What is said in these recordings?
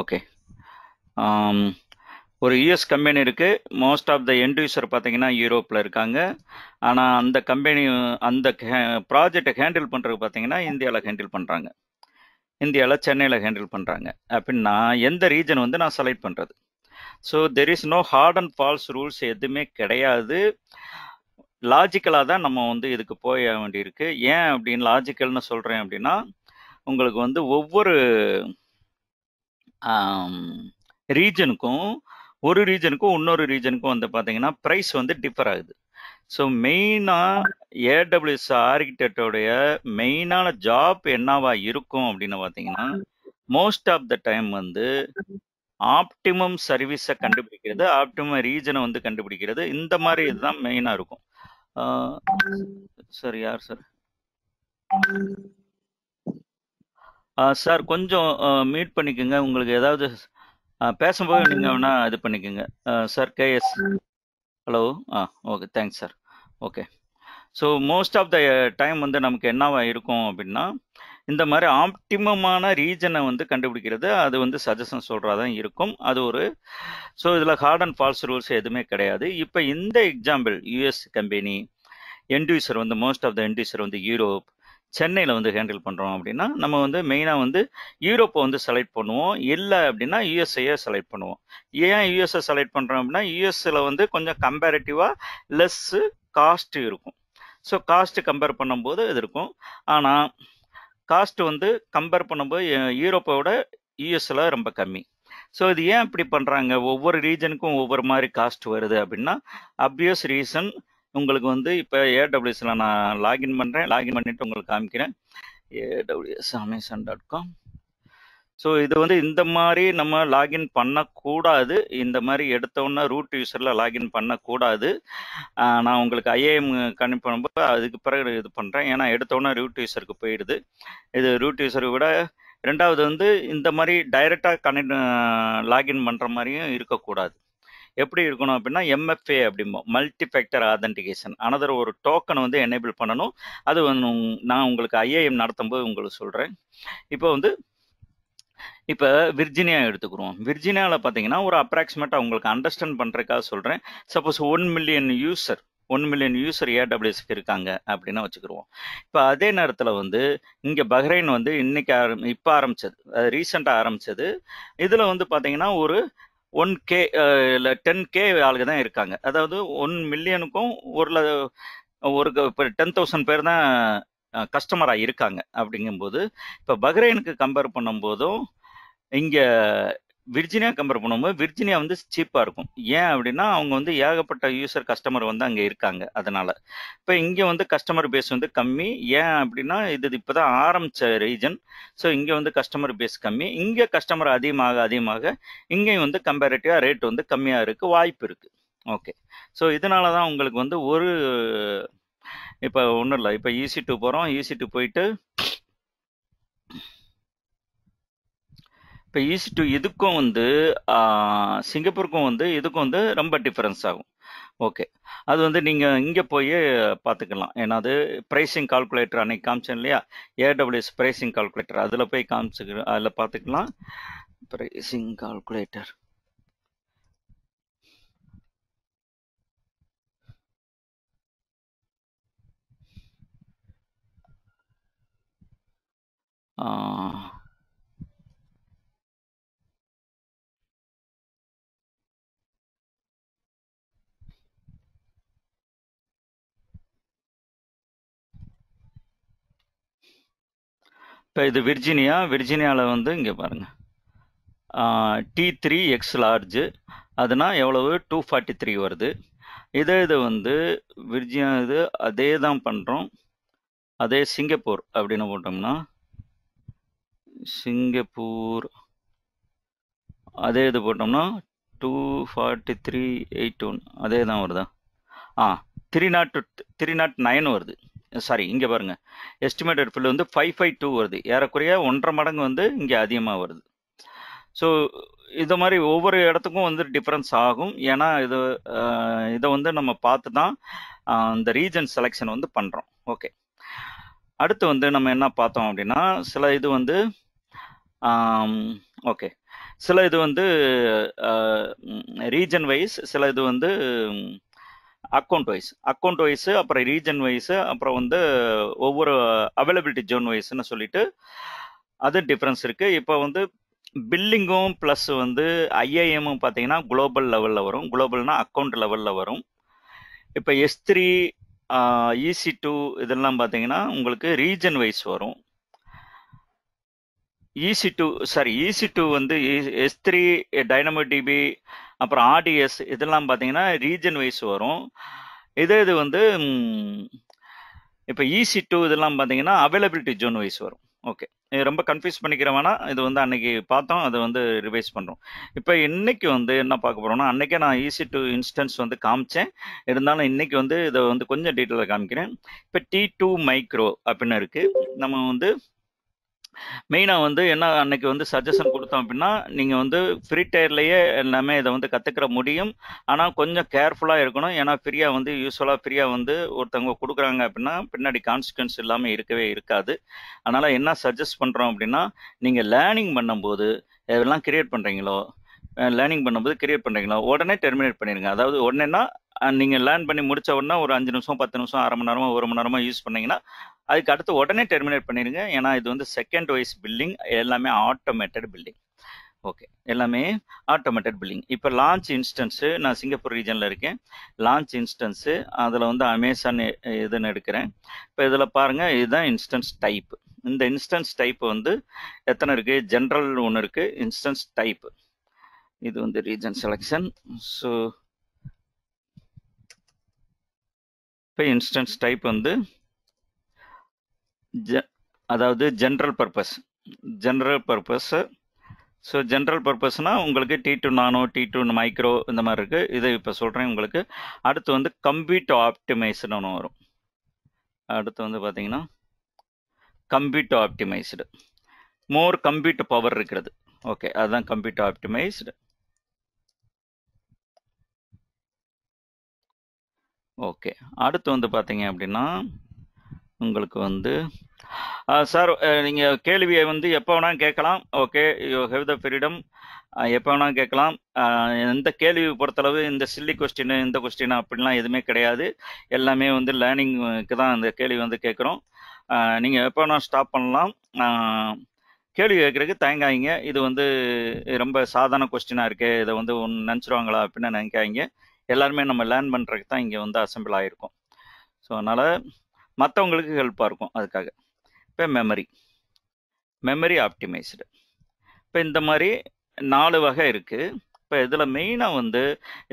Okay. ஒரு US company இருக்கு. Most of the end user பார்த்தீங்கன்னா யூரோப்பில் இருக்காங்க. ஆனால் அந்த கம்பெனி அந்த ப்ராஜெக்டை ஹேண்டில் பண்ணுறதுக்கு பார்த்தீங்கன்னா இந்தியாவில் ஹேண்டில் பண்ணுறாங்க. இந்தியாவில் சென்னையில் ஹேண்டில் பண்ணுறாங்க. அப்படின்னா எந்த ரீஜன் வந்து நான் செலக்ட் பண்ணுறது? So there is no hard and falls rules எதுவுமே கிடையாது. லாஜிக்கலாக தான் நம்ம வந்து இதுக்கு போய் வேண்டியிருக்கு. ஏன் அப்படின்னு லாஜிக்கல்னு சொல்கிறேன் அப்படின்னா உங்களுக்கு வந்து ஒவ்வொரு ரீஜனுக்கும் ஒரு ரீஜனுக்கும் இன்னொரு ரீஜனுக்கும் வந்து பார்த்தீங்கன்னா ப்ரைஸ் வந்து டிஃபர் ஆகுது. ஸோ மெயினாக ஏடபிள்யூஎஸ் ஆர்கிடெக்டோடைய மெயினான ஜாப் என்னவா இருக்கும் அப்படின்னு பார்த்தீங்கன்னா மோஸ்ட் ஆஃப் த டைம் வந்து ஆப்டிமம் சர்வீஸை கண்டுபிடிக்கிறது, ஆப்டிமம் ரீஜனை வந்து கண்டுபிடிக்கிறது, இந்த மாதிரி இதுதான் மெயினாக இருக்கும். சார் யார் சார்? சார் கொஞ்சம் மீட் பண்ணிக்கோங்க. உங்களுக்கு ஏதாவது பேசும்போது நீங்கள் வேணால் இது பண்ணிக்கோங்க. Sir KS hello. Okay thanks sir. Okay. So most of the time வந்து நமக்கு என்னவா இருக்கும் அப்படின்னா இந்த மாதிரி ஆப்டிமமான ரீஜனை வந்து கண்டுபிடிக்கிறது, அது வந்து சஜஷன் சொல்கிறா தான் இருக்கும். அது ஒரு ஸோ இதில் ஹார்ட் அண்ட் ஃபால்ஸ் ரூல்ஸ் எதுவுமே கிடையாது. இப்போ இந்த எக்ஸாம்பிள் யூஎஸ் கம்பெனி எண்ட்யூசர் வந்து மோஸ்ட் ஆஃப் த எண்ட்யூசர் வந்து யூரோப் சென்னையில் வந்து ஹேண்டில் பண்ணுறோம் அப்படின்னா நம்ம வந்து மெயினாக வந்து யூரோப்பை வந்து செலக்ட் பண்ணுவோம், இல்லை அப்படின்னா யூஎஸ்ஐயை செலக்ட் பண்ணுவோம். ஏன் யூஎஸ்ஐ செலக்ட் பண்ணுறோம் அப்படின்னா யூஎஸ்சில் வந்து கொஞ்சம் கம்பேரிட்டிவாக லெஸ்ஸு காஸ்ட்டு இருக்கும். ஸோ காஸ்ட்டு கம்பேர் பண்ணும்போது இது இருக்கும். ஆனால் காஸ்ட்டு வந்து கம்பேர் பண்ணும்போது யூரோப்போட யூஎஸ்சில் ரொம்ப கம்மி. ஸோ இது ஏன் இப்படி பண்ணுறாங்க? ஒவ்வொரு ரீஜனுக்கும் ஒவ்வொரு மாதிரி காஸ்ட் வருது அப்படின்னா அப்வியஸ் ரீசன். உங்களுக்கு வந்து இப்போ ஏடபிள்யூஎஸ்ல நான் லாகின் பண்ணுறேன். லாகின் பண்ணிவிட்டு உங்களுக்கு காமிக்கிறேன். AWS Amazon.com. ஸோ இது வந்து இந்த மாதிரி நம்ம லாகின் பண்ணக்கூடாது. இந்த மாதிரி எடுத்தோன்னா ரூட் யூஸரில் லாகின் பண்ணக்கூடாது. நான் உங்களுக்கு IAM கனெக்ட் பண்ணும்போது அதுக்கு பிறகு இது பண்ணுறேன். ஏன்னா எடுத்தோன்னா ரூட் யூஸருக்கு போயிடுது. இது ரூட் யூஸரை விட ரெண்டாவது வந்து இந்த மாதிரி டைரெக்டாக லாகின் பண்ணுற மாதிரியும் இருக்கக்கூடாது. எப்படி இருக்கணும் அப்படின்னா MFA அப்படிம்போம், மல்டி ஃபேக்டர் ஆதென்டிகேஷன். அனதர் ஒரு டோக்கனை வந்து எனேபிள் பண்ணணும். அது வந்து நான் உங்களுக்கு IAM நடத்தும்போது உங்களுக்கு சொல்கிறேன். இப்போ வந்து இப்போ விர்ஜினியா எடுத்துக்கிறோம். விர்ஜினியாவில் பார்த்தீங்கன்னா ஒரு அப்ராக்சிமேட்டாக உங்களுக்கு அண்டர்ஸ்டாண்ட் பண்ணுறதுக்காக சொல்கிறேன். சப்போஸ் 1 மில்லியன் யூசர் ஏடபிள்யூஎஸ்க்கு இருக்காங்க அப்படின்னு வச்சுக்கிடுவோம். இப்போ அதே நேரத்தில் வந்து இங்கே பஹ்ரைன் வந்து இன்றைக்கி இப்போ ஆரம்பித்தது, அது ரீசெண்டாக ஆரம்பித்தது. இதில் வந்து பார்த்தீங்கன்னா ஒரு 1K இல்லை 10K ஆளுங்க தான் இருக்காங்க. அதாவது 1 மில்லியனுக்கும் ஒரு இப்போ 10,000 பேர் தான் கஸ்டமராக இருக்காங்க. அப்படிங்கும்போது இப்போ பஹ்ரைனுக்கு கம்பேர் பண்ணும்போதும் இங்கே விர்ஜினியா கம்பேர் பண்ணும்போது விர்ஜினியா வந்து சீப்பாக இருக்கும். ஏன் அப்படின்னா அவங்க வந்து ஏகப்பட்ட யூசர் கஸ்டமர் வந்து அங்கே இருக்காங்க. அதனால் இப்போ இங்கே வந்து கஸ்டமர் பேஸ் வந்து கம்மி. ஏன் அப்படின்னா இது இப்போ தான் ஆரம்பித்த ரீஜன். ஸோ இங்கே வந்து கஸ்டமர் பேஸ் கம்மி. இங்கே கஸ்டமர் அதிகமாக இங்கேயும் வந்து கம்பேரிட்டிவாக ரேட் வந்து கம்மியாக இருக்குது, வாய்ப்பு இருக்குது. ஓகே. ஸோ இதனால தான் உங்களுக்கு வந்து ஒரு இப்போ ஒன்றும் இல்லை. இப்போ EC2 போகிறோம். EC2 போயிட்டு இப்போ EC2 இதுக்கும் வந்து சிங்கப்பூருக்கும் வந்து இதுக்கும் வந்து ரொம்ப டிஃப்ரென்ஸ் ஆகும். ஓகே. அது வந்து நீங்கள் இங்கே போய் பார்த்துக்கலாம். ஏன்னா அது ப்ரைஸிங் கால்குலேட்டர் அன்னைக்கு காமிச்சேன் இல்லையா, AWS ப்ரைஸிங் கால்குலேட்டர், அதில் போய் அதில் பார்த்துக்கலாம். ப்ரைஸிங் கால்குலேட்டர் இப்போ இது விர்ஜினியாவில் வந்து இங்கே பாருங்கள் T3X large அதுனா எவ்வளவு 243 வருது. இதை வந்து விர்ஜினியா இது அதே தான் பண்ணுறோம். அதே சிங்கப்பூர் அப்படின்னு போட்டோம்னா சிங்கப்பூர் அதே இது போட்டோம்னா 243.81 அதே தான் வருதா? 309 வருது. சாரி இங்கே பாருங்க எஸ்டிமேட்டட் ஃபில் வந்து 552 வருது. ஏறக்குறைய 1.5 மடங்கு வந்து இங்கே அதிகமாக வருது. ஸோ இது மாதிரி ஒவ்வொரு இடத்துக்கும் வந்து டிஃப்ரென்ஸ் ஆகும். ஏன்னா இதை வந்து நம்ம பார்த்து தான் இந்த ரீஜன் செலெக்ஷன் வந்து பண்ணுறோம். ஓகே. அடுத்து வந்து நம்ம என்ன பார்த்தோம் அப்படின்னா சில இது வந்து ஓகே சில இது வந்து ரீஜன் வைஸ், சில இது வந்து அக்கௌண்ட் வைஸ், அக்கௌண்ட் வைஸ் அப்புறம் ரீஜன் வைஸ் அப்புறம் வந்து ஒவ்வொரு அவைலபிலிட்டி ஜோன் வைஸ்ன்னு சொல்லிட்டு அது டிஃப்ரென்ஸ் இருக்குது. இப்போ வந்து பில்லிங்கும் ப்ளஸ் வந்து ஐஏஎம்மும் பார்த்தீங்கன்னா குளோபல் லெவலில் வரும், குளோபல்னால் அக்கௌண்ட் லெவலில் வரும். இப்போ S3 EC2 இதெல்லாம் பார்த்தீங்கன்னா உங்களுக்கு ரீஜன் வைஸ் வரும். EC2 வந்து S3 DynamoDB அப்புறம் RDS இதெல்லாம் பார்த்தீங்கன்னா ரீஜன் வைஸ் வரும். இதே இது வந்து இப்போ EC2 இதெல்லாம் பார்த்தீங்கன்னா அவைலபிலிட்டி ஜோன் வைஸ் வரும். ஓகே, இது ரொம்ப கன்ஃபியூஸ் பண்ணிக்கிறவனா, இது வந்து அன்னைக்கு பார்த்தோம், அதை வந்து ரிவைஸ் பண்ணுறோம். இப்போ இன்னைக்கு வந்து என்ன பார்க்க போகிறோம்னா, அன்னைக்கே நான் EC2 இன்ஸ்டன்ஸ் வந்து காமிச்சேன், இருந்தாலும் இன்னைக்கு வந்து இதை வந்து கொஞ்சம் டீட்டெயிலாக காமிக்கிறேன். இப்போ T2 Micro அப்படின்னு இருக்குது. நம்ம வந்து மெயினாக வந்து என்ன அன்னைக்கு வந்து சஜஷன் கொடுத்தோம் அப்படின்னா, நீங்கள் வந்து ஃப்ரீ டயர்லேயே எல்லாமே இதை வந்து கற்றுக்கிற முடியும், ஆனால் கொஞ்சம் கேர்ஃபுல்லாக இருக்கணும். ஏன்னா ஃப்ரீயாக வந்து யூஸ்வலாக ஃப்ரீயாக வந்து ஒருத்தவங்க கொடுக்குறாங்க அப்படின்னா பின்னாடி கான்சிக்வன்ஸ் இல்லாமல் இருக்கவே இருக்காது. அதனால் என்ன சஜஸ்ட் பண்ணுறோம் அப்படின்னா, நீங்கள் லேர்னிங் பண்ணும்போது இதெல்லாம் லேர்னிங் பண்ணும்போது கிரியேட் பண்ணுறீங்களோ உடனே டெர்மினேட் பண்ணிடுங்க. அதாவது உடனேன்னா நீங்கள் லேர்ன் பண்ணி முடித்த உடனே ஒரு 5 நிமிஷம் 10 நிமிஷம் அரை மணி நேரமாக ஒரு மணி நேரமாக யூஸ் பண்ணிங்கன்னா அதுக்கு அடுத்து உடனே டெர்மினேட் பண்ணிடுங்க. ஏன்னா இது வந்து செகண்ட் வைஸ் பில்லிங், எல்லாமே ஆட்டோமேட்டட் பில்லிங். ஓகே, எல்லாமே ஆட்டோமேட்டட் பில்லிங். இப்போ லான்ச் இன்ஸ்டன்ஸு, நான் சிங்கப்பூர் ரீஜனில் இருக்கேன், லான்ச் இன்ஸ்டன்ஸு அதில் வந்து அமேசான் இதுன்னு எடுக்கிறேன். இப்போ இதில் பாருங்கள், இதுதான் இன்ஸ்டன்ஸ் டைப்பு. இந்த இன்ஸ்டன்ஸ் டைப்பு வந்து எத்தனை இருக்குது? ஜென்ரல் ஒன்று இருக்குது, இன்ஸ்டன்ஸ் டைப்பு, இது வந்து ரீஜன் செலெக்ஷன். ஸோ இப்போ இன்ஸ்டன்ஸ் டைப் வந்து அதாவது ஜென்ரல் பர்பஸ். ஸோ ஜென்ரல் பர்பஸ்னால் உங்களுக்கு T2 Nano T2 Micro இந்த மாதிரி இருக்குது. இதை இப்போ சொல்கிறேன் உங்களுக்கு. அடுத்து வந்து கம்ப்யூட் ஆப்டிமைஸ்டு ஒன்று வரும். அடுத்து வந்து பார்த்தீங்கன்னா compute optimised, more compute power இருக்கிறது. ஓகே, அதுதான் கம்ப்யூட் ஆப்டிமைஸ்டு. ஓகே, அடுத்து வந்து பார்த்தீங்க அப்படின்னா உங்களுக்கு வந்து சார் நீங்கள் கேள்வியை வந்து எப்போ வேணாலும் கேட்கலாம். Okay, you have the freedom, எப்போ வேணாலும் கேட்கலாம். எந்த கேள்வி பொறுத்தளவு இந்த சில்லி கொஸ்டின் இந்த கொஸ்டின் அப்படின்லாம் எதுவுமே கிடையாது. எல்லாமே வந்து லேர்னிங்க்கு தான் அந்த கேள்வி வந்து கேட்குறோம். நீங்கள் எப்போ வேணாலும் ஸ்டாப் பண்ணலாம். கேள்வி கேட்குறதுக்கு தயங்காய்ங்க, இது வந்து ரொம்ப சாதாரண கொஸ்டினாக இருக்குது, இதை வந்து ஒன்று நினச்சிடுவாங்களா அப்படின்னு நினைக்காதீங்க. எல்லாருமே நம்ம லேர்ன் பண்ணுறதுக்கு தான் இங்கே வந்து அசம்பிள் ஆகிருக்கும். ஸோ அதனால் மற்றவங்களுக்கு ஹெல்ப்பாக இருக்கும். அதுக்காக இப்போ மெமரி ஆப்டிமைஸ்டு. இப்போ இந்த மாதிரி 4 வகை இருக்குது. இப்போ இதில் மெயினாக வந்து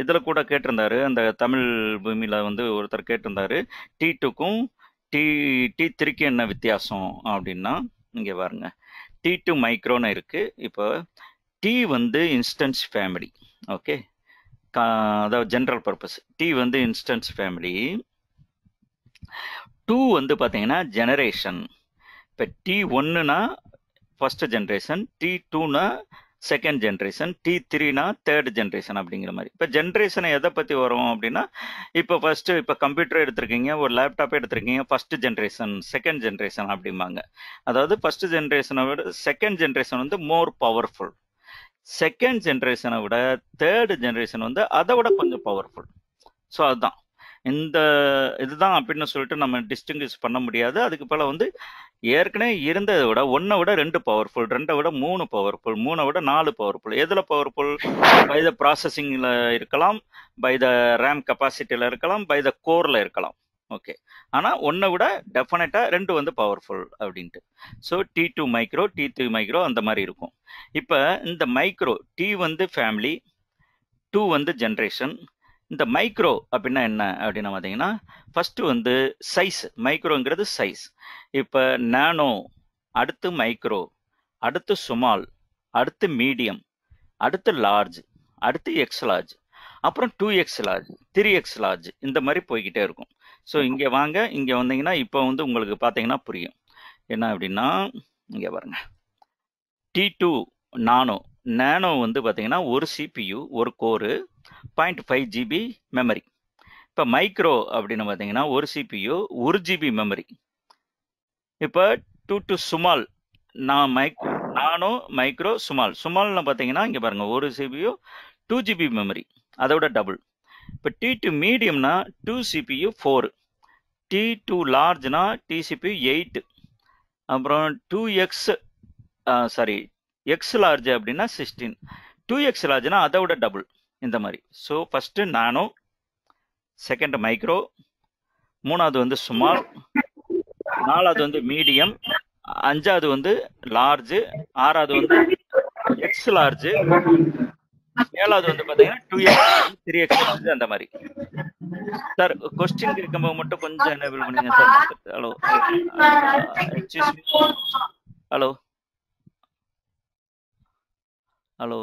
இதில் கூட கேட்டிருந்தார், அந்த தமிழ் பூமியில் வந்து ஒருத்தர் கேட்டிருந்தார், T2க்கும் T3க்கும் என்ன வித்தியாசம் அப்படின்னா, இங்கே பாருங்க, T2 Microன்னு இருக்குது. இப்போ T வந்து இன்ஸ்டன்ஸ் ஃபேமிலி. ஓகே, அதாவது ஜென்ரல் பர்பஸ். T வந்து இன்ஸ்டன்ஸ் ஃபேமிலி, 2 வந்து பார்த்தீங்கன்னா ஜெனரேஷன். இப்போ T1னா ஃபர்ஸ்ட் ஜென்ரேஷன், T2னா செகண்ட் ஜென்ரேஷன், T3னா தேர்ட் ஜென்ரேஷன் அப்படிங்கிற மாதிரி. இப்போ ஜென்ரேஷனை எதை பற்றி வரும் அப்படின்னா, இப்போ ஃபஸ்ட்டு இப்போ கம்ப்யூட்டர் எடுத்திருக்கீங்க, ஒரு லேப்டாப்பே எடுத்திருக்கீங்க, ஃபஸ்ட்டு ஜென்ரேஷன் செகண்ட் ஜென்ரேஷன் அப்படிம்பாங்க. அதாவது ஃபஸ்ட்டு ஜென்ரேஷனை விட செகண்ட் ஜென்ரேஷன் வந்து மோர் பவர்ஃபுல், செகண்ட் ஜென்ரேஷனை விட தேர்டு ஜென்ரேஷன் வந்து அதை விட கொஞ்சம் பவர்ஃபுல். ஸோ அதுதான் இந்த இதுதான் அப்படின்னு சொல்லிட்டு நம்ம டிஸ்டிங்விஷ் பண்ண முடியாது. அதுக்கு போல் வந்து ஏற்கனவே இருந்ததை விட 1 விட 2 பவர்ஃபுல், 2 விட 3 பவர்ஃபுல், 3 விட 4 பவர்ஃபுல். எதில் பவர்ஃபுல்? பை த ப்ராசஸிங்கில் இருக்கலாம், பை த ரேம் கெப்பாசிட்டியில் இருக்கலாம், பை த கோரில் இருக்கலாம். ஓகே, ஆனால் 1 விட டெஃபினட்டாக 2 வந்து பவர்ஃபுல் அப்படின்ட்டு. So T2 Micro T3 Micro அந்த மாதிரி இருக்கும். இப்போ இந்த மைக்ரோ, T வந்து ஃபேமிலி, 2 வந்து ஜென்ரேஷன். இந்த மைக்ரோ அப்படின்னா என்ன அப்படின்னா பார்த்தீங்கன்னா, ஃபஸ்ட்டு வந்து சைஸ், மைக்ரோங்கிறது சைஸ். இப்போ நானோ, அடுத்து மைக்ரோ, அடுத்து ஸ்மால், அடுத்து மீடியம், அடுத்து லார்ஜ், அடுத்து எக்ஸ் லார்ஜ், அப்புறம் 2X லார்ஜ், 3X லார்ஜ், இந்த மாதிரி போய்கிட்டே இருக்கும். ஸோ இங்கே வாங்க, இங்கே வந்தீங்கன்னா இப்போ வந்து உங்களுக்கு பார்த்தீங்கன்னா புரியும் என்ன அப்படின்னா, இங்கே பாருங்க, T2 Nano வந்து பார்த்தீங்கன்னா ஒரு CPU ஒரு கோரு 0.5 GB மெமரி. இப்போ மைக்ரோ அப்படின்னு பார்த்தீங்கன்னா ஒரு CPU 1 GB மெமரி. இப்போ 2 ஸ்மால், நான் நானோ மைக்ரோ சுமால் சுமால்னு பார்த்தீங்கன்னா இங்கே பாருங்கள் ஒரு சிபியு 2 GB மெமரி அதோட டபுள். இப்போ T2 மீடியம்னா 2 CPU 4, T2 லார்ஜ்னா T CPU 8, அப்புறம் 2X லார்ஜ் அப்படின்னா 16, 2X லார்ஜ்னா அதோட டபுள் இந்த மாதிரி. So first nano, second micro, மூணாவது வந்து சுமால், நாலாவது வந்து மீடியம், அஞ்சாவது வந்து லார்ஜு, ஆறாவது வந்து எக்ஸ் லார்ஜு, ஏழாவது வந்து பார்த்தீங்கன்னா 2X 3X லார்ஜ் அந்த மாதிரி. சார் கொஸ்டின் இருக்கும்போது மட்டும் கொஞ்சம் எனேபிள் பண்ணுங்க சார். ஹலோ ஹலோ ஹலோ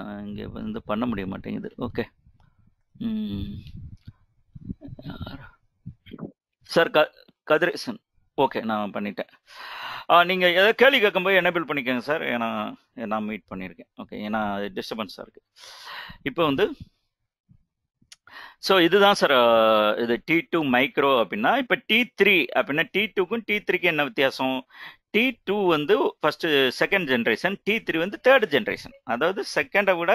நான் இங்கே வந்து பண்ண முடிய மாட்டேங்குது. ஓகே சார் கதிரேசன் ஓகே நான் பண்ணிட்டேன். நீங்கள் எதாவது கேள்வி கேட்கும்போது எனேபிள் பண்ணிக்கோங்க சார், ஏன்னா நான் மீட் பண்ணியிருக்கேன். ஓகே ஏன்னா டிஸ்டர்பன்ஸாக இருக்குது. இப்போ வந்து ஸோ இதுதான் சார் இது T2 மைக்ரோ அப்படின்னா. இப்போ T3 அப்படின்னா T2க்கும் T3க்கும் என்ன வித்தியாசம்? T2 வந்து ஃபஸ்ட்டு செகண்ட் ஜென்ரேஷன், T3 வந்து தேர்டு ஜென்ரேஷன். அதாவது செகண்டை விட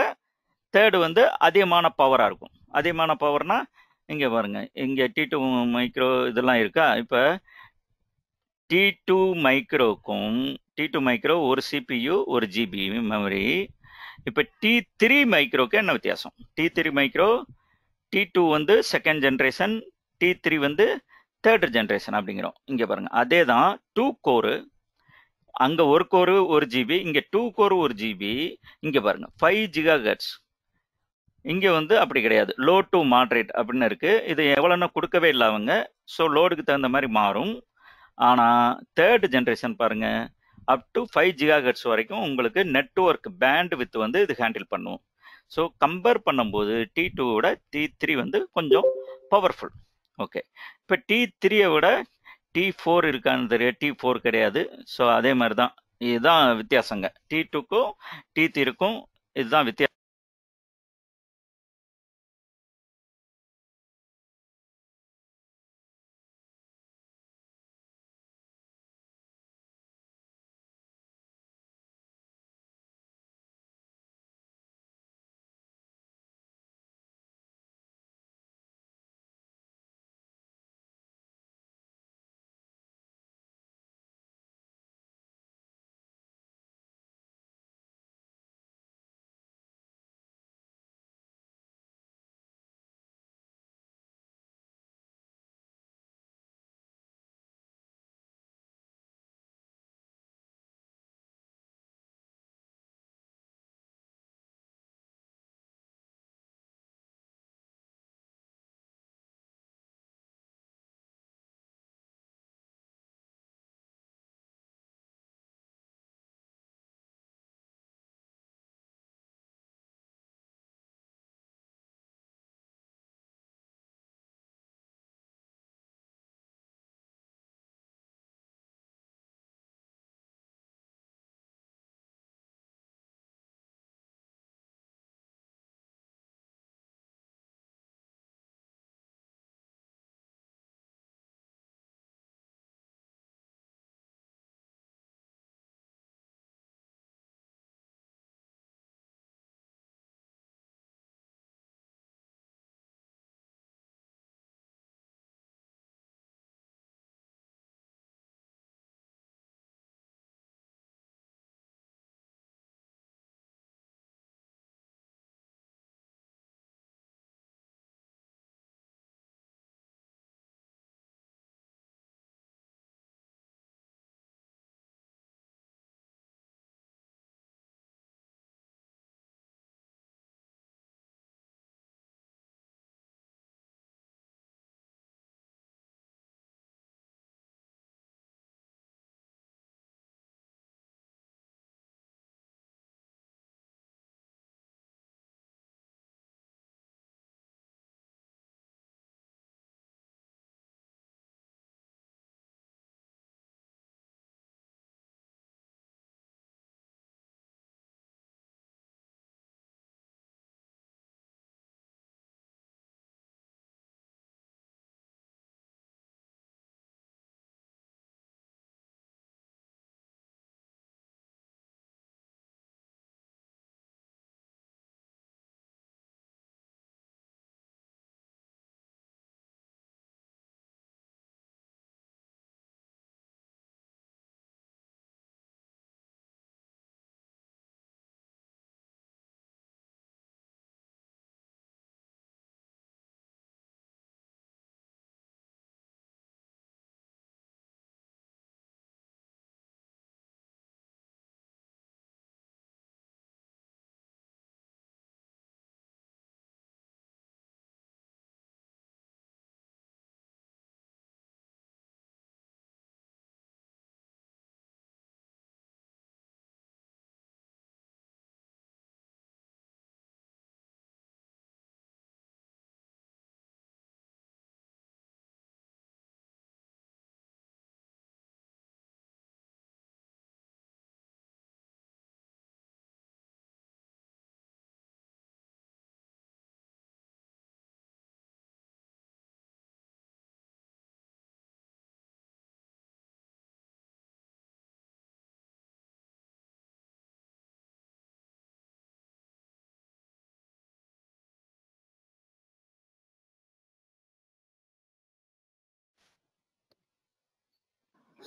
தேர்டு வந்து அதிகமான பவராக இருக்கும். அதிகமான பவர்னால் இங்கே பாருங்கள், இங்கே T2 மைக்ரோ இதெல்லாம் இருக்கா. இப்போ T2 மைக்ரோ ஒரு CPU ஒரு GB மெமரி. இப்போ T3 மைக்ரோக்கு என்ன வித்தியாசம்? T3 மைக்ரோ T2 வந்து செகண்ட் ஜென்ரேஷன், T3 வந்து தேர்டு ஜென்ரேஷன் அப்படிங்கிறோம். இங்கே பாருங்கள் அதே தான், 2 கோரு, அங்கே 1 கோரு 1 GB, இங்கே 2 கோரு 1 GB. இங்கே பாருங்கள் 5 GHz. இங்கே வந்து அப்படி கிடையாது, லோ டு மாட்ரேட் அப்படின்னு இருக்குது. இது எவ்வளோன்னா கொடுக்கவே இல்லை அவங்க, ஸோ லோடுக்கு தகுந்த மாதிரி மாறும். ஆனால் தேர்டு ஜென்ரேஷன் பாருங்கள் அப் டு 5 GHz வரைக்கும் உங்களுக்கு நெட்வொர்க் பேண்ட் வித் வந்து இது ஹேண்டில் பண்ணுவோம். ஸோ கம்பேர் பண்ணும்போது T2 விட T3 வந்து கொஞ்சம் பவர்ஃபுல். ஓகே இப்போ T3யை விட T4 இருக்கான்னு தெரியாது, T4 கிடையாது. ஸோ அதே மாதிரி தான், இதுதான் வித்தியாசங்க T2க்கும் T3க்கும். இதுதான் வித்தியாசம்.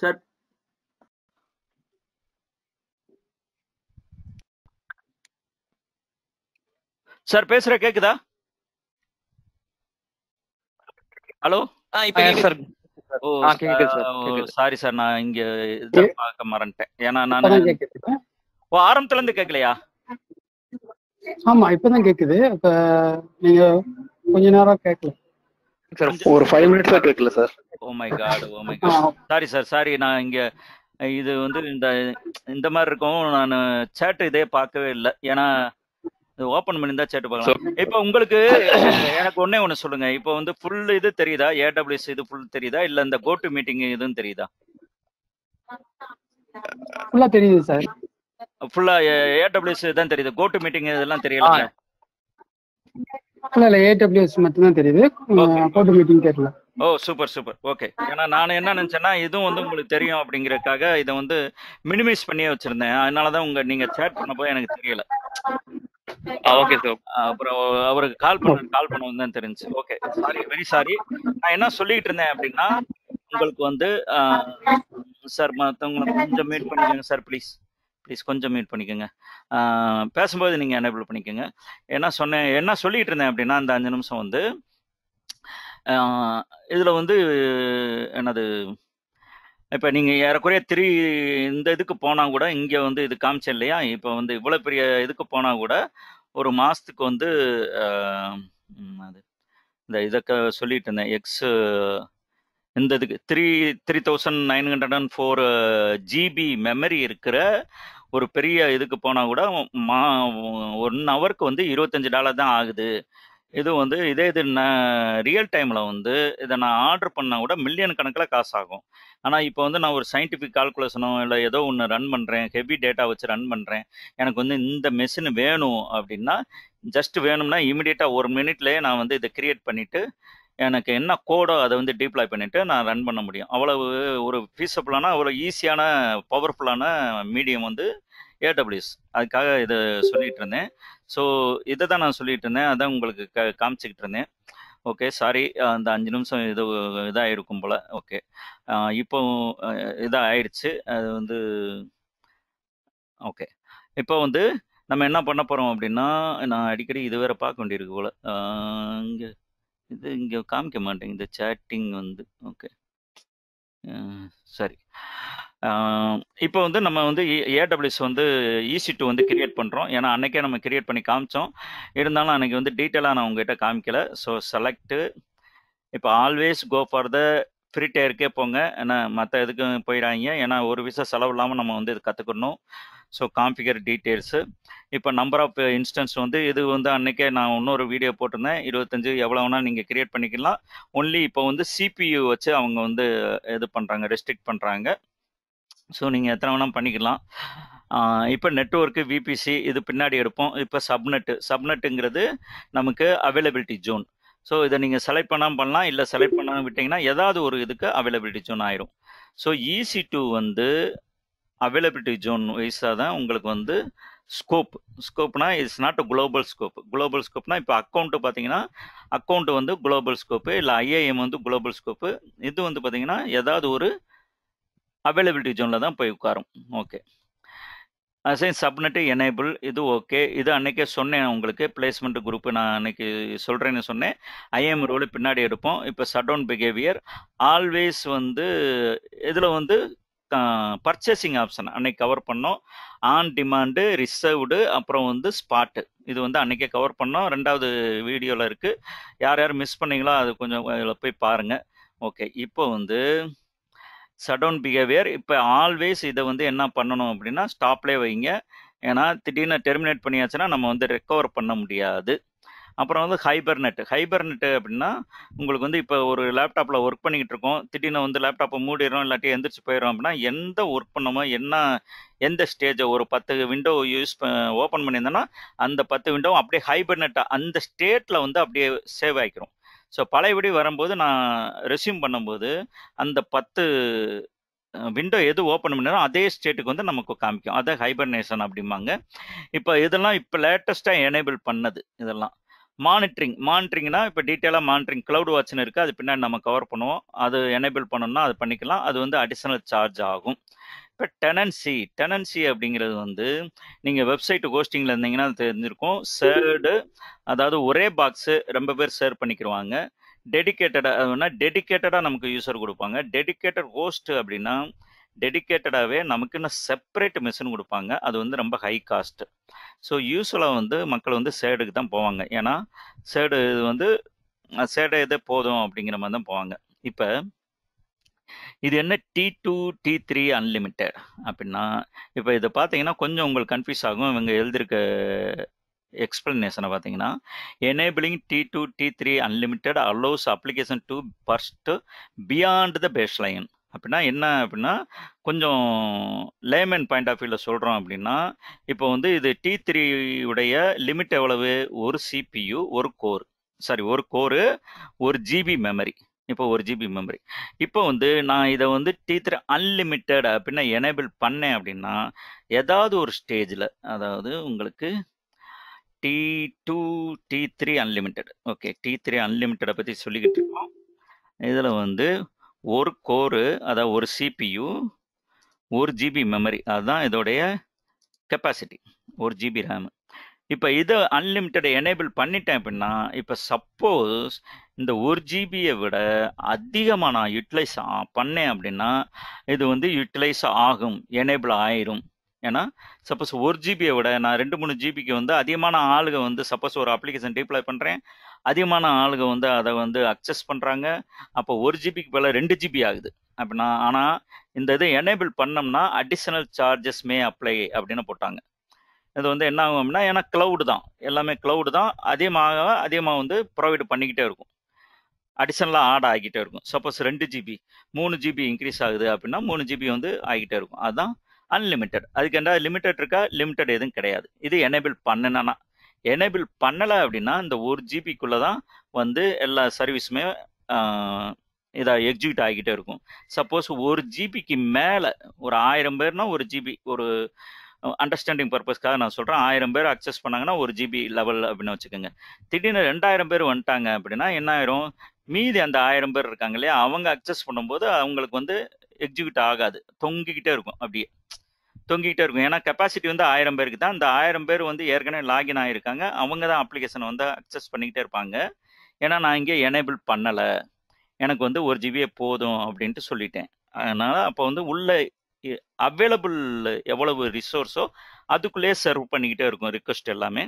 सर सर பேசுற கேக்குதா? ஹலோ இப்போ கேக்குது சார். ஓ கேக்குது சார். சாரி சார் நான் இங்க இத பாக்க மறந்துட்டேன். ஏனா நான் ஓ ஆரம்பத்துல இருந்து கேக்கலையா? ஆமா இப்போதான் கேக்குது. அப்ப நீங்க கொஞ்ச நேரம் கேக்கல சார். ஒரு 5 मिनिट्ஸ் கேக்கல sir. Oh my God oh my God. Sorry sir sorry நான் இங்க இது வந்து இந்த மாதிரி இருக்கும் நான் chat இதே பார்க்கவே இல்ல. ஏனா ஓபன் பண்ணிருந்தா சேட் பார்க்கலாம். இப்போ உங்களுக்கு எனக்கு ஒண்ணே ஒண்ணு சொல்லுங்க. இப்போ வந்து ஃபுல் இது தெரியுதா? AWS இது ஃபுல் தெரியுதா இல்ல இந்த கோ டு மீட்டிங் இதுவும் தெரியுதா? ஃபுல்லா தெரியுது சார். ஃபுல்லா AWS தான் தெரியுது. கோ டு மீட்டிங் இதெல்லாம் தெரியல. இல்ல AWS மட்டும் தான் தெரியுது. கோ டு மீட்டிங் தெரியல. Oh super super okay. ஏன்னா நான் என்ன நினைச்சேன்னா இதுவும் வந்து உங்களுக்கு தெரியும் அப்படிங்கறதுக்காக இதை வந்து மினிமைஸ் பண்ணியே வச்சிருந்தேன். அதனாலதான் உங்க நீங்க சேட் பண்ண போய் எனக்கு தெரியல. Okay sir. அப்புறம் அவருக்கு கால் பண்ணவும் தான் தெரிஞ்சு. Okay sorry very sorry. நான் என்ன சொல்லிக்கிட்டு இருந்தேன் அப்படின்னா உங்களுக்கு வந்து சார் மற்றவங்களை கொஞ்சம் மீட் பண்ணிக்கோங்க சார் ப்ளீஸ் ப்ளீஸ் கொஞ்சம் மீட் பண்ணிக்கோங்க. பேசும்போது நீங்கள் எனேபிள் பண்ணிக்கோங்க. என்ன சொல்லிக்கிட்டு இருந்தேன் அப்படின்னா அந்த 5 நிமிஷம் வந்து இதில் வந்து என்னது இப்போ நீங்கள் ஏறக்குறைய இந்த இதுக்கு போனால் கூட இங்கே வந்து இது காமிச்சேன் இல்லையா? இப்போ வந்து இவ்வளோ பெரிய இதுக்கு போனால் கூட ஒரு மாதத்துக்கு வந்து அது இந்த இதக்க சொல்லிட்டு இருந்தேன் எக்ஸ் இந்த இதுக்கு 3904 GB மெமரி இருக்கிற ஒரு பெரிய இதுக்கு போனால் கூட 1 ஹவருக்கு வந்து $25 தான் ஆகுது. இது வந்து இது நான் ரியல் டைமில் வந்து இதை நான் ஆர்டர் பண்ணால் கூட மில்லியன் கணக்கில் காசு ஆகும். ஆனால் இப்போ வந்து நான் ஒரு சயின்டிஃபிக் கால்குலேஷனோ இல்லை ஏதோ ஒன்று ரன் பண்ணுறேன், ஹெவி டேட்டா வச்சு ரன் பண்ணுறேன், எனக்கு வந்து இந்த மெஷின் வேணும் அப்படின்னா ஜஸ்ட் வேணும்னா இமீடியட்டாக 1 மினிட்லேயே நான் வந்து இதை கிரியேட் பண்ணிவிட்டு எனக்கு என்ன கோடோ அதை வந்து டிப்ளாய் பண்ணிவிட்டு நான் ரன் பண்ண முடியும். அவ்வளவு ஒரு ஃபீஸபிளான ஒரு ஈஸியான பவர்ஃபுல்லான மீடியம் வந்து AWS. அதுக்காக இதை சொல்லிகிட்டு இருந்தேன். ஸோ இதை தான் நான் சொல்லிகிட்டு இருந்தேன். அதான் உங்களுக்கு காமிச்சிக்கிட்டு இருந்தேன். ஓகே சாரி அந்த 5 நிமிஷம் இதாக இருக்கும் போல். ஓகே இப்போ இதாக ஆயிடுச்சு. அது வந்து ஓகே இப்போ வந்து நம்ம என்ன பண்ண போகிறோம் அப்படின்னா நான் அடிக்கடி இது வேறு பார்க்க வேண்டியிருக்கு போல். இங்கே காமிக்க மாட்டேங்குது சேட்டிங் வந்து. ஓகே சரி இப்போ வந்து நம்ம வந்து AWS வந்து EC2 வந்து கிரியேட் பண்ணுறோம். ஏன்னா அன்றைக்கே நம்ம கிரியேட் பண்ணி காமிச்சோம். இருந்தாலும் அன்றைக்கி வந்து டீட்டெயிலாக நான் உங்கள்கிட்ட காமிக்கலை. ஸோ செலக்ட்டு இப்போ always go for the free டயருக்கே போங்க. ஏன்னா மற்ற எதுக்கும் போயிடாங்க. ஏன்னா ஒரு விசா செலவு இல்லாமல் நம்ம வந்து இது கற்றுக்கணும். ஸோ கான்ஃபிகர் டீட்டெயில்ஸு இப்போ நம்பர் ஆஃப் இன்ஸ்டன்ஸ் வந்து இது வந்து அன்றைக்கே நான் இன்னொரு வீடியோ போட்டிருந்தேன். 25 எவ்வளோனா நீங்கள் கிரியேட் பண்ணிக்கலாம். ஒன்லி இப்போ வந்து CPU வச்சு அவங்க வந்து இது பண்ணுறாங்க, ரெஸ்ட்ரிக்ட் பண்ணுறாங்க. ஸோ நீங்கள் எத்தனை வேணாலும் பண்ணிக்கலாம். இப்போ நெட்வொர்க்கு VPC இது பின்னாடி எடுப்போம். இப்போ சப்நெட்டுங்கிறது நமக்கு அவைலபிலிட்டி ஜோன். ஸோ இதை நீங்கள் செலக்ட் பண்ணாமல் பண்ணலாம். இல்லை செலக்ட் பண்ணாமல் விட்டிங்கன்னா ஏதாவது ஒரு இதுக்கு அவைலபிலிட்டி ஜோன் ஆயிரும். ஸோ EC2 வந்து அவைலபிலிட்டி ஜோன் வைஸாக தான் உங்களுக்கு வந்து ஸ்கோப்னா it's not global scope. Global ஸ்கோப்னா இப்போ அக்கௌண்ட்டு பார்த்தீங்கன்னா அக்கௌண்ட்டு வந்து குளோபல் ஸ்கோப்பு, இல்லை IAM வந்து குளோபல் ஸ்கோப்பு. இது வந்து பார்த்தீங்கன்னா ஏதாவது ஒரு அவைலபிலிட்டி ஜோனில் தான் போய் உட்காரும். ஓகே அசைன் சப்நெட்டு எனேபிள் இது ஓகே. இது அன்றைக்கே சொன்னேன் உங்களுக்கு பிளேஸ்மெண்ட் குரூப் நான் அன்றைக்கி சொல்கிறேன்னு சொன்னேன். IAM ரோல் பின்னாடி எடுப்போம். இப்போ ஷட்டவுன் பிஹேவியர் ஆல்வேஸ் வந்து இதில் வந்து பர்ச்சேசிங் ஆப்ஷன் அன்றைக்கி கவர் பண்ணோம். ஆன் டிமாண்டு, ரிசர்வ்டு, அப்புறம் வந்து ஸ்பாட்டு. இது வந்து அன்றைக்கே கவர் பண்ணோம். 2வது வீடியோவில் இருக்குது. யார் மிஸ் பண்ணிங்களோ அது கொஞ்சம் இதில் போய் பாருங்கள். ஓகே இப்போ வந்து ஷட்டவுன் பிஹேவியர். இப்போ ஆல்வேஸ் இதை வந்து என்ன பண்ணணும் அப்படின்னா ஸ்டாப்லேயே வைங்க. ஏன்னா திடீர்னு டெர்மினேட் பண்ணியாச்சுன்னா நம்ம வந்து ரெக்கவர் பண்ண முடியாது. அப்புறம் வந்து ஹைபர்நெட்டு அப்படின்னா உங்களுக்கு வந்து இப்போ ஒரு லேப்டாப்பில் ஒர்க் பண்ணிக்கிட்டு இருக்கோம். திடீர்னு வந்து லேப்டாப்பை மூடிடும் இல்லாட்டி எந்திரிச்சு போயிடும் அப்படின்னா எந்த ஒர்க் பண்ணமோ எந்த ஸ்டேஜை ஒரு 10 விண்டோ ஓப்பன் பண்ணியிருந்தோன்னா அந்த 10 விண்டோவும் அப்படியே ஹைபர்நெட்டாக அந்த ஸ்டேட்டில் வந்து அப்படியே சேவ் ஆகிக்கிறோம். ஸோ பழையபடி வரும்போது நான் ரெஸ்யூம் பண்ணும்போது அந்த 10 விண்டோ எது ஓப்பன் பண்ணாலும் அதே ஸ்டேட்டுக்கு வந்து நமக்கு காமிக்கும். அதை ஹைபர்னேஷன் அப்படிம்பாங்க. இப்போ இதெல்லாம் இப்போ லேட்டஸ்ட்டாக எனேபிள் பண்ணது. இதெல்லாம் மானிட்டரிங் மானிட்டரிங்னா இப்போ டீட்டெயிலாக மானிட்டரிங் க்ளவுட் வாட்ச்னு இருக்குது, அது பின்னாடி நம்ம கவர் பண்ணுவோம். அது எனேபிள் பண்ணணும்னா அது பண்ணிக்கலாம், அது வந்து அடிஷ்னல் சார்ஜ் ஆகும். இப்போ டெனன்சி டெனன்சி அப்படிங்கிறது வந்து நீங்கள் வெப்சைட் ஹோஸ்டிங்கில் இருந்தீங்கன்னா அது தெரிஞ்சிருக்கும். ஷேர்டு அதாவது ஒரே பாக்ஸு ரொம்ப பேர் ஷேர் பண்ணிக்கிடுவாங்க. டெடிக்கேட்டடாக அப்படின்னா டெடிக்கேட்டடாக நமக்கு யூஸர் கொடுப்பாங்க. டெடிக்கேட்டட் ஹோஸ்ட் அப்படின்னா டெடிக்கேட்டடாகவே நமக்கு இன்னும் செப்பரேட் மிஷின் கொடுப்பாங்க, அது வந்து ரொம்ப ஹை காஸ்ட்டு. ஸோ யூஸ்வலாக வந்து மக்கள் வந்து சேடுக்கு தான் போவாங்க, ஏன்னா சேடு இது வந்து சேடை இதே போதும் அப்படிங்கிற மாதிரி தான் போவாங்க. இப்போ இது என்ன T2 T3 அன்லிமிட்டட் அப்படின்னா இப்போ இதை பார்த்தீங்கன்னா கொஞ்சம் உங்களுக்கு கன்ஃபியூஸ் ஆகும். இவங்க எழுதியிருக்க explanation பார்த்தீங்கன்னா enabling T2 T3 unlimited allows application to burst beyond the baseline. அப்படின்னா என்ன அப்படின்னா கொஞ்சம் லேமன் பாயிண்ட் ஆஃப் வியூவில் சொல்கிறோம் அப்படின்னா இப்போ வந்து இது T3 உடைய லிமிட் எவ்வளவு? ஒரு கோரு 1 GB மெமரி. இப்போ 1 GB மெமரி. இப்போ வந்து நான் இதை வந்து T3 அன்லிமிட்டட் அப்படின்னா எனேபிள் பண்ணேன் அப்படின்னா ஏதாவது ஒரு ஸ்டேஜில், அதாவது உங்களுக்கு T2 T3 unlimited, okay T3 அன்லிமிட்டடை பற்றி சொல்லிக்கிட்டு இருக்கோம். இதில் வந்து ஒரு கோரு அதாவது ஒரு CPU 1 GB மெமரி, அதுதான் இதோடைய கெப்பாசிட்டி, 1 GB ரேம். இப்போ இதை அன்லிமிட்டட் எனேபிள் பண்ணிட்டேன் அப்படின்னா இப்போ சப்போஸ் இந்த 1 GBயை விட அதிகமாக நான் யூட்டிலைஸ் பண்ணேன் அப்படின்னா இது வந்து யூட்டிலைஸ் ஆகும், எனேபிள் ஆயிரும். ஏன்னா சப்போஸ் 1 GBயை விட நான் 2-3 GBக்கு வந்து அதிகமான ஆளுக வந்து சப்போஸ் ஒரு அப்ளிகேஷன் டிப்ளாய் பண்ணுறேன், அதிகமான ஆளுக வந்து அதை வந்து அக்சஸ் பண்ணுறாங்க. அப்போ 1 GBக்கு மேலே 2 GB ஆகுது அப்படின்னா. ஆனால் இந்த இதை எனேபிள் பண்ணோம்னா அடிஷனல் சார்ஜஸ் மே அப்ளை அப்படின்னு போட்டாங்க. இது வந்து என்ன ஆகும் அப்படின்னா, ஏன்னா க்ளவுடு தான், எல்லாமே க்ளவுடு தான், அதிகமாக வந்து ப்ரொவைட் பண்ணிக்கிட்டே இருக்கும், அடிஷனலாக ஆட் ஆகிக்கிட்டே இருக்கும். சப்போஸ் 2 GB 3 GB இன்க்ரீஸ் ஆகுது அப்படின்னா 3 GB வந்து ஆகிக்கிட்டே இருக்கும். அதுதான் அன்லிமிட்டட். அதுக்கெண்டா லிமிட்டட் இருக்கா? லிமிட்டட் எதுவும் கிடையாது. இது எனேபிள் பண்ணனா. எனேபிள் பண்ணலை அப்படின்னா இந்த 1 GBக்குள்ளே தான் வந்து எல்லா சர்வீஸுமே இதாக எக்ஸிக்யூட் ஆகிக்கிட்டே இருக்கும். சப்போஸ் 1 GBக்கு மேலே, ஒரு 1000 பேர்னா 1 GB, ஒரு அண்டர்ஸ்டாண்டிங் பர்பஸ்க்காக நான் சொல்கிறேன், 1000 பேர் அக்சஸ் பண்ணாங்கன்னா 1 GB லெவல் அப்படின்னு வச்சுக்கோங்க. திடீர்னு 2000 பேர் வந்துட்டாங்க அப்படின்னா என்ன ஆயிரும்? மீதி அந்த 1000 பேர் இருக்காங்க இல்லையா, அவங்க அக்சஸ் பண்ணும்போது அவங்களுக்கு வந்து எக்ஸிக்யூட் ஆகாது, தொங்கிக்கிட்டே இருக்கும், அப்படியே தொங்கிக்கிட்டே இருக்கும். ஏன்னா கெப்பாசிட்டி வந்து 1000 பேருக்கு தான். இந்த 1000 பேர் வந்து ஏற்கனவே லாகின் ஆகியிருக்காங்க, அவங்க தான் அப்ளிகேஷனை வந்து அக்சஸ் பண்ணிக்கிட்டே இருப்பாங்க. ஏன்னா நான் இங்கே எனேபிள் பண்ணலை, எனக்கு வந்து 1 GB போதும் அப்படின்ட்டு சொல்லிட்டேன். அதனால் அப்போ வந்து உள்ள அவைலபிள் எவ்வளவு ரிசோர்ஸோ அதுக்குள்ளேயே சர்வ் பண்ணிக்கிட்டே இருக்கும் ரிக்வெஸ்ட் எல்லாமே.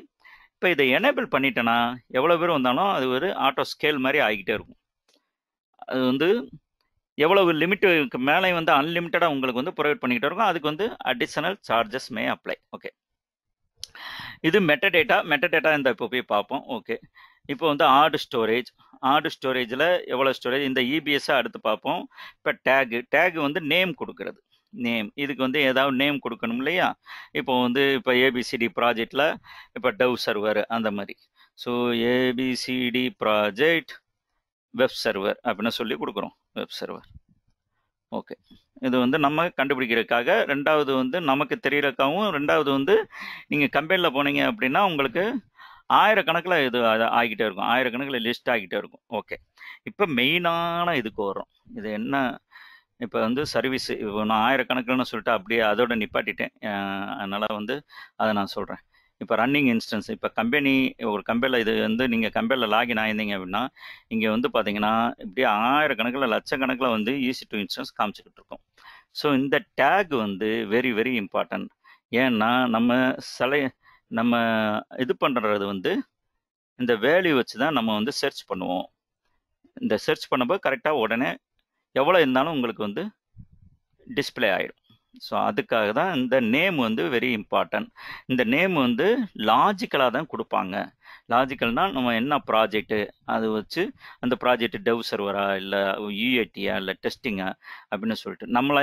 இப்போ இதை எனேபிள் பண்ணிட்டேன்னா எவ்வளோ பேர் வந்தாலும் அது ஒரு ஆட்டோ ஸ்கேல் மாதிரி ஆகிக்கிட்டே இருக்கும். அது வந்து எவ்வளவு லிமிட்டுக்கு மேலே வந்து அன்லிமிட்டடாக உங்களுக்கு வந்து ப்ரொவைட் பண்ணிக்கிட்டே இருக்கும். அதுக்கு வந்து additional charges may apply. Okay, இது மெட்டடேட்டா. மெட்டடேட்டா இந்த இப்போ போய் பார்ப்போம். ஓகே, இப்போ வந்து ஹார்டு ஸ்டோரேஜில் எவ்வளோ ஸ்டோரேஜ், இந்த EBSஐ அடுத்து பார்ப்போம். இப்போ டேகு வந்து நேம் கொடுக்கறது. நேம் இதுக்கு வந்து ஏதாவது நேம் கொடுக்கணும் இல்லையா. இப்போ வந்து இப்போ ABCD ப்ராஜெக்டில் இப்போ டவ் சர்வர் அந்த மாதிரி. So ABCD project web server அப்படின்னு சொல்லி கொடுக்குறோம். Web server, okay. இது வந்து நம்ம கண்டுபிடிக்கிறதுக்காக, ரெண்டாவது வந்து நமக்கு தெரியறதுக்காகவும், ரெண்டாவது வந்து நீங்கள் கம்பெனியில் போனீங்க அப்படின்னா உங்களுக்கு ஆயிரக்கணக்கில் இது ஆகிட்டே இருக்கும், ஆயிரக்கணக்கில் லிஸ்ட் ஆகிட்டே இருக்கும். ஓகே, இப்போ மெயினான இதுக்கு வரும். இது என்ன, இப்போ வந்து சர்வீஸ். இப்போ நான் ஆயிரக்கணக்கில்னு சொல்லிட்டு அப்படியே அதோட நிப்பாட்டிட்டேன், அதனால் வந்து அதை நான் சொல்கிறேன். இப்போ ரன்னிங் இன்ஸ்டன்ஸ், இப்போ கம்பெனி ஒரு கம்பெனியில் இது வந்து நீங்கள் கம்பெனியில் லாகின் ஆகிருந்தீங்க அப்படின்னா இங்கே வந்து பார்த்தீங்கன்னா இப்படியே ஆயிரக்கணக்கில் லட்சக்கணக்கில் வந்து EC2 இன்ஸ்டன்ஸ் காமிச்சிக்கிட்டு இருக்கோம். ஸோ இந்த டேக் வந்து வெரி வெரி இம்பார்ட்டன்ட். ஏன்னா நம்ம இது பண்ணுறது வந்து இந்த வேல்யூ வச்சு தான் நம்ம வந்து சர்ச் பண்ணுவோம். இந்த சர்ச் பண்ணும்போது கரெக்டாக உடனே எவ்வளோ இருந்தாலும் உங்களுக்கு வந்து டிஸ்பிளே ஆகிடும். ஸோ அதுக்காக தான் இந்த நேம் வந்து வெரி இம்பார்ட்டன்ட். இந்த நேம் வந்து லாஜிக்கலாக தான் கொடுப்பாங்க. லாஜிக்கல்னால் நம்ம என்ன ப்ராஜெக்ட்டு அது வச்சு அந்த ப்ராஜெக்ட் டெவ் சர்வரா இல்லை UATயா இல்லை டெஸ்டிங்கா அப்படின்னு சொல்லிட்டு நம்மளா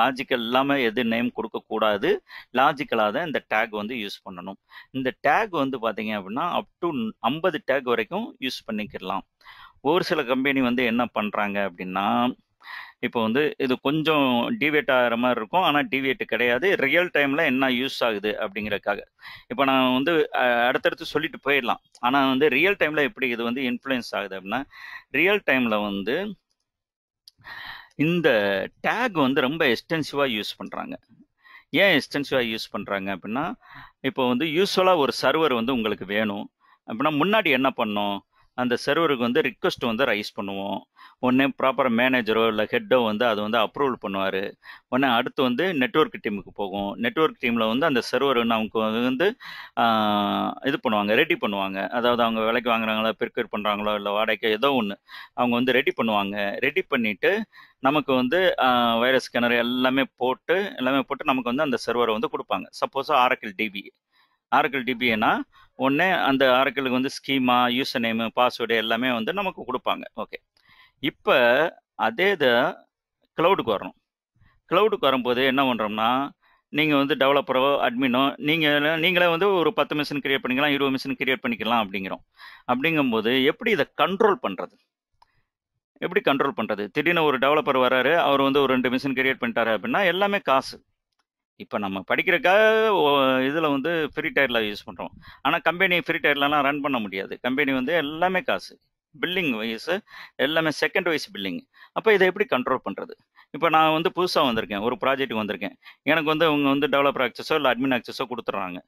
லாஜிக்கல் இல்லாமல் எது நேம் கொடுக்கக்கூடாது. லாஜிக்கலாக தான் இந்த டேக் வந்து யூஸ் பண்ணணும். இந்த டேக் வந்து பார்த்தீங்க அப்படின்னா அப் டு 50 டேக் வரைக்கும் யூஸ் பண்ணிக்கிடலாம். ஒரு சில கம்பெனி வந்து என்ன பண்ணுறாங்க அப்படின்னா இப்போ வந்து இது கொஞ்சம் டிவேட் ஆகிற மாதிரி இருக்கும். ஆனால் டிவேட் கிடையாது, ரியல் டைமில் என்ன யூஸ் ஆகுது அப்படிங்கிறதுக்காக. இப்போ நான் வந்து அடுத்தடுத்து சொல்லிட்டு போயிடலாம். ஆனால் வந்து ரியல் டைமில் எப்படி இது வந்து இன்ஃப்ளூயன்ஸ் ஆகுது அப்படின்னா, ரியல் டைமில் வந்து இந்த டேக் வந்து ரொம்ப எக்ஸ்டென்சிவாக யூஸ் பண்ணுறாங்க. ஏன் எக்ஸ்டென்சிவாக யூஸ் பண்ணுறாங்க அப்படின்னா, இப்போ வந்து யூஸ்வலாக ஒரு சர்வர் வந்து உங்களுக்கு வேணும் அப்படின்னா முன்னாடி என்ன பண்ணோம், அந்த சர்வருக்கு வந்து ரிக்வெஸ்ட் வந்து ரைஸ் பண்ணுவோம். ஒன்று ப்ராப்பர் மேனேஜரோ இல்லை ஹெட்டோ வந்து அது வந்து அப்ரூவல் பண்ணுவார். ஒன்று அடுத்து வந்து நெட்வொர்க் டீமுக்கு போகும். நெட்வொர்க் டீமில் வந்து அந்த சர்வர் நமக்கு வந்து இது பண்ணுவாங்க, ரெடி பண்ணுவாங்க. அதாவது அவங்க விலைக்கு வாங்குறாங்களோ பெர்க்யூர் பண்ணுறாங்களோ இல்லை வாடகைக்கோ ஏதோ ஒன்று அவங்க வந்து ரெடி பண்ணுவாங்க. ரெடி பண்ணிவிட்டு நமக்கு வந்து வைரஸ் ஸ்கேனர் எல்லாமே போட்டு நமக்கு வந்து அந்த சர்வரை வந்து கொடுப்பாங்க. சப்போஸ் ஆரக்கிள் டிபினா ஒன்று அந்த ஆரக்கிளுக்கு வந்து ஸ்கீமா, யூசர் நேமு, பாஸ்வேர்டு எல்லாமே வந்து நமக்கு கொடுப்பாங்க. ஓகே, இப்போ அதே இதை க்ளவுடுக்கு வரணும். க்ளவுடுக்கு வரும்போது என்ன பண்ணுறோம்னா, நீங்கள் வந்து டெவலப்பரோ அட்மினோ நீங்களே வந்து ஒரு 10 மிஷின் கிரியேட் பண்ணிக்கலாம், 20 மிஷின் கிரியேட் பண்ணிக்கலாம் அப்படிங்கும்போது எப்படி இதை கண்ட்ரோல் பண்ணுறது? திடீர்னு ஒரு டெவலப்பர் வராரு, அவர் வந்து ஒரு 2 மிஷின் கிரியேட் பண்ணிட்டாரு அப்படின்னா எல்லாமே காசு. இப்போ நம்ம படிக்கிறக்காக இதில் வந்து ஃப்ரீ டயரில் யூஸ் பண்ணுறோம். ஆனால் கம்பெனி ஃப்ரீ டயர்லலாம் ரன் பண்ண முடியாது. கம்பெனி வந்து எல்லாமே காசு, பில்லிங் வைஸ் எல்லாமே செகண்ட் வைஸ் பில்லிங். அப்போ இதை எப்படி கண்ட்ரோல் பண்ணுறது? இப்போ நான் வந்து புதுசாக வந்திருக்கேன், ஒரு ப்ராஜெக்ட்டுக்கு வந்திருக்கேன். எனக்கு வந்து அவங்க வந்து டெவலப்பர் ஆக்சஸோ இல்லை அட்மின் ஆக்சஸோ கொடுத்துட்றாங்க.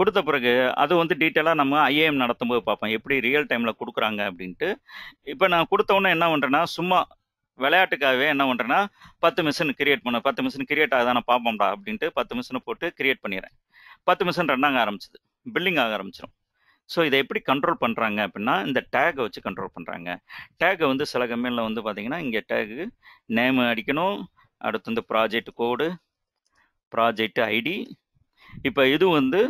கொடுத்த பிறகு அது வந்து டீட்டெயிலாக நம்ம ஐஏஎம் நடத்தும்போது பார்ப்போம் எப்படி ரியல் டைமில் கொடுக்குறாங்க அப்படின்ட்டு. இப்போ நான் கொடுத்தோன்னே என்ன பண்ணுறேன்னா, சும்மா விளையாட்டுக்காகவே என்ன பண்ணுறேன்னா 10 மிஷின் கிரியேட் பண்ண, 10 மிஷின் கிரியேட் ஆகுதான பார்ப்போம்டா அப்படின்ட்டு 10 மிஷினை போட்டு கிரியேட் பண்ணிடுறேன். 10 மிஷின் ரன்னாக ஆரம்பிச்சிது, பில்லிங் ஆக ஆரம்பிச்சிடும். ஸோ இதை எப்படி கண்ட்ரோல் பண்ணுறாங்க அப்படின்னா இந்த டேக்கை வச்சு கண்ட்ரோல் பண்ணுறாங்க. டேக்கை வந்து சில கம்பெனியில் வந்து பார்த்திங்கன்னா இங்கே டேக்கு நேமு அடிக்கணும், அடுத்து வந்து ப்ராஜெக்ட் கோடு, ப்ராஜெக்ட் ஐடி. இப்போ இது வந்து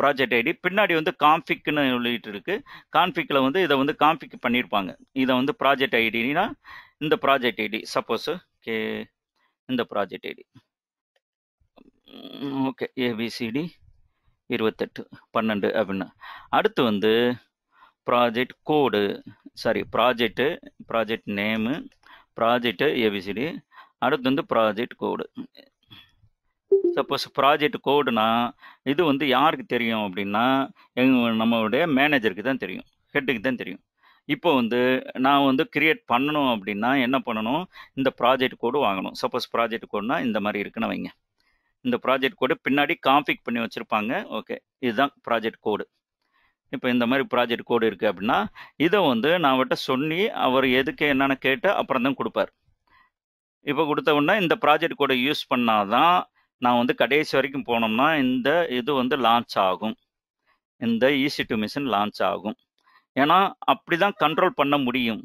ப்ராஜெக்ட் ஐடி, பின்னாடி வந்து கான்ஃபிக்னு எழுதிட்டு இருக்குது. கான்ஃபிக்கில் வந்து இதை வந்து கான்ஃபிக் பண்ணியிருப்பாங்க. இதை வந்து ப்ராஜெக்ட் ஐடினா இந்த ப்ராஜெக்ட் ஐடி சப்போஸ் கே, இந்த ப்ராஜெக்ட் ஐடி ஓகே ஏபிசிடி 28/12 அப்படின்னு. அடுத்து வந்து project code, project name, project ABCD, அடுத்து வந்து ப்ராஜெக்ட் கோடு. சப்போஸ் ப்ராஜெக்ட் கோடுனா இது வந்து யாருக்கு தெரியும் அப்படின்னா நம்மளுடைய மேனேஜருக்கு தான் தெரியும், ஹெட்டுக்கு தான் தெரியும். இப்போ வந்து நான் வந்து கிரியேட் பண்ணணும் அப்படின்னா என்ன பண்ணணும், இந்த ப்ராஜெக்ட் கோடு வாங்கணும். சப்போஸ் ப்ராஜெக்ட் கோடுனா இந்த மாதிரி இருக்குன்னு வைங்க. இந்த ப்ராஜெக்ட் கோடு பின்னாடி கான்ஃபிக் பண்ணி வச்சுருப்பாங்க. ஓகே, இதுதான் ப்ராஜெக்ட் கோடு. இப்போ இந்த மாதிரி ப்ராஜெக்ட் கோடு இருக்குது அப்படின்னா இதை வந்து நான் அவட்ட சொல்லி அவர் எதுக்கு என்னென்னு கேட்டு அப்புறம் தான் கொடுப்பார். இப்போ கொடுத்த உடனே இந்த ப்ராஜெக்ட் கோடை யூஸ் பண்ணாதான் நான் வந்து கடைசி வரைக்கும் போனோம்னா இந்த இது வந்து லான்ச் ஆகும், இந்த EC2 மிஷின் லான்ச் ஆகும். ஏன்னா அப்படி தான் கண்ட்ரோல் பண்ண முடியும்.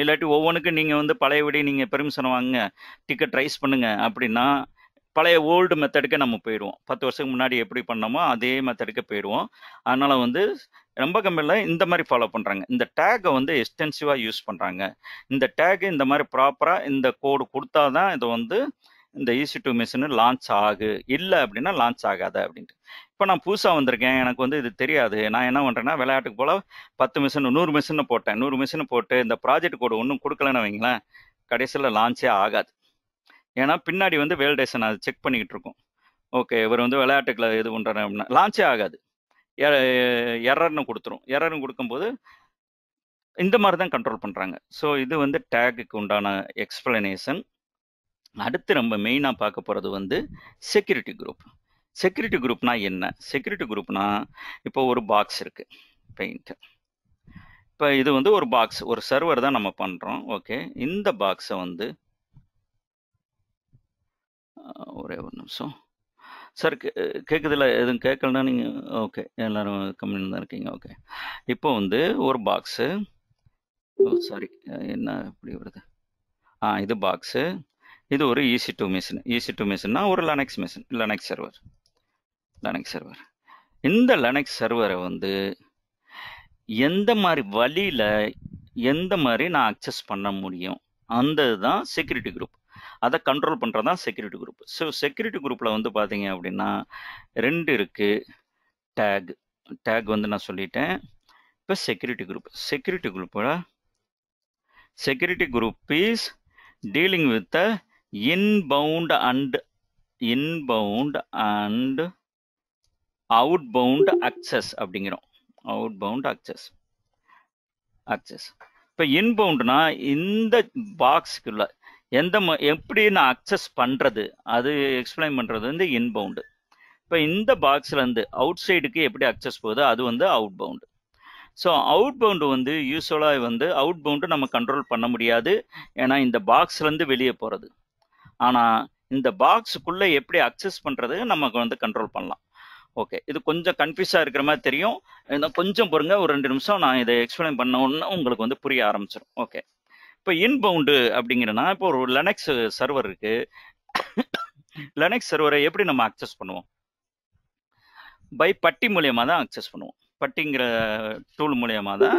இல்லாட்டி ஒவ்வொன்றுக்கும் நீங்கள் வந்து பழையபடி நீங்கள் பெர்மிஷன் வாங்க, டிக்கெட் ரைஸ் பண்ணுங்கள் அப்படின்னா பழைய ஓல்டு மெத்தடுக்கே நம்ம போயிடுவோம். 10 வருஷத்துக்கு முன்னாடி எப்படி பண்ணோமோ அதே மெத்தடுக்கே போயிடுவோம். அதனால் வந்து ரொம்ப கம்பெனியில் இந்த மாதிரி ஃபாலோ பண்ணுறாங்க. இந்த டேக்கை வந்து எக்ஸ்டென்சிவாக யூஸ் பண்ணுறாங்க. இந்த டேக்கு இந்த மாதிரி ப்ராப்பராக இந்த கோடு கொடுத்தா தான் இதை வந்து இந்த EC2 மிஷினு லான்ச் ஆகு, இல்லை அப்படின்னா லான்ச் ஆகாது அப்படின்ட்டு. இப்போ நான் புதுசாக வந்திருக்கேன், எனக்கு வந்து இது தெரியாது. நான் என்ன பண்ணுறேன்னா விளையாட்டுக்கு போல் 10 மிஷின் 100 மிஷின் போட்டேன். 100 மிஷின் போட்டு இந்த ப்ராஜெக்ட் கோடு ஒன்றும் கொடுக்கலன்னு வைங்களேன், கடைசியில் லான்ச்சே ஆகாது. ஏன்னா பின்னாடி வந்து வேலிடேஷன் அதை செக் பண்ணிக்கிட்டு இருக்கோம். ஓகே, இவர் வந்து விளையாட்டுக்குள்ள இது பண்ணுறாரு அப்படின்னா லான்ச்சே ஆகாது, எரர்னு கொடுத்துரும். எரர்னு கொடுக்கும்போது இந்த மாதிரி தான் கண்ட்ரோல் பண்ணுறாங்க. ஸோ இது வந்து டேக்குக்கு உண்டான எக்ஸ்பிளனேஷன். அடுத்து நம்ம மெயினாக பார்க்க போகிறது வந்து செக்யூரிட்டி குரூப். செக்யூரிட்டி குரூப்னா என்ன? செக்யூரிட்டி குரூப்னா இப்போ ஒரு பாக்ஸ் இருக்குது, பெயிண்ட். இப்போ இது வந்து ஒரு பாக்ஸ், ஒரு சர்வர் தான் நம்ம பண்ணுறோம். ஓகே, இந்த பாக்ஸை வந்து ஒரே ஒரு நிமிஷம் சார், கேட்குதில்ல? எதுவும் கேட்கலன்னா நீங்கள் ஓகே, எல்லோரும் கம்மியாக தான் இருக்கீங்க. ஓகே, இப்போ வந்து ஒரு பாக்ஸு, என்ன இப்படி வருது? இது பாக்ஸு, இது ஒரு EC2 மிஷின். EC2 மிஷின்னா ஒரு லினக்ஸ் மிஷின், லினக்ஸ் சர்வர். இந்த லினக்ஸ் சர்வரை வந்து எந்த மாதிரி வழியில் நான் அக்சஸ் பண்ண முடியும், அந்த இதுதான் செக்யூரிட்டி குரூப். அதை கண்ட்ரோல் பண்ணுறது தான் செக்யூரிட்டி குரூப். ஸோ செக்யூரிட்டி குரூப்பில் வந்து பார்த்தீங்க அப்படின்னா 2 இருக்குது. டேக் வந்து நான் சொல்லிட்டேன். இப்போ security group is dealing with inbound and outbound access அப்படிங்கறோம். outbound access இப்ப inboundனா இந்த பாக்ஸ்க்குள்ள எந்த எப்படி நான் access பண்றது அது எக்ஸ்பிளைன் பண்றது வந்து inbound. இப்ப இந்த பாக்ஸ்ல இருந்து அவுட்சைடுக்கு எப்படி access போகுது அது வந்து outbound. So outbound வந்து யூசுவலா வந்து outbound நம்ம கண்ட்ரோல் பண்ண முடியாது, ஏன்னா இந்த பாக்ஸ்ல இருந்து வெளியே போறது. ஆனா இந்த பாக்ஸுக்குள்ள எப்படி அக்சஸ் பண்றது நமக்கு வந்து கண்ட்ரோல் பண்ணலாம். ஓகே, இது கொஞ்சம் கன்ஃபியூஸா இருக்கிற மாதிரி தெரியும், கொஞ்சம் பொறுங்க, ஒரு 2 நிமிஷம் நான் இதை எக்ஸ்பிளைன் பண்ண உடனே உங்களுக்கு வந்து புரிய ஆரம்பிச்சிடும். ஓகே, இப்போ இன்பவுண்டு அப்படிங்கிறனா இப்போ ஒரு லினக்ஸ் சர்வர் இருக்கு. லினக்ஸ் சர்வரை எப்படி நம்ம அக்சஸ் பண்ணுவோம்? பை பட்டி மூலியமா தான் அக்சஸ் பண்ணுவோம். பட்டிங்கிற டூல் மூலியமாக தான்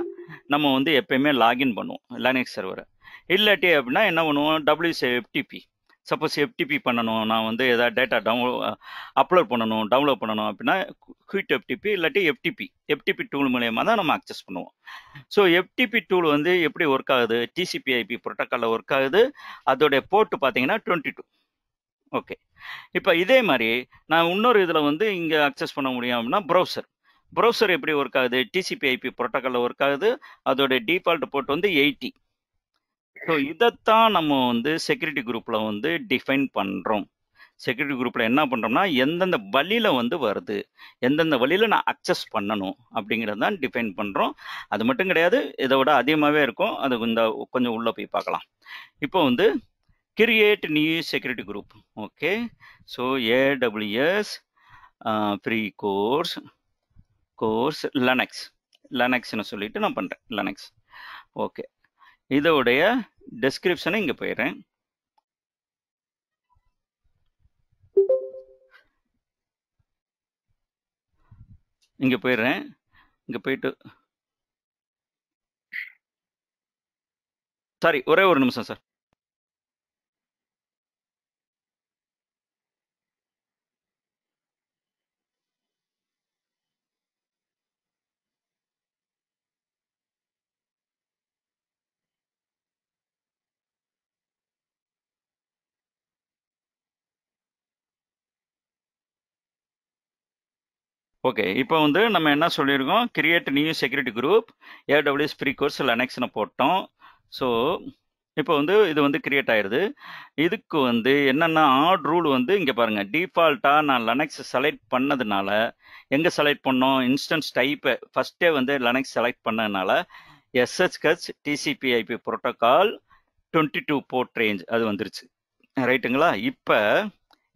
நம்ம வந்து எப்பயுமே லாகின் பண்ணுவோம் லினக்ஸ் சர்வரை. இல்லாட்டி அப்படின்னா என்ன பண்ணுவோம், WSFTP. சப்போஸ் FTP பண்ணணும், நான் வந்து எதாவது டேட்டா அப்லோட் பண்ணணும் டவுன்லோட் பண்ணணும் அப்படின்னா குயிட் FTP இல்லாட்டி FTP டூல் மூலியமாக தான் நம்ம அக்சஸ் பண்ணுவோம். ஸோ FTP டூல் வந்து எப்படி ஒர்க் ஆகுது, TCP/IP ப்ரோட்டோக்காலில் ஒர்க் ஆகுது. அதோடைய போர்ட்டு பார்த்தீங்கன்னா 22. ஓகே, இப்போ இதே மாதிரி நான் இன்னொரு இதில் வந்து இங்கே அக்சஸ் பண்ண முடியும் அப்படின்னா ப்ரௌசர் எப்படி ஒர்க் ஆகுது, TCP/IP ப்ரோட்டோக்காலில் ஒர்க் ஆகுது. அதோடைய டிஃபால்ட் போர்ட் வந்து 80. ஸோ இதைத்தான் நம்ம வந்து செக்யூரிட்டி குரூப்பில் வந்து டிஃபைன் பண்ணுறோம். செக்யூரிட்டி குரூப்பில் என்ன பண்ணுறோம்னா எந்தெந்த வழியில் வந்து வருது, எந்தெந்த வழியில் நான் அக்சஸ் பண்ணணும் அப்படிங்கிறது தான் டிஃபைன் பண்ணுறோம். அது மட்டும் கிடையாது, இதை விட அதிகமாகவே இருக்கும், அது இந்த கொஞ்சம் உள்ளே போய் பார்க்கலாம். இப்போ வந்து create new security group. Okay, so AWS free course லினக்ஸ்னு சொல்லிட்டு நான் பண்ணுறேன் லினக்ஸ். ஓகே, இதோடைய டெஸ்கிரிப்ஷனை இங்கே போயிடுறேன். இங்கே போயிட்டு சாரி, ஒரே ஒரு நிமிஷம் சார். ஓகே, இப்போ வந்து நம்ம என்ன சொல்லியிருக்கோம், create new security group AWS free course லினக்ஸ்னு போட்டோம். ஸோ இப்போ வந்து இது வந்து கிரியேட் ஆயிடுது. இதுக்கு வந்து என்னென்னா ஆட் ரூல் வந்து இங்கே பாருங்கள், டிஃபால்ட்டாக நான் லினக்ஸ் செலக்ட் பண்ணதுனால எங்கே செலக்ட் பண்ணோம், இன்ஸ்டன்ஸ் டைப்பை ஃபஸ்ட்டே வந்து லினக்ஸ் செலக்ட் பண்ணதுனால SSH TCP/IP protocol 22 port range அது வந்துருச்சு. ரைட்டுங்களா? இப்போ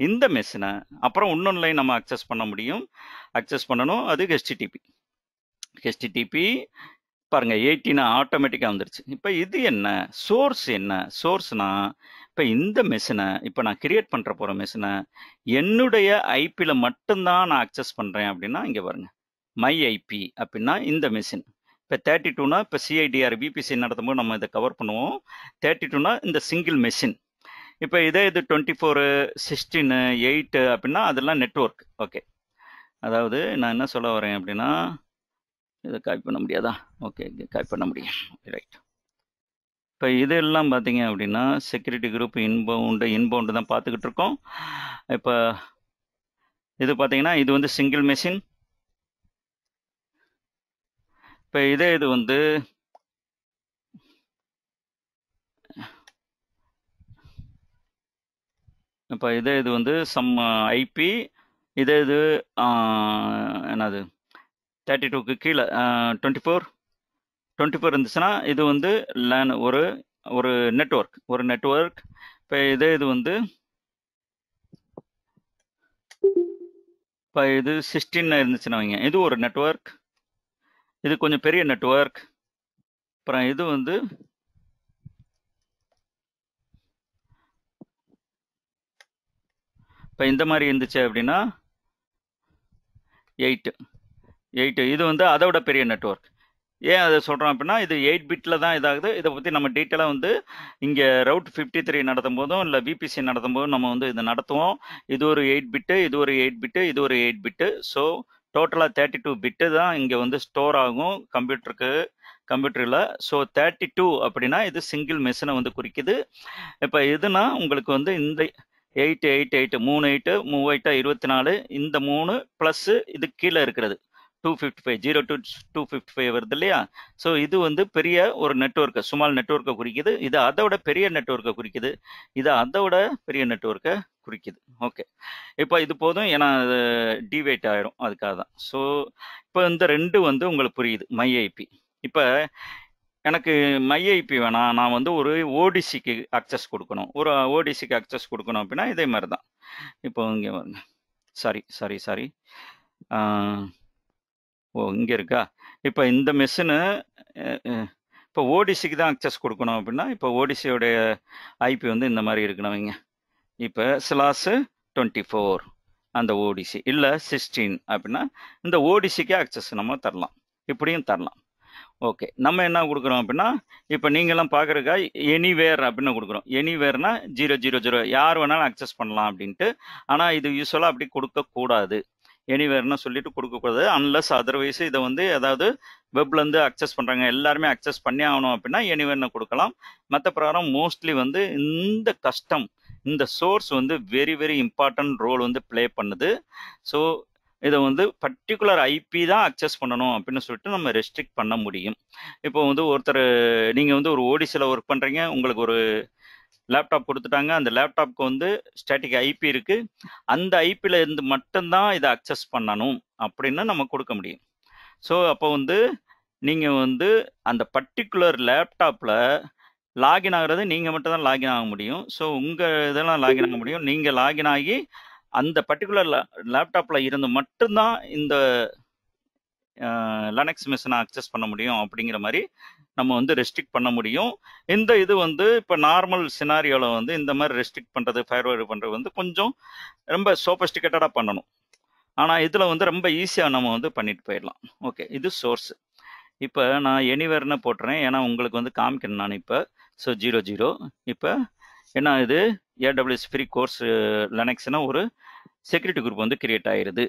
இந்த மெஷினை அப்புறம் இன்னொன்லைன் நம்ம அக்சஸ் பண்ண முடியும். அக்சஸ் பண்ணணும், அது HTTP பாருங்கள் 18 ஆட்டோமேட்டிக்காக வந்துருச்சு. இப்போ இது என்ன சோர்ஸ், இப்போ இந்த மெஷினை இப்போ நான் கிரியேட் பண்ணுற போகிற மெஷினை என்னுடைய ஐபியில் மட்டும்தான் நான் அக்சஸ் பண்ணுறேன் அப்படின்னா இங்கே பாருங்கள் மை ஐபி அப்படின்னா இந்த மெஷின். இப்போ 32னா இப்போ CIDR VPC நடத்தும்போது நம்ம இதை கவர் பண்ணுவோம். 32னா இந்த சிங்கிள் மெஷின். இப்போ இதே இது 24, 16, 8 அப்படின்னா அதெல்லாம் நெட்வொர்க். ஓகே, அதாவது நான் என்ன சொல்ல வரேன் அப்படின்னா இதை காப்பி பண்ண முடியாதா? ஓகே, காப்பி பண்ண முடியும். ரைட், இப்போ இதெல்லாம் பார்த்தீங்க அப்படின்னா செக்யூரிட்டி குரூப் இன்பவுண்டு தான் பார்த்துக்கிட்டு இருக்கோம். இப்போ இது பார்த்தீங்கன்னா இது வந்து சிங்கிள் மெஷின். இப்போ இதே இது வந்து சம் ஐபி. இதே இது என்னது 32க்கு கீழே 24 இருந்துச்சுன்னா இது வந்து லேன் ஒரு நெட்வொர்க் இப்போ இதே இது வந்து இப்போ இது 16 இருந்துச்சுன்னா வைங்க இது ஒரு நெட்வொர்க், இது கொஞ்சம் பெரிய நெட்வொர்க். அப்புறம் இது வந்து இப்போ இந்த மாதிரி இருந்துச்சு அப்படின்னா 8, இது வந்து அதை விட பெரிய நெட்வொர்க். ஏன் அதை சொல்கிறோம் அப்படின்னா இது 8 பிட்டில் தான் இதாகுது. இதை பற்றி நம்ம டீட்டெயிலாக வந்து இங்கே ரவுட் 53 நடத்தும் போதும் இல்லை VPC நடத்தும் போதும் நம்ம வந்து இதை நடத்துவோம். இது ஒரு 8 பிட்டு, இது ஒரு 8 பிட்டு, இது ஒரு 8 பிட்டு. ஸோ டோட்டலாக 32 பிட்டு தான் இங்கே வந்து ஸ்டோர் ஆகும் கம்ப்யூட்டருக்கு. கம்ப்யூட்டரில். ஸோ 32 அப்படின்னா இது சிங்கிள் மெஷினை வந்து குறிக்குது. இப்போ எதுனா உங்களுக்கு வந்து இந்த 8 8 8 3 8 3 8 24 இந்த 3 ப்ளஸ்ஸு இது கீழே இருக்கிறது 255 0 to 255 வருது இல்லையா. ஸோ இது வந்து பெரிய ஒரு நெட்வொர்க்கை சுமால் நெட்வொர்க்கை குறிக்குது, இது அதோட பெரிய நெட்வொர்க்கை குறிக்குது, இது அதோட பெரிய நெட்வொர்க்கை குறிக்குது. ஓகே இப்போ இது போதும், ஏன்னா அது டிவேட் ஆகிடும், அதுக்காக தான். ஸோ இப்போ இந்த 2 வந்து உங்களுக்கு புரியுது MyIP. இப்போ எனக்கு MyIP வேணாம், நான் வந்து ஒரு ODCக்கு அக்சஸ் கொடுக்கணும், ஒரு ODCக்கு அக்சஸ் கொடுக்கணும் அப்படின்னா இதே மாதிரி தான். இப்போ இங்கே வருங்க, சாரி ஓ இங்கே இருக்கா. இப்போ இந்த மெஷினு இப்போ ODCக்கு தான் அக்சஸ் கொடுக்கணும் அப்படின்னா இப்போ ODCயோடைய ஐபி வந்து இந்த மாதிரி இருக்கணுங்க. இப்போ /24 அந்த ODC இல்லை 16 அப்படின்னா இந்த ODCக்கு அக்சஸ் நம்ம தரலாம், இப்படியும் தரலாம். ஓகே நம்ம என்ன கொடுக்குறோம் அப்படின்னா இப்போ நீங்கள்லாம் பார்க்குறக்கா எனிவேர் அப்படின்னு கொடுக்குறோம். எனிவேர்னா 0 0 0 யார் வேணாலும் அக்சஸ் பண்ணலாம் அப்படின்ட்டு. ஆனால் இது யூஸ்வலாக அப்படி கொடுக்கக்கூடாது, எனிவேர்னு சொல்லிட்டு கொடுக்கக்கூடாது. அன்லஸ் அதர்வைஸ் இதை வந்து ஏதாவது வெப்லேருந்து அக்சஸ் பண்ணுறாங்க, எல்லாருமே அக்சஸ் பண்ணி ஆகணும் அப்படின்னா எனிவேர்னு கொடுக்கலாம். மற்ற பிரகாரம் மோஸ்ட்லி வந்து இந்த கஸ்டம் இந்த சோர்ஸ் வந்து வெரி வெரி இம்பார்ட்டன்ட் ரோல் வந்து ப்ளே பண்ணுது. ஸோ இதை வந்து பர்டிகுலர் ஐபி தான் அக்சஸ் பண்ணணும் அப்படின்னு சொல்லிட்டு நம்ம ரெஸ்ட்ரிக்ட் பண்ண முடியும். இப்போ வந்து ஒருத்தர் நீங்கள் வந்து ஒரு ஓடிசியில் ஒர்க் பண்ணுறீங்க, உங்களுக்கு ஒரு லேப்டாப் கொடுத்துட்டாங்க, அந்த லேப்டாப்க்கு வந்து ஸ்டாட்டிக் ஐபி இருக்குது, அந்த ஐபியில் இருந்து மட்டும்தான் இதை அக்சஸ் பண்ணணும் அப்படின்னு நம்ம கொடுக்க முடியும். ஸோ அப்போ வந்து நீங்கள் வந்து அந்த பர்டிகுலர் லேப்டாப்பில் லாகின் ஆகிறது நீங்கள் மட்டும்தான் லாகின் ஆக முடியும். ஸோ உங்கள் இதெல்லாம் லாகின் ஆக முடியும், நீங்கள் லாகின் ஆகி அந்த பர்டிகுலர் லேப்டாப்பில் இருந்து மட்டும்தான் இந்த லினக்ஸ் மிஷினை அக்சஸ் பண்ண முடியும் அப்படிங்கிற மாதிரி நம்ம வந்து ரெஸ்ட்ரிக்ட் பண்ண முடியும். இந்த இது வந்து இப்போ நார்மல் சினாரியோவில் வந்து இந்த மாதிரி ரெஸ்ட்ரிக்ட் பண்ணுறது ஃபயர்வேர் பண்ணுறது வந்து கொஞ்சம் ரொம்ப சோபஸ்டிகேட்டடாக பண்ணணும், ஆனால் இதில் வந்து ரொம்ப ஈஸியாக நம்ம வந்து பண்ணிட்டு போயிடலாம். ஓகே இது சோர்ஸு. இப்போ நான் எனிவேர்னு போட்டுறேன், ஏன்னா உங்களுக்கு வந்து காமிக்கணும் நான் இப்போ. ஸோ 00 இப்போ ஏன்னா இது AWS ஃப்ரீ கோர்ஸ் லினக்ஸ்னா ஒரு செக்யூரிட்டி குரூப் வந்து கிரியேட் ஆகிடுது.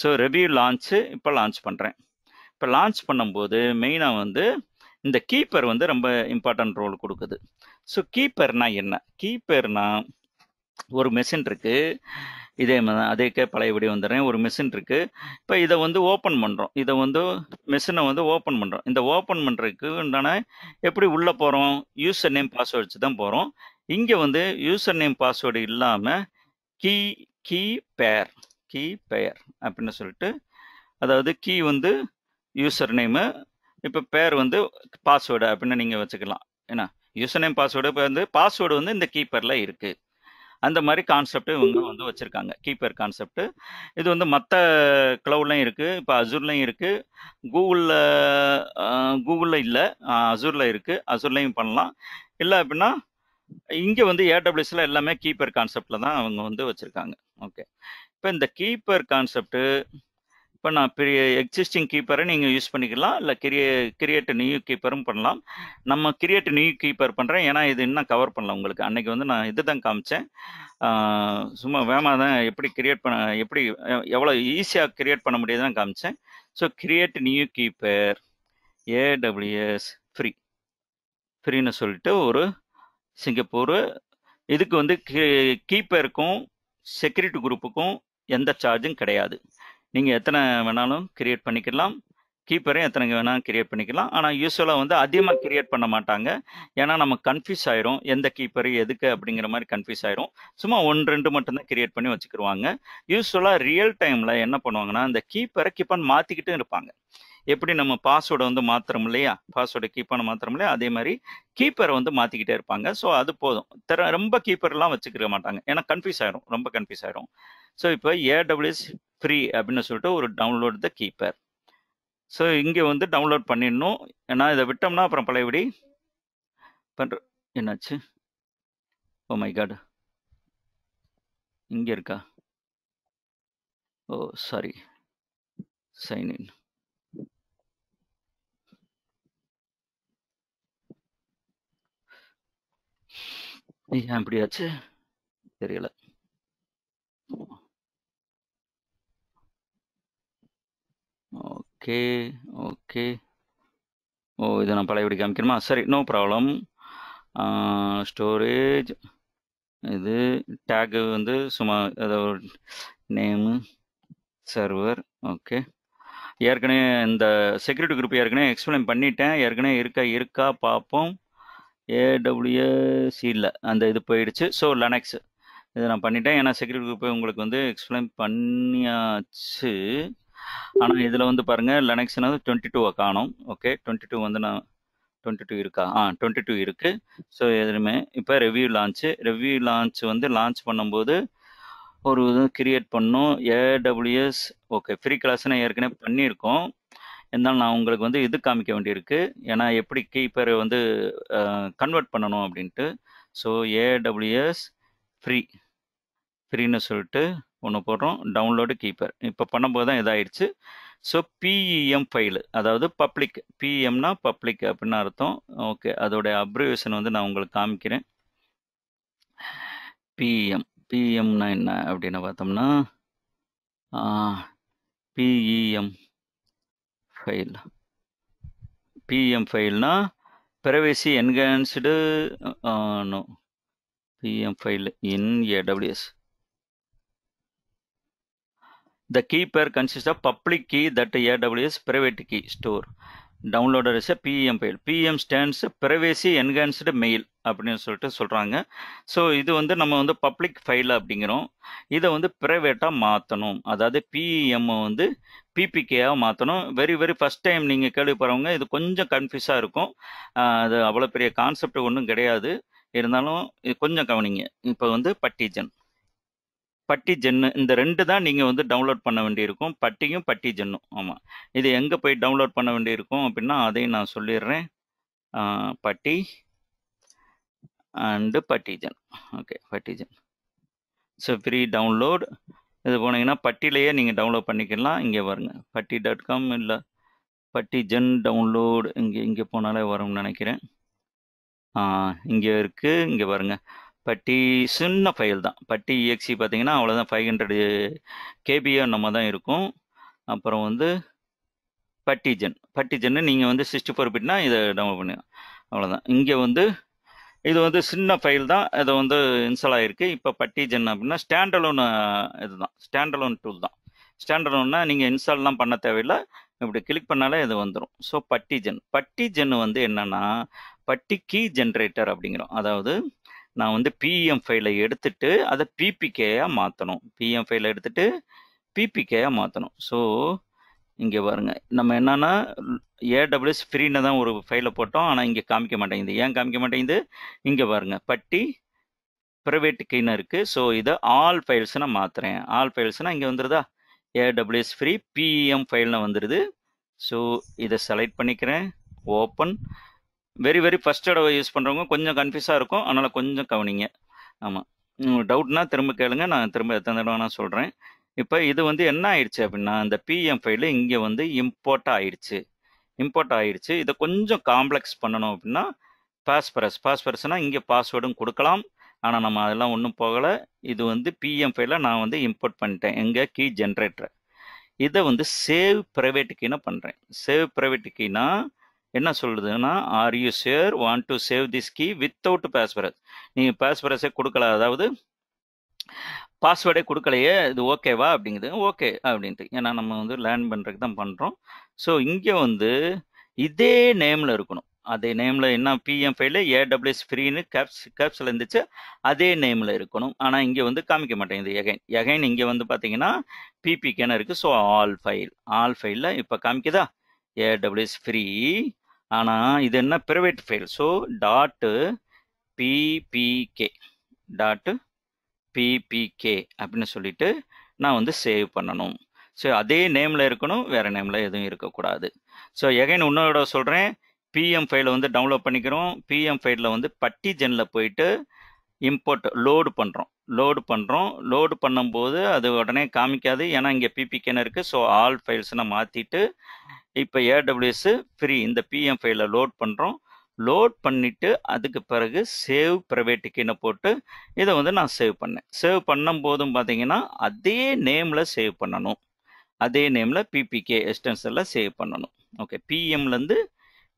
ஸோ ரெவ்யூ லான்ச்சு இப்போ லான்ச் பண்ணுறேன். இப்போ லான்ச் பண்ணும்போது மெயினாக வந்து இந்த கீப்பர் வந்து ரொம்ப இம்பார்ட்டன்ட் ரோல் கொடுக்குது. ஸோ கீப்பர்னால் என்ன? கீப்பர்னால் ஒரு மெஷின் இருக்குது, இதே அதேக்கே பழையபடி வந்துடுறேன். ஒரு மெஷின் இருக்குது, இப்போ இதை வந்து ஓப்பன் பண்ணுறோம், இதை வந்து மெஷினை வந்து ஓப்பன் பண்ணுறோம். இந்த ஓப்பன் பண்ணுறதுக்கு உண்டான எப்படி உள்ளே போகிறோம், யூசர் நேம் பாஸ்வேர்டு வச்சு தான் போகிறோம். இங்கே வந்து யூசர் நேம் பாஸ்வேர்டு இல்லாமல் கீ பெயர் அப்படின்னு சொல்லிட்டு, அதாவது கீ வந்து யூசர் நேமு, இப்போ பேர் வந்து பாஸ்வேர்டு அப்படின்னு நீங்கள் வச்சுக்கலாம். ஏன்னா யூசர் நேம் பாஸ்வேர்டு இப்போ வந்து பாஸ்வேர்டு வந்து இந்த கீப்பரில் இருக்குது. அந்த மாதிரி கான்செப்ட் இவங்க வந்து வச்சுருக்காங்க, கீப்பர் கான்செப்ட்டு. இது வந்து மற்ற க்ளவுட்லையும் இருக்குது, இப்போ அசூர்லையும் இருக்குது, கூகுளில் இல்லை அசூரில் இருக்குது, அசூர்லையும் பண்ணலாம். இல்லை அப்படின்னா இங்கே வந்து AWSல எல்லாமே கீப்பர் கான்செப்டில் தான் அவங்க வந்து வச்சுருக்காங்க. ஓகே இப்போ இந்த கீப்பர் கான்செப்ட்டு இப்போ நான் எக்ஸிஸ்டிங் கீப்பரை நீங்கள் யூஸ் பண்ணிக்கலாம், இல்லை கிரியேட் நியூ கீப்பரும் பண்ணலாம். நம்ம கிரியேட் நியூ கீப்பர் பண்ணுறேன், ஏன்னா இது இன்னும் கவர் பண்ணலாம் உங்களுக்கு. அன்றைக்கி வந்து நான் இது தான் காமிச்சேன், சும்மா வேமா தான் எப்படி கிரியேட் பண்ண, எப்படி எவ்வளோ ஈஸியாக கிரியேட் பண்ண முடியாதுன்னு காமிச்சேன். So create new key pair AWS ஃப்ரீன்னு சொல்லிட்டு ஒரு சிங்கப்பூர். இதுக்கு வந்து கீப்பருக்கும் செக்யூரிட்டி குரூப்புக்கும் எந்த சார்ஜும் கிடையாது, நீங்கள் எத்தனை வேணாலும் கிரியேட் பண்ணிக்கலாம், கீப்பரும் எத்தனை வேணாலும் கிரியேட் பண்ணிக்கலாம். ஆனால் யூஸ்வலாக வந்து அதிகமாக கிரியேட் பண்ண மாட்டாங்க, ஏன்னா நம்ம கன்ஃபியூஸ் ஆயிரும், எந்த கீப்பரு எதுக்கு அப்படிங்கிற மாதிரி கன்ஃபியூஸ் ஆயிரும். சும்மா 1 2 மட்டும்தான் கிரியேட் பண்ணி வச்சுக்கிடுவாங்க. யூஸ்வலாக ரியல் டைமில் என்ன பண்ணுவாங்கன்னா அந்த கீப்பரை கீப்பான் மாற்றிக்கிட்டும் இருப்பாங்க. எப்படி நம்ம பாஸ்வேர்டை வந்து மாத்திரம் இல்லையா, பாஸ்வேர்டை கீப்பான மாத்திரம் இல்லையா, அதே மாதிரி கீப்பரை வந்து மாற்றிக்கிட்டே இருப்பாங்க. ஸோ அது போதும், ரொம்ப கீப்பர்லாம் வச்சுக்கிற மாட்டாங்க, ஏன்னா கன்ஃபியூஸ் ஆயிரும், ரொம்ப கன்ஃபியூஸ் ஆயிரும். ஸோ இப்போ AWS ஃப்ரீ அப்படின்னு சொல்லிட்டு ஒரு டவுன்லோட் த கீப்பர். ஸோ இங்கே வந்து டவுன்லோட் பண்ணிடணும், ஏன்னா இதை விட்டோம்னா அப்புறம் பழையபடி பண்ணுற என்னாச்சு. ஓ மை காட், இங்கே இருக்கா? Oh sorry, sign in. ஏன் இப்படியாச்சு தெரியல. ஓகே ஓகே ओ इधर पढ़ाई काम करना sir no problem storage tag name server okay security group explain पड़िटें पापम AWS अंत इत पे सो लिनक्स इतना पड़िटे ऐसा सेक्यूरिटी ग्रुप उ एक्सप्लेन पड़ियाच्छे आना इधर वो पांग लिनक्स 22 का ओके 22 वो ना 22 आ 22 सो रिव्यू लॉन्च वो लॉन्च पड़े और क्रिएट पड़ो AWS ओके फ्री क्लास पड़ीर ना उम्मीद इत काम ऐसा एप्ली कीपर वो कन्वर्ट पड़नों अब सो AWS फ्री फ्रीन उन्हें पड़ो डाउनलोड कीपर इनपोदा इदाई so PEM file public PEM public अब अर्थम ओके अब्रिवेशन वो ना उ कामिक्रेन PEM अब पातमना PEM फैलना प्राइवेसी एनहांस्ड नो PEM file in AWS The key pair consists of public key that AWS private key store. Downloaded as a PEM file. PEM stands privacy enhanced mail. அப்படினு சொல்லிட்டு சொல்றாங்க. சோ இது நம்ம public file அப்படிங்கறோம். இத private ஆ மாத்தணும். அதாவது PEM PPK ஆ மாத்தணும். very very first time நீங்க கேள்விப்படுறவங்க இது கொஞ்சம் கன்ஃபியூஸா இருக்கும். அது அவ்வளவு பெரிய கான்செப்ட் ஒண்ணும் கிடையாது. இருந்தாலும் கொஞ்சம் கவனிங்க. இப்போ பட்டிஜன் पट्टी जन्न इंद रेंडु दान नींगे वंदु डाउनलोड पन्ना वेंडी इरुक्कुम पट्टियुम पट्टी जन्नुम आमा इदु एंगे पोई डाउनलोड पन्ना वेंडी इरुक्कुम अप्पडिना अदैयुम नान सोल्लिर्रेन पट्टी अंड पट्टी जन ओके पट्टी जन सो फ्री डाउनलोड इदु पोनिंगना पट्टिलये नींगे डाउनलोड पण्णिक्कलाम इंगे वरुंगा patti.com इल्ल पट्टी जन डाउनलोड इंगे इंगे पोनाले वरुम निனைக்கிறேன் इंगे इरुक्कु इंगे वरुंगा पट्टी சின்ன ஃபைல் தான் பட்டி EXE பாத்தீங்கன்னா அவ்வளவுதான் 500 KB நம்ம தான் இருக்கும் அப்புறம் பட்டிஜன் நீங்க 64 பிட்னா இத டவுன்லோட் பண்ணுங்க அவ்வளவுதான் இங்க இது சின்ன ஃபைல் தான் அது இன்ஸ்டால் ஆயிருக்கு இப்ப பட்டிஜன் அப்படினா ஸ்டாண்ட் அலோன் இதுதான் ஸ்டாண்ட் அலோன் டூல் தான் ஸ்டாண்ட் அலோன்னா நீங்க இன்ஸ்டால்லாம் பண்ண தேவையில்ல இப்படி கிளிக் பண்ணாலே இது வந்துரும் சோ பட்டிஜன் என்னன்னா பட்டி கீ ஜெனரேட்டர் அப்படிங்கறோம் அதாவது நான் PEM ஃபைலை எடுத்துட்டு அதை PPK ஆ மாத்தணும் PEM ஃபைலை எடுத்துட்டு PPK ஆ மாத்தணும் சோ இங்க பாருங்க நம்ம என்னன்னா AWS ஃப்ரீனா தான் ஒரு ஃபைலை போட்டோம் ஆனா இங்க காமிக்க மாட்டேங்குது ஏன் காமிக்க மாட்டேங்குது இங்க பாருங்க பட்டி பிரைவேட் கீனா இருக்கு சோ இத ஆல் ஃபைல்ஸ்னா மாத்துறேன் ஆல் ஃபைல்ஸ்னா இங்க வந்துருதா AWS ஃப்ரீ PEM ஃபைல்னா வந்துருது சோ இத செலக்ட் பண்ணிக்கிறேன் open very very first use पड़ेवों को कन्फ्यूसा आना को कवनी आम डा तुरंत केलेंगे ना तुरंत एतना ना सुल्हें इन आयी अब PEM फैल इंवे इम्पोर्ट आयी इम्पोर्ट आयी कुछ काम्प्लेक्स पड़नों अब पास्परस पास्परसा इं पासवेडूम को आना नाम अगले इत PEM फैल ना वो इम्पोर्ट पड़े की जनरेटर इत वो सेव प्राइवेट कीना पड़े सेव प्राइवेट कीना என்ன சொல்லுதுன்னா are you sure want to save this key without password நீங்க பாஸ்வேர்டை கொடுக்கல அதாவது பாஸ்வேர்டை கொடுக்கலையே இது ஓகேவா அப்படிங்குது ஓகே அப்படினு ஏன்னா நம்ம லேர்ன் பண்றதுக்கு தான் பண்றோம் சோ இங்க இதே நேம்ல இருக்கணும் அதே நேம்ல என்ன PEM ஃபைல் AWS ஃப்ரீனு கேப்ஸ்ல இருந்துச்சு அதே நேம்ல இருக்கணும் ஆனா இங்க காமிக்க மாட்டேங்குது எகைன் இங்க பாத்தீங்கன்னா PPK னா இருக்கு சோ ஆல் ஃபைல்ல இப்ப காமிக்குதா AWS free ஆனா இது என்ன private file so .ppk அப்படினு சொல்லிட்டு நான் சேவ் பண்ணனும் சோ அதே நேம்ல இருக்கணும் வேற நேம்ல எதுவும் இருக்க கூடாது சோ again இன்னொரு சொல்றேன் PEM ஃபைலை டவுன்லோட் பண்ணிக்கிறோம் PEM ஃபைல்ல பட்டிஜன்ல போயிடு import லோட் பண்றோம் லோட் பண்ணும்போது அது உடனே காமிக்காது ஏனா இங்க PPK ன இருக்கு சோ ஆல் ஃபைல்ஸ் நான் மாத்திட்டு இப்போ AWS ஃப்ரீ இந்த PEM ஃபைலை லோட் பண்ணிட்டு அதுக்கு பிறகு சேவ் பிரைவேட் கீன போட்டு இத நான் சேவ் பண்ணும்போது பாத்தீங்கன்னா அதே நேம்ல சேவ் பண்ணனும் அதே நேம்ல PPK எக்ஸ்டென்ஷன்ல சேவ் பண்ணனும் ஓகே PEM ல இருந்து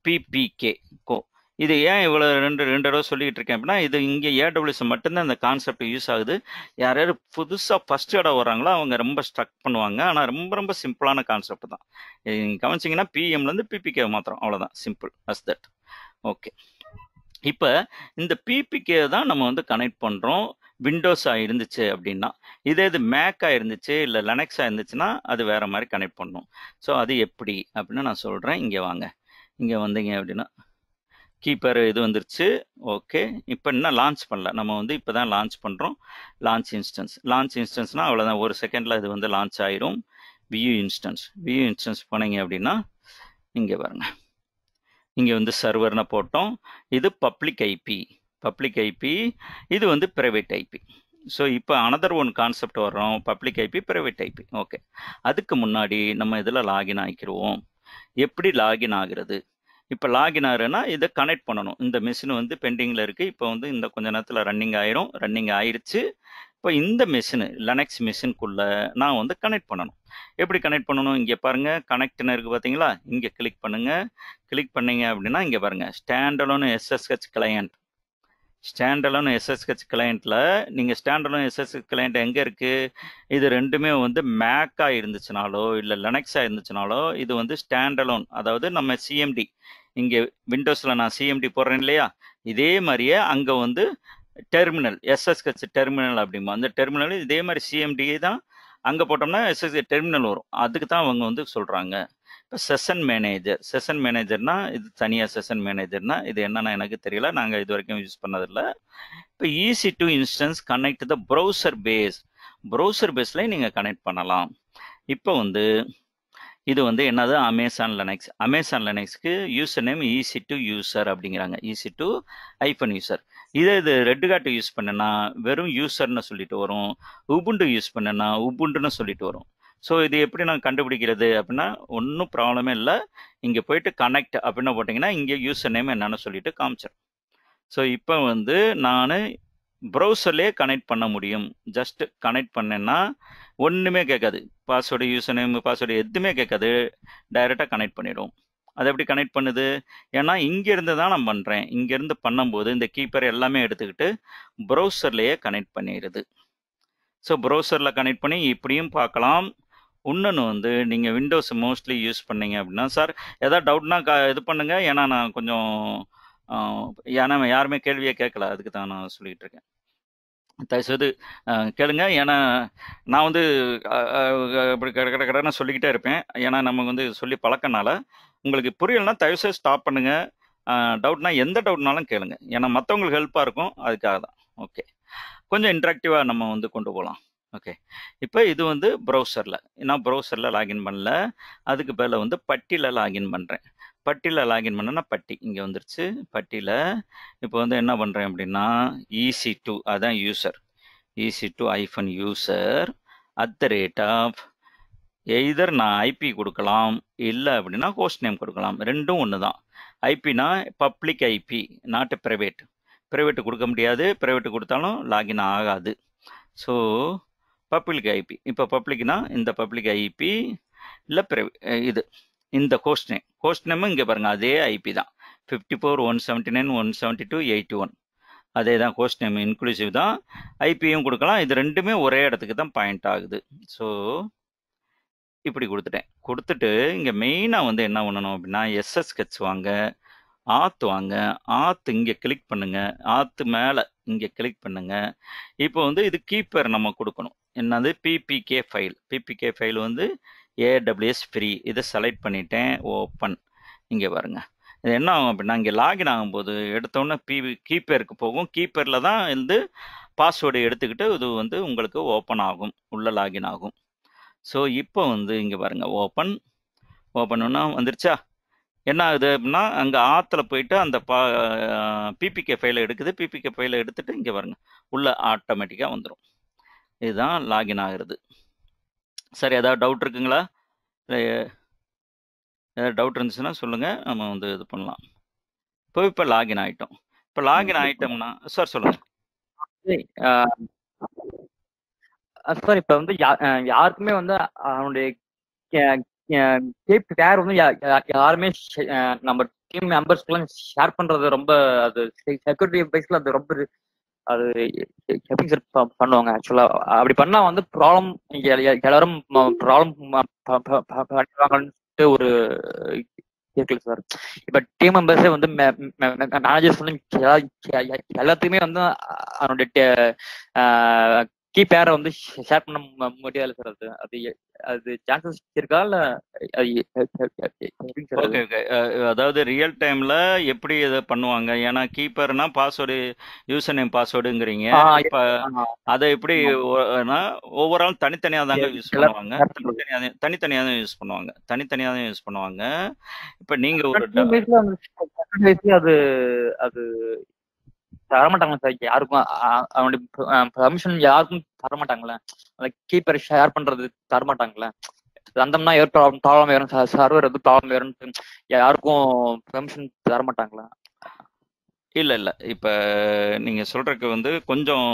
PPK को இது ஏன் இவ்வளோ ரெண்டு தடவை சொல்லிட்டு இருக்கேன் அப்படின்னா இது இங்கே AWS மட்டும்தான் இந்த கான்செப்ட் யூஸ் ஆகுது. யாராவது புதுசாக ஃபர்ஸ்ட் இடம் வராங்களோ அவங்க ரொம்ப ஸ்ட்ரக் பண்ணுவாங்க. ஆனால் ரொம்ப ரொம்ப சிம்பிளான கான்செப்ட் தான். நீங்கள் கவனிச்சிங்கன்னா PMலேருந்து PPK மாத்திரம் அவ்வளோதான், சிம்பிள் அஸ் தட். ஓகே, இப்போ இந்த PPK தான் நம்ம வந்து கனெக்ட் பண்ணுறோம். விண்டோஸாக இருந்துச்சு அப்படின்னா, இதே இது மேக்காக இருந்துச்சு இல்லை லெனக்ஸாக இருந்துச்சுன்னா அது வேறு மாதிரி கனெக்ட் பண்ணும். ஸோ அது எப்படி அப்படின்னு நான் சொல்கிறேன். இங்கே வாங்க, இங்கே வந்தீங்க அப்படின்னா கீப்பர் இது வந்துருச்சு. ஓகே, இப்போ என்ன லான்ச் பண்ணல, நம்ம வந்து இப்போ தான் லான்ச் பண்ணுறோம். லான்ச் இன்ஸ்டன்ஸ்னால் அவ்வளோதான், ஒரு செகண்டில் இது வந்து லான்ச் ஆகிடும். வியூ இன்ஸ்டன்ஸ் போனீங்க அப்படின்னா இங்கே பாருங்க, இங்கே வந்து சர்வர்னு போட்டோம். இது பப்ளிக் ஐபி, இது வந்து ப்ரைவேட் ஐபி. ஸோ இப்போ அனதர் ஒன் கான்செப்ட் வர்றோம், public IP private IP. Okay, அதுக்கு முன்னாடி நம்ம இதில் லாகின் ஆகிக்கிடுவோம். எப்படி லாகின் ஆகிறது? இப்போ லாகின் ஆகுறேன்னா இதை கனெக்ட் பண்ணணும். இந்த மிஷின் வந்து பெண்டிங்கில் இருக்குது. இப்போ வந்து இந்த கொஞ்ச நேரத்தில் ரன்னிங் ஆயிடுச்சு. இப்போ இந்த மிஷின் லெனக்ஸ் மிஷினுக்குள்ளே நான் வந்து கனெக்ட் பண்ணணும். எப்படி கனெக்ட் பண்ணணும்? இங்கே பாருங்கள், கனெக்ட்னு இருக்குது பார்த்தீங்களா? இங்கே கிளிக் பண்ணுங்கள். கிளிக் பண்ணிங்க அப்படின்னா இங்கே பாருங்கள், ஸ்டாண்டலோன் SSH கிளையண்ட்டில் நீங்கள் ஸ்டாண்டலோன் SSH கிளையண்ட் எங்கே இருக்குது? இது ரெண்டுமே வந்து மேக்காக இருந்துச்சுனாலோ இல்லை லெனக்ஸாக இருந்துச்சுனாலோ இது வந்து ஸ்டாண்டலோன், அதாவது நம்ம CMD, இங்கே விண்டோஸில் நான் CMD போடுறேன் இல்லையா, இதே மாதிரியே அங்கே வந்து டெர்மினல் SSH டெர்மினல் அப்படிமா, அந்த டெர்மினல் இதே மாதிரி CMD தான் அங்கே போட்டோம்னா SSH டெர்மினல் வரும். அதுக்கு தான் அவங்க வந்து சொல்கிறாங்க. இப்போ செஷன் மேனேஜர்னா இது தனியாக, செஷன் மேனேஜர்னால் இது என்னன்னா எனக்கு தெரியல, நாங்கள் இது வரைக்கும் யூஸ் பண்ணதில்லை. இப்போ EC2 instance connect the browser பேஸ்லேயும் நீங்கள் கனெக்ட் பண்ணலாம். இப்போ வந்து இது வந்து என்னது, அமேசான் லெனக்ஸ்க்கு யூசர் நேம் EC2 யூசர் அப்படிங்கிறாங்க, EC2-user. இது ரெட் கார்டு யூஸ் பண்ணனா வெறும் யூசர்னு சொல்லிட்டு வரும், உபுண்டு யூஸ் பண்ணனா உபுண்டுன்னு சொல்லிட்டு வரும். ஸோ இது எப்படி நான் கண்டுபிடிக்கிறது அப்படின்னா, ஒன்றும் ப்ராப்ளமே இல்லை. இங்கே போயிட்டு கனெக்ட் அப்படின்னு போட்டிங்கன்னா இங்கே யூசர் நேம் என்னன்னு சொல்லிட்டு காமிச்சிடும். ஸோ இப்போ வந்து நான் ப்ரௌசர்லேயே கனெக்ட் பண்ண முடியும். ஜஸ்ட் கனெக்ட் பண்ணேன்னா ஒன்றுமே கேட்காது, பாஸ்வேர்டு யூசர் நேம் பாஸ்வேர்டு எதுவுமே கேட்காது, டைரெக்டாக கனெக்ட் பண்ணிவிடும். அது எப்படி கனெக்ட் பண்ணுது? ஏன்னா இங்கேருந்து தான் நான் பண்ணுறேன். இங்கேருந்து பண்ணும்போது இந்த கீப்பர் எல்லாமே எடுத்துக்கிட்டு ப்ரௌசர்லேயே கனெக்ட் பண்ணிடுது. ஸோ ப்ரௌசரில் கனெக்ட் பண்ணி இப்படியும் பார்க்கலாம். இன்னொன்று வந்து நீங்கள் விண்டோஸ் மோஸ்ட்லி யூஸ் பண்ணீங்க அப்படின்னா, சார் எதாவது டவுட்னா இது பண்ணுங்கள், ஏன்னா நான் கொஞ்சம் யாருமே கேள்வியே கேட்கல, அதுக்கு தான் நான் சொல்லிகிட்டு இருக்கேன். தயவுசெய்து கேளுங்க, ஏன்னா நான் வந்து அப்படி கடற்கடன்னு சொல்லிக்கிட்டே இருப்பேன். ஏன்னா நமக்கு வந்து சொல்லி பழக்கனால உங்களுக்கு புரியலைன்னா தயவுசெய்து ஸ்டாப் பண்ணுங்கள். டவுட்னா எந்த டவுட்னாலும் கேளுங்க, ஏன்னா மற்றவங்களுக்கு ஹெல்ப்பாக இருக்கும், அதுக்காக தான். ஓகே, கொஞ்சம் இன்ட்ராக்டிவாக நம்ம வந்து கொண்டு போகலாம். ஓகே, இப்போ இது வந்து நான் ப்ரௌசரில் லாகின் பண்ணல, அதுக்கு பேரில் வந்து பட்டியில் லாகின் பண்ணுறேன். பட்டியில் லாகின் பண்ணேன்னா பட்டி இங்கே வந்துருச்சு. பட்டியில் இப்போ வந்து என்ன பண்ணுறேன் அப்படின்னா EC2, அதான் யூசர், EC2-user @ எய்தர் நான் ஐபி கொடுக்கலாம், இல்லை அப்படின்னா ஹோஸ்ட் நேம் கொடுக்கலாம். ரெண்டும் ஒன்று தான். ஐபினா பப்ளிக் ஐபி, நாட் ப்ரைவேட் கொடுக்க முடியாது, ப்ரைவேட் கொடுத்தாலும் லாகின் ஆகாது. ஸோ பப்ளிக் ஐபி, இப்போ பப்ளிக்னா இந்த பப்ளிக் ஐபி இல்லை இது இந்த ஹோஸ்ட் நேமும் இங்கே பாருங்கள் அதே ஐபி தான், 54.179.172.81 அதே தான். ஹோஸ்ட் நேம் இன்க்ளூசிவ் தான், ஐபியும் கொடுக்கலாம். இது ரெண்டுமே ஒரே இடத்துக்கு தான் பாயிண்ட் ஆகுது. ஸோ இப்படி கொடுத்துட்டு இங்கே மெயினாக வந்து என்ன பண்ணணும் அப்படின்னா SSH வாங்க, ஆத்து வாங்க, ஆத்து இங்கே கிளிக் பண்ணுங்க, ஆத்து மேலே இங்கே கிளிக் பண்ணுங்க. இப்போ வந்து இது கீப்பர் நம்ம கொடுக்கணும். என்னது? PPK ஃபைல் வந்து AWS ஃப்ரீ, இதை செலக்ட் பண்ணிட்டேன். ஓப்பன், இங்கே பாருங்க இது என்ன ஆகும் அப்படின்னா இங்கே லாகின் ஆகும்போது எடுத்தோன்னே கீப்பருக்கு போகும். கீப்பரில் தான் வந்து பாஸ்வேர்டு எடுத்துக்கிட்டு இது வந்து உங்களுக்கு ஓப்பன் ஆகும், உள்ளே லாகின் ஆகும். ஸோ இப்போ வந்து இங்கே பாருங்க, ஓப்பன்னா வந்துருச்சா? என்ன ஆகுது அப்படின்னா அங்கே ஆற்றுல போயிட்டு அந்த PPK ஃபைலை எடுக்குது. PPK ஃபைலை எடுத்துகிட்டு இங்கே பாருங்க உள்ளே ஆட்டோமேட்டிக்காக வந்துடும். இதுதான் லாகின் ஆகிறது. சரி, ஏதாவது டவுட் இருக்குங்களா? ஏதாவது டவுட் இருந்துச்சுன்னா சொல்லுங்கள், நம்ம வந்து இது பண்ணலாம். இப்போ லாகின் ஆகிட்டோம்னா சார் சொல்லுங்கள். சார் இப்போ வந்து யாருக்குமே வந்து அவனுடைய யாருமே நம்ம team members kulla share pandrathu romba adu security basically adu romba adu helping sir பண்ணுவாங்க एक्चुअली அப்படி பண்ணா வந்து problem எல்லாரும் problem பண்ணுவாங்கன்னு ஒரு கேக்குல சார் இப்ப டீம் members வந்து managers வந்து எல்லாத்துமே வந்து அவரோட की पैर வந்து ஷேர் பண்ண முடியல சார் அது அது சான்சஸ் இருக்கா இல்ல ஓகே ஓகே அதாவது ரியல் டைம்ல எப்படி இத பண்ணுவாங்க ஏனா கீப்பர்னா பாஸ்வேர்ட் யூசர் நேம் பாஸ்வேர்ட்ங்கறீங்க அத எப்படினா ஓவர் ஆல் தனித்தனியா தான் யூஸ் பண்ணுவாங்க தனித்தனியா தான் யூஸ் பண்ணுவாங்க இப்போ நீங்க ஒரு அது அது தரமாட்டாங்க சார் யாருக்கும் அவனோட பெர்மிஷன் யாருக்கும் தரமாட்டாங்களே அந்த கீப்பர் ஷேர் பண்றது தரமாட்டாங்களே ரண்டம்னா ஏர் ப்ராப்ளம் வரும் சர்வர் ஏதோ ப்ராப்ளம் வரும் யாருக்கும் பெர்மிஷன் தரமாட்டாங்களே இல்ல இல்ல இப்ப நீங்க சொல்றதுக்கு வந்து கொஞ்சம்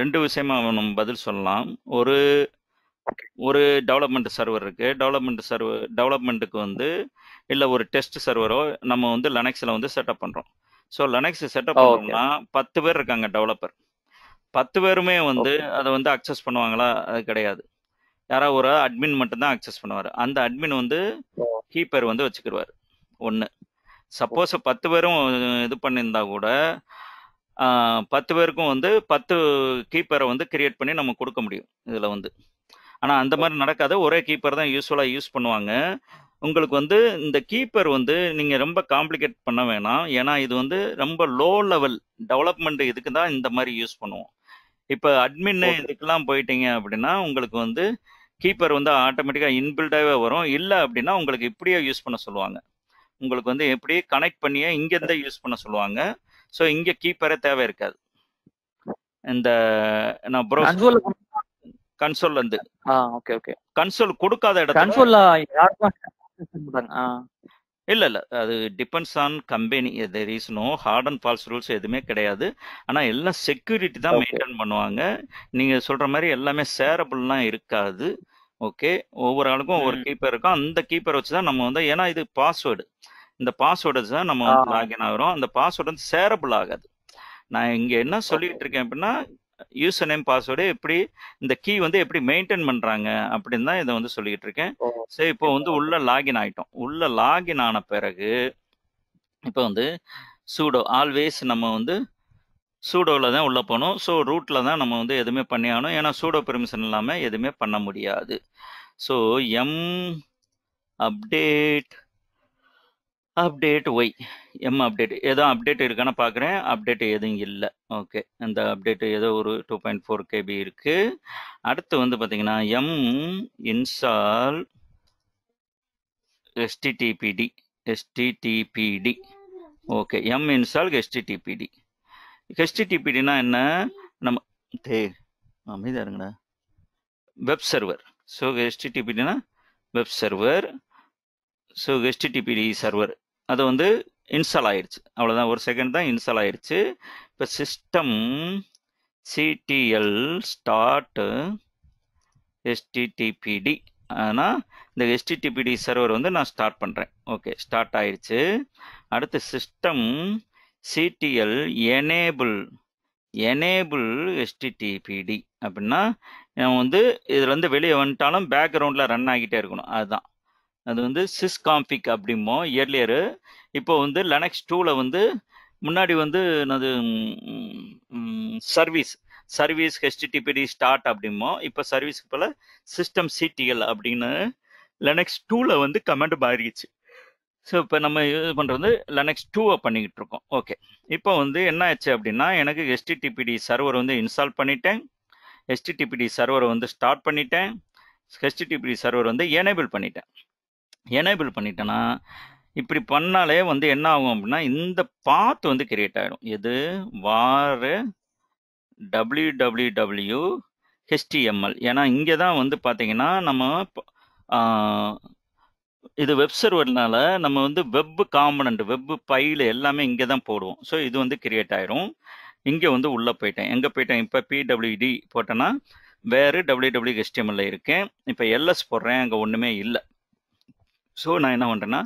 ரெண்டு விஷயமா நம்ம பதில் சொல்லலாம் ஒரு ஒரு டெவலப்மென்ட் சர்வர் இருக்கு டெவலப்மென்ட்க்கு வந்து இல்ல ஒரு டெஸ்ட் சர்வரோ நம்ம வந்து லினக்ஸ்ல வந்து செட்டப் பண்றோம் சோ லினக்ஸ் செட்டப் பண்ணோம்னா 10 பேர் இருக்காங்க டெவலப்பர் 10 பேருமே வந்து அத வந்து அக்சஸ் பண்ணுவாங்களா அது கிடையாது யாரா ஒரு அட்மின் மட்டும் தான் அக்சஸ் பண்ணுவாரு அந்த அட்மின் வந்து கீப்பர் வந்து வச்சுக்குவார் ஒன்னு சப்போஸ் 10 பேரும் இது பண்ணிருந்தா கூட 10 பேருக்கும் வந்து 10 கீப்பரை வந்து கிரியேட் பண்ணி நம்ம கொடுக்க முடியும் இதுல வந்து ஆனா அந்த மாதிரி நடக்காது ஒரே கீப்பர் தான் யூசுவலா யூஸ் பண்ணுவாங்க உங்களுக்கு வந்து இந்த கீப்பர் வந்து நீங்க ரொம்ப காம்ப்ளிகேட் பண்ண வேணாம் ஏன்னா இது வந்து ரொம்ப லோ லெவல் டெவலப்மெண்ட் இதுக்கு தான் இந்த மாதிரி யூஸ் பண்ணுவோம் இப்போ அட்மின் இதுக்கெல்லாம் போயிட்டீங்க அப்படின்னா உங்களுக்கு வந்து கீப்பர் வந்து ஆட்டோமேட்டிக்காக இன்பில்டாகவே வரும் இல்லை அப்படின்னா உங்களுக்கு இப்படியே யூஸ் பண்ண சொல்லுவாங்க உங்களுக்கு வந்து எப்படியே கனெக்ட் பண்ணியே இங்கேருந்தே யூஸ் பண்ண சொல்லுவாங்க ஸோ இங்கே கீப்பரே தேவை இருக்காது இந்த நான் ப்ரௌசர் கன்சோல்ல இருந்து ஓகே ஓகே கன்சோல் கொடுக்காத இடத்துல கன்சோல்ல இல்ல இல்ல அது depends on company there is no hard and falls rules எதுவுமே கிடையாது ஆனா எல்லாம் செக்யூரிட்டி தான் மெயின்டைன் பண்ணுவாங்க நீங்க சொல்ற மாதிரி எல்லாமே ஷேரபிள்லாம் இருக்காது ஓகே ஒவ்வொரு ஆளுக்கும் ஒரு கீப்பர் இருக்கும் அந்த கீப்பர் வச்சுதான் நம்ம வந்து ஏன்னா இது பாஸ்வேர்டு இந்த பாஸ்வேர்டு தான் நம்ம வந்து லாகின் ஆகிறோம் அந்த பாஸ்வேர்டு வந்து ஷேரபிள் ஆகாது நான் இங்க என்ன சொல்லிட்டு இருக்கேன் அப்படின்னா யூசர் நேம் பாஸ்வேர்டு எப்படி இந்த கீ வந்து எப்படி மெயின்டைன் பண்றாங்க அப்படின்னு தான் இதை வந்து சொல்லிட்டு இருக்கேன் சரி இப்போ வந்து உள்ள லாகின் ஆயிட்டோம் உள்ள லாகின் ஆன பிறகு இப்போ வந்து சூடோ ஆல்வேஸ் நம்ம வந்து சூடோவில் தான் உள்ள போகணும் ஸோ ரூட்ல தான் நம்ம வந்து எதுவுமே பண்ணி ஆகணும் ஏன்னா சூடோ பெர்மிஷன் இல்லாமல் எதுவுமே பண்ண முடியாது ஸோ அப்டேட் ஏதோ அப்டேட் இருக்கான்னு பார்க்குறேன் அப்டேட் எதுவும் இல்லை ஓகே அந்த அப்டேட் ஏதோ ஒரு 2.4 KB இருக்குது அடுத்து வந்து பார்த்தீங்கன்னா install httpd ஓகே install httpdனா என்ன நம்ம அமைதியாக இருங்கண்ணா வெப் சர்வர் ஸோ httpdனா web server so httpd server அது வந்து இன்ஸ்டால் ஆயிடுச்சு அவ்வளோதான் ஒரு செகண்ட் தான் இன்ஸ்டால் ஆயிடுச்சு இப்போ சிஸ்டம் ctl start httpd ஆனால் இந்த httpd சர்வர் வந்து நான் ஸ்டார்ட் பண்ணுறேன் ஓகே ஸ்டார்ட் ஆயிடுச்சு அடுத்து சிஸ்டம் ctl enable httpd அப்படின்னா நம்ம வந்து இதுலேருந்து வெளியே வந்துட்டாலும் பேக்ரவுண்டில் ரன் ஆகிட்டே இருக்கணும் அதுதான் அது வந்து sysconfig அப்படிமோ இயர்லியரு இப்போ வந்து லினக்ஸ் 2ல வந்து முன்னாடி வந்து அது சர்வீஸ் httpd ஸ்டார்ட் அப்படிமோ இப்போ சர்வீஸ்க்கு போல சிஸ்டம் ctl அப்படின்னு லினக்ஸ் 2ல வந்து கமெண்ட் மாறிடுச்சு ஸோ இப்போ நம்ம யூஸ் பண்ணுறது லினக்ஸ் 2வை பண்ணிக்கிட்டு இருக்கோம் ஓகே இப்போ வந்து என்ன ஆச்சு அப்படின்னா எனக்கு httpd சர்வர் வந்து இன்ஸ்டால் பண்ணிட்டேன் httpd சர்வரை வந்து ஸ்டார்ட் பண்ணிட்டேன் httpd சர்வர் வந்து எனேபிள் பண்ணிட்டேன்னா இப்படி பண்ணாலே வந்து என்ன ஆகும் அப்படின்னா இந்த பாத் வந்து கிரியேட் ஆகிடும் எது வார் www.html ஏன்னா இங்கே தான் வந்து பார்த்தீங்கன்னா நம்ம இது வெப் சர்வர்னால நம்ம வந்து வெப் காம்பனண்ட் வெப் பைல் எல்லாமே இங்கே தான் போடுவோம் ஸோ இது வந்து கிரியேட் ஆகிடும் இங்கே வந்து உள்ளே போயிட்டேன் எங்கே போயிட்டேன் இப்போ pwd போட்டேன்னா வேறு www.html இருக்கேன் இப்போ ls போடுறேன் அங்கே ஒன்றுமே இல்லை ஸோ நான் என்ன பண்ணுறேன்னா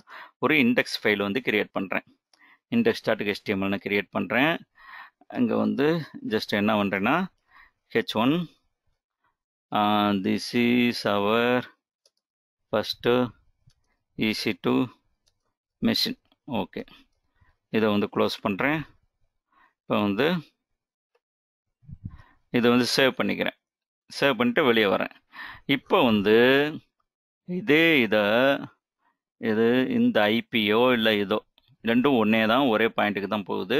ஒரு இண்டெக்ஸ் ஃபைல் வந்து கிரியேட் பண்ணுறேன். இண்டெக்ஸ் டாட் ஹெச்டிஎம்எல்னு கிரியேட் பண்ணுறேன். அங்கே வந்து ஜஸ்ட் என்ன பண்ணுறேன்னா H1 this is our first EC2 machine. ஓகே, இதை வந்து க்ளோஸ் பண்ணுறேன். இப்போ வந்து இதை வந்து சேவ் பண்ணிக்கிறேன். சேவ் பண்ணிட்டு வெளியே வரேன். இப்போ வந்து இதே இது இந்த ஐபியோ இல்லை இதோ ரெண்டும் ஒன்றே தான், ஒரே பாயிண்ட்டுக்கு தான் போகுது.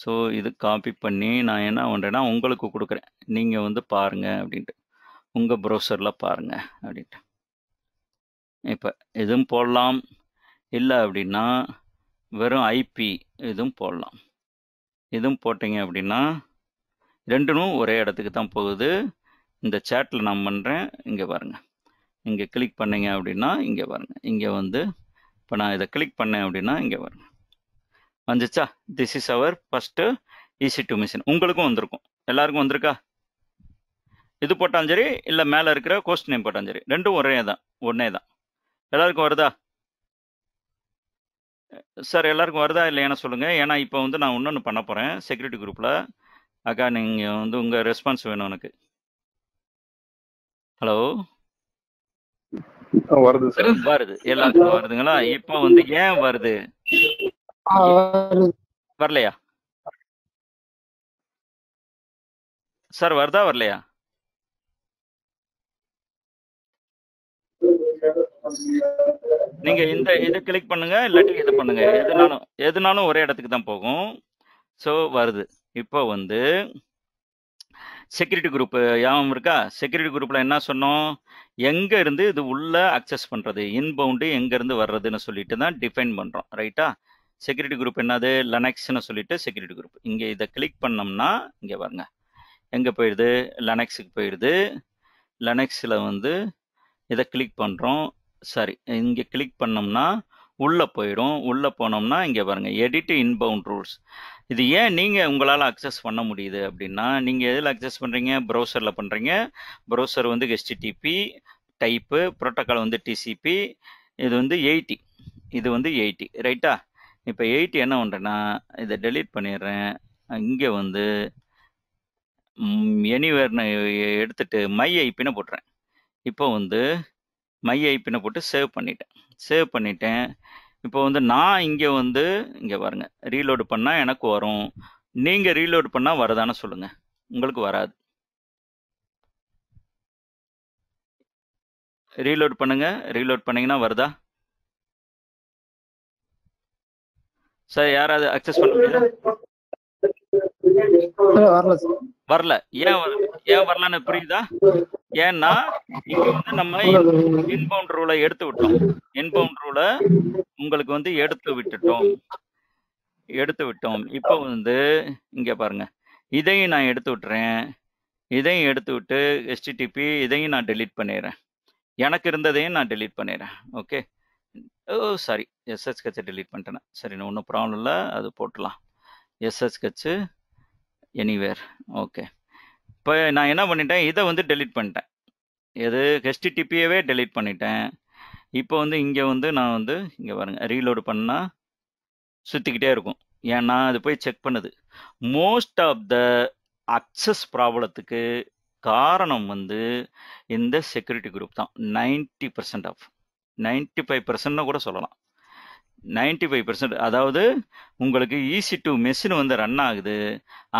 ஸோ இது காப்பி பண்ணி நான் என்ன பண்ணுறேன்னா உங்களுக்கு கொடுக்குறேன், நீங்கள் வந்து பாருங்கள் அப்படின்ட்டு, உங்கள் ப்ரௌசரில் பாருங்கள் அப்படின்ட்டு. இப்போ இதுவும் போடலாம், இல்லை அப்படின்னா வெறும் ஐபி இதுவும் போடலாம். இதுவும் போட்டிங்க அப்படின்னா ரெண்டும் ஒரே இடத்துக்கு தான் போகுது. இந்த சேட்டில் நான் பண்ணுறேன், இங்கே பாருங்கள், இங்கே கிளிக் பண்ணிங்க அப்படின்னா இங்கே பாருங்கள், இங்கே வந்து இப்போ நான் இதை கிளிக் பண்ணேன் அப்படின்னா இங்கே பாருங்கள் வந்துச்சா, this is our first EC2 machine. உங்களுக்கும் வந்திருக்கும், எல்லாருக்கும் வந்திருக்கா? இது போட்டாலும் சரி, இல்லை மேலே இருக்கிற கோஸ்ட் நேம் போட்டாலும் சரி, ரெண்டும் ஒன்றே தான் எல்லாருக்கும் வருதா சார்? எல்லாருக்கும் வருதா இல்லை ஏன்னா சொல்லுங்கள். ஏன்னா இப்போ வந்து நான் இன்னொன்று பண்ண போகிறேன் செக்யூரிட்டி குரூப்பில். அக்கா நீங்கள் வந்து உங்கள் ரெஸ்பான்ஸ் வேணும் எனக்கு. ஹலோ, வருது சார், வருது, எல்லாருக்கும் வருதுங்களா? இப்போ வந்து ஏன் வருது, வரலையா சார்? வருதா வரலையா? நீங்க இந்த இதை கிளிக் பண்ணுங்க, இல்லாட்டி இதை பண்ணுங்க, எதுனாலும் ஒரே இடத்துக்கு தான் போகும். ஸோ வருது. இப்போ வந்து செக்யூரிட்டி குரூப் யாவும் இருக்கா? செக்யூரிட்டி குரூப்ல என்ன சொன்னோம், எங்க இருந்து இது உள்ள அக்சஸ் பண்றது, இன்பவுண்டு எங்க இருந்து வர்றதுன்னு சொல்லிட்டு தான் டிஃபைன் பண்றோம், ரைட்டா? செக்யூரிட்டி குரூப் என்னது, லெனக்ஸ்ன்னு சொல்லிட்டு செக்யூரிட்டி குரூப். இங்கே இதை கிளிக் பண்ணோம்னா இங்கே பாருங்க எங்கே போயிடுது, லெனக்ஸுக்கு போயிடுது. லெனக்ஸில் வந்து இதை கிளிக் பண்ணுறோம், சாரி இங்கே கிளிக் பண்ணோம்னா உள்ளே போயிடும். உள்ளே போனோம்னா இங்கே பாருங்க எடிட் இன்பவுண்ட் ரூல்ஸ். இது ஏன் நீங்கள் உங்களால் அக்சஸ் பண்ண முடியுது அப்படின்னா, நீங்கள் எதில் அக்சஸ் பண்ணுறீங்க, ப்ரௌசரில் பண்ணுறீங்க. ப்ரௌசர் வந்து HTTP டைப்பு, ப்ரோட்டோக்கால் வந்து TCP, இது வந்து 80, இது வந்து 80, ரைட்டா? இப்போ 80 என்ன பண்ணுறேன்னா இதை டெலீட் பண்ணிடுறேன். இங்கே வந்து எனிவேர்னு எடுத்துட்டு மை ஐபின்னு போட்டுறேன். இப்போ வந்து மை ஐபின்னு போட்டு சேவ் பண்ணிட்டேன். இப்போ வந்து நான் இங்கே வந்து இங்கே பாருங்கள், ரீலோடு பண்ணால் எனக்கு வரும். நீங்கள் ரீலோடு பண்ணால் வரதானே சொல்லுங்கள். உங்களுக்கு வராது. ரீலோடு பண்ணுங்கள். ரீலோட் பண்ணிங்கன்னா வருதா சார்? யாராவது அக்சஸ் பண்ண முடியல, வரல. ஏன் வரலன்னு புரியுதா? ஏன்னா இங்க வந்து நம்ம இன்பவுண்ட் ரூலை எடுத்து விட்டோம். இன்பவுண்ட் ரூலை உங்களுக்கு வந்து எடுத்து விட்டோம். இப்போ வந்து இங்க பாருங்க, இதையும் நான் எடுத்து விட்டுறேன். இதையும் எடுத்து விட்டு HTTP இதையும் நான் டெலீட் பண்ணிடுறேன். எனக்கு இருந்ததையும் நான் டெலீட் பண்ணிடுறேன். ஓகே, சாரி எஸ்ஹெச் கட்சி டெலீட் பண்ணிட்டேன். சரி, நான் ஒன்றும் ப்ராப்ளம் இல்லை, அது போட்டலாம். எஸ்ஹெச் கட்சி எனிவேர். ஓகே, இப்போ நான் என்ன பண்ணிட்டேன், இதை வந்து டெலீட் பண்ணிட்டேன். எது, HTTPயவே டெலீட் பண்ணிட்டேன். இப்போ வந்து இங்கே வந்து நான் வந்து இங்கே பாருங்கள், ரீலோடு பண்ணால் சுற்றிக்கிட்டே இருக்கும். ஏன்னா அது போய் செக் பண்ணுது. மோஸ்ட் ஆஃப் த அக்சஸ் ப்ராப்ளத்துக்கு காரணம் வந்து இந்த செக்யூரிட்டி குரூப் தான். 90% ஆஃப் 95% கூட சொல்லலாம். 95%, அதாவது உங்களுக்கு EC2 மெஷின் வந்து ரன் ஆகுது,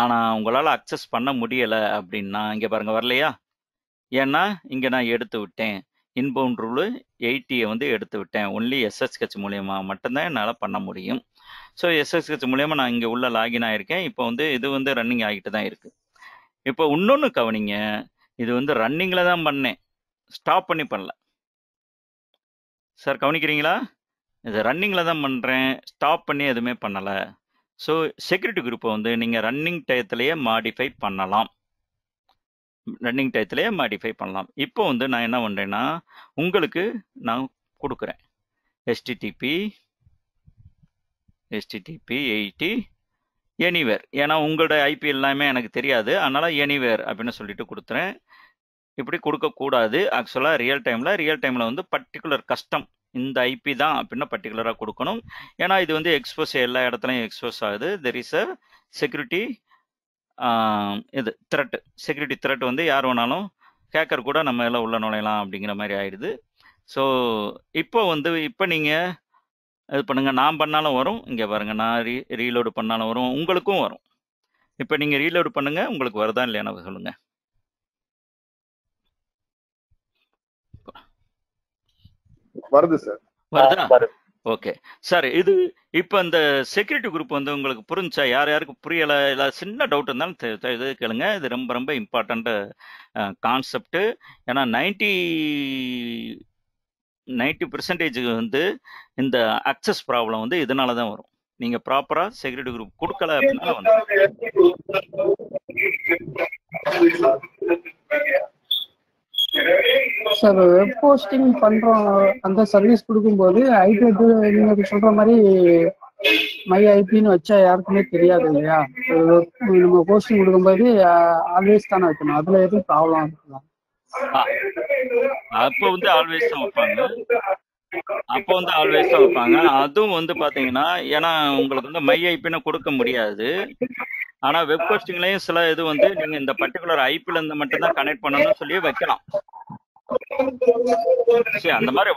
ஆனால் உங்களால் அக்சஸ் பண்ண முடியலை அப்படின்னா இங்கே பாருங்கள் வரலையா? ஏன்னா இங்கே நான் எடுத்து விட்டேன். இன்பவுண்ட் ரூலு 80 வந்து எடுத்து விட்டேன். ஒன்லி SSH மூலயமா மட்டும்தான் என்னால் பண்ண முடியும். ஸோ SSH மூலயமா நான் இங்கே உள்ள லாகின் ஆகியிருக்கேன். இப்போ வந்து இது வந்து ரன்னிங் ஆகிட்டு தான் இருக்குது. இப்போ இன்னொன்று கவனிங்க, இது வந்து ரன்னிங்கில் தான் பண்ணேன், ஸ்டாப் பண்ணி பண்ணல. சார் கவனிக்கிறீங்களா? இது ரன்னிங்கில் தான் பண்ணுறேன், ஸ்டாப் பண்ணி எதுவுமே பண்ணலை. ஸோ செக்யூரிட்டி குரூப்பை வந்து நீங்கள் ரன்னிங் டயத்துலேயே மாடிஃபை பண்ணலாம். இப்போ வந்து நான் என்ன பண்ணுறேன்னா உங்களுக்கு நான் கொடுக்குறேன். HTTP 80 anywhere. ஏன்னா உங்களோட ஐபி எல்லாமே எனக்கு தெரியாது, அதனால் எனிவேர் அப்படின்னு சொல்லிட்டு கொடுத்துறேன். இப்படி கொடுக்கக்கூடாது. ஆக்சுவலாக ரியல் டைமில் வந்து பர்டிகுலர் கஸ்டம் இந்த ஐபி தான் அப்படினா பர்టిక్యులரா கொடுக்கணும். ஏனா இது வந்து எக்ஸ்போஸ் எல்லா இடத்துலயும் எக்ஸ்போஸ் ஆகுது. தேர் இஸ் a செக்யூரிட்டி இது த்ரெட், செக்யூரிட்டி த்ரெட் வந்து யார் வேணாலும் ஹேக்கர் கூட நம்ம எல்லாம் உள்ள நுழையலாம் அப்படிங்கிற மாதிரி ஆயிடுது. ஸோ இப்போ வந்து இப்போ நீங்கள் இது பண்ணுங்கள், நான் பண்ணாலும் வரும், இங்கே பாருங்கள் நான் ரீலோடு பண்ணாலும் வரும், உங்களுக்கும் வரும். இப்போ நீங்கள் ரீலோடு பண்ணுங்கள், உங்களுக்கு வருதா இல்லையானு சொல்லுங்கள். வருது சார், வருதா? ஓகே சார், இது இப்போ இந்த செக்யூரிட்டி குரூப் வந்து உங்களுக்கு புரிஞ்சா? யார் யாருக்கு புரியலை இல்லை சின்ன டவுட் இருந்தாலும் இது கேளுங்க. இது ரொம்ப ரொம்ப இம்பார்ட்டண்ட் கான்செப்ட். ஏன்னா 90% வந்து இந்த அக்சஸ் ப்ராப்ளம் வந்து இதனால தான் வரும். நீங்கள் ப்ராப்பராக செக்யூரிட்டி குரூப் கொடுக்கல அப்படின்னா வந்து சார் வெப் போஸ்டிங் பண்றோம், அந்த சர்வீஸ் கொடுக்கும்போது ஐபி நீங்க சொல்ற மாதிரி மை ஐபின்னு வச்சா யாருக்குமே தெரியாது இல்லையா? நம்ம போஸ்டிங் கொடுக்கும்போது ஆல்வேஸ் தானே வைக்கணும், அதுல எதுவும் ப்ராப்ளம் இருக்குதா? அப்போ வந்து ஆல்வேஸ் தான் வைப்பாங்க, அதுவும் வந்து பாத்தீங்கன்னா ஏன்னா உங்களுக்கு வந்து மை ஐபின்னு கொடுக்க முடியாது. ஆனா வெப் ஹோஸ்டிங்லயும் சில இது வந்து நீங்க இந்த பர்டிகுலர் ஐபில இருந்து மட்டும் தான் கனெக்ட் பண்ணணும்னு சொல்லி வைக்கலாம். அந்த மாதிரி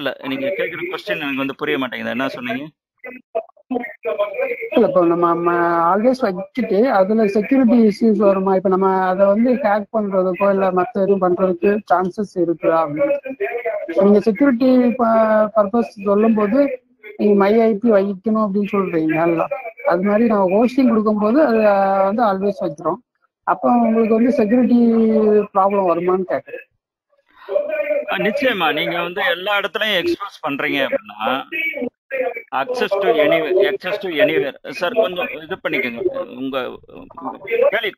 இல்ல நீங்க கேக்குற க்வெஸ்சன் எனக்கு வந்து புரிய மாட்டேங்குது, என்ன சொன்னீங்க? இல்ல இப்போ நம்ம ஆல்வேஸ் வச்சுட்டு அதுல செக்யூரிட்டி இஷ்யூஸ் வருமா? இப்ப நம்ம அதை வந்து ஹேக் பண்றதுக்கோ இல்ல மத்த எதுவும் பண்றதுக்கு சான்சஸ் இருக்குதா? நீங்க செக்யூரிட்டி பர்பஸ் சொல்லும் போது நீங்க மை ஐபி வைக்கணும் அப்படின்னு சொல்றீங்க. அது மாதிரி நம்ம ஹோஸ்டிங் கொடுக்கும்போது அது வந்து ஆல்வேஸ் வைக்கிறோம். அப்போ உங்களுக்கு வந்து செக்யூரிட்டி ப்ராப்ளம் வருமானு கேட்குறேன். நிச்சயமா நீங்க வந்து எல்லா இடத்துலயும் எக்ஸ்போஸ் பண்றீங்க அப்படின்னா access to anywhere, access to anywhere. Sir கொஞ்சம் இது பண்ணிக்கோங்க, உங்க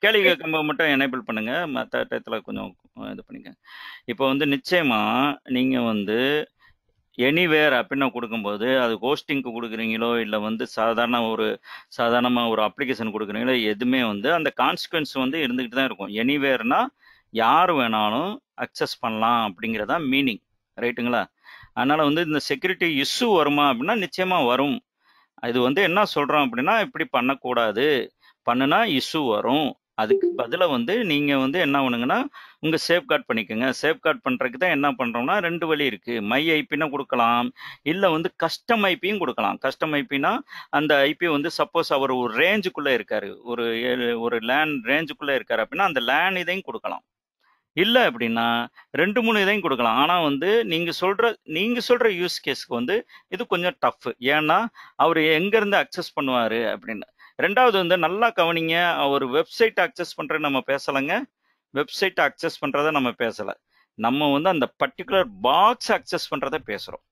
கேள்வி கேட்கும்போது மட்டும் எனேபிள் பண்ணுங்க, மற்ற டயத்தில் கொஞ்சம் இது பண்ணிக்கோங்க. இப்போ வந்து நிச்சயமா நீங்க வந்து எனிவேர் அப்படின்னு கொடுக்கும்போது அது ஹோஸ்டிங்க்கு கொடுக்குறீங்களோ இல்லை வந்து சாதாரணமாக ஒரு அப்ளிகேஷன் கொடுக்குறீங்களோ எதுவுமே வந்து அந்த கான்சிக்வன்ஸ் வந்து இருந்துக்கிட்டு தான் இருக்கும். எனிவேர்னா யார் வேணாலும் அக்சஸ் பண்ணலாம் அப்படிங்கிறதா மீனிங், ரைட்டுங்களா? அதனால் வந்து இந்த செக்யூரிட்டி இஷ்யூ வருமா அப்படின்னா நிச்சயமாக வரும். இது வந்து என்ன சொல்கிறோம் அப்படின்னா இப்படி பண்ணக்கூடாது, பண்ணுனா இஷ்யூ வரும். அதுக்கு பதிலாக வந்து நீங்கள் வந்து என்ன பண்ணுங்கன்னா உங்கள் சேஃப்கார்ட் பண்ணிக்கோங்க. சேஃப்கார்ட் பண்ணுறதுக்கு தான் என்ன பண்ணுறோம்னா ரெண்டு வழி இருக்குது. மை ஐபின்னா கொடுக்கலாம், இல்லை வந்து கஸ்டம் ஐபியும் கொடுக்கலாம். கஸ்டம் ஐபின்னா அந்த ஐபி வந்து சப்போஸ் அவர் ஒரு ரேஞ்சுக்குள்ளே இருக்கார், ஒரு லேன் ரேஞ்சுக்குள்ளே இருக்கார் அப்படின்னா அந்த லேன் இதையும் கொடுக்கலாம். இல்லை அப்படின்னா 2-3 இதையும் கொடுக்கலாம். ஆனால் வந்து நீங்கள் சொல்கிற யூஸ் கேஸுக்கு வந்து இது கொஞ்சம் டஃப். ஏன்னா அவர் எங்கேருந்து அக்சஸ் பண்ணுவார் அப்படின்னு. ரெண்டாவது வந்து நல்லா கவனிங்க, அவர் வெப்சைட் அக்சஸ் பண்ணுறது நம்ம பேசலைங்க. வெப்சைட் அக்சஸ் பண்ணுறத நம்ம பேசலை, நம்ம வந்து அந்த பர்டிகுலர் பாக்ஸ் அக்சஸ் பண்ணுறத பேசுகிறோம்.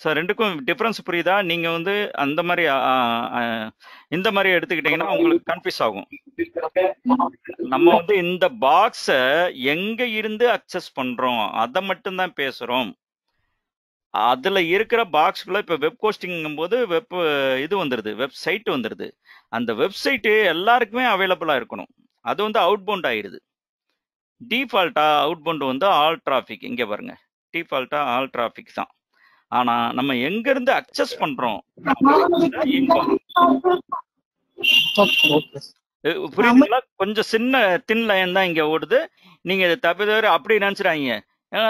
ஸோ ரெண்டுக்கும் டிஃப்ரென்ஸ் புரியுதா? நீங்கள் வந்து அந்த மாதிரி இந்த மாதிரி எடுத்துக்கிட்டிங்கன்னா உங்களுக்கு கன்ஃபியூஸ் ஆகும். நம்ம வந்து இந்த பாக்ஸை எங்கே இருந்து அக்சஸ் பண்ணுறோம் அதை மட்டும்தான் பேசுகிறோம். அதில் இருக்கிற பாக்ஸ்குள்ளே இப்போ வெப் ஹோஸ்டிங்கும் போது இது வந்துடுது, வெப்சைட் வந்துடுது. அந்த வெப்சைட்டு எல்லாருக்குமே அவைலபிளாக இருக்கணும், அது வந்து அவுட்பவுண்ட் ஆகிடுது. டிஃபால்ட்டாக அவுட்பவுண்ட் வந்து ஆல் டிராஃபிக், இங்கே பாருங்கள் டிஃபால்ட்டாக ஆல் டிராஃபிக் தான். ஆனா நம்ம எங்க இருந்து அக்சஸ் பண்றோம் புரியுதுங்களா? கொஞ்சம் சின்ன தின் லைன் தான் இங்க ஓடுது. நீங்க இதை தவிர அப்படி நினைச்சிடாங்க, ஏன்னா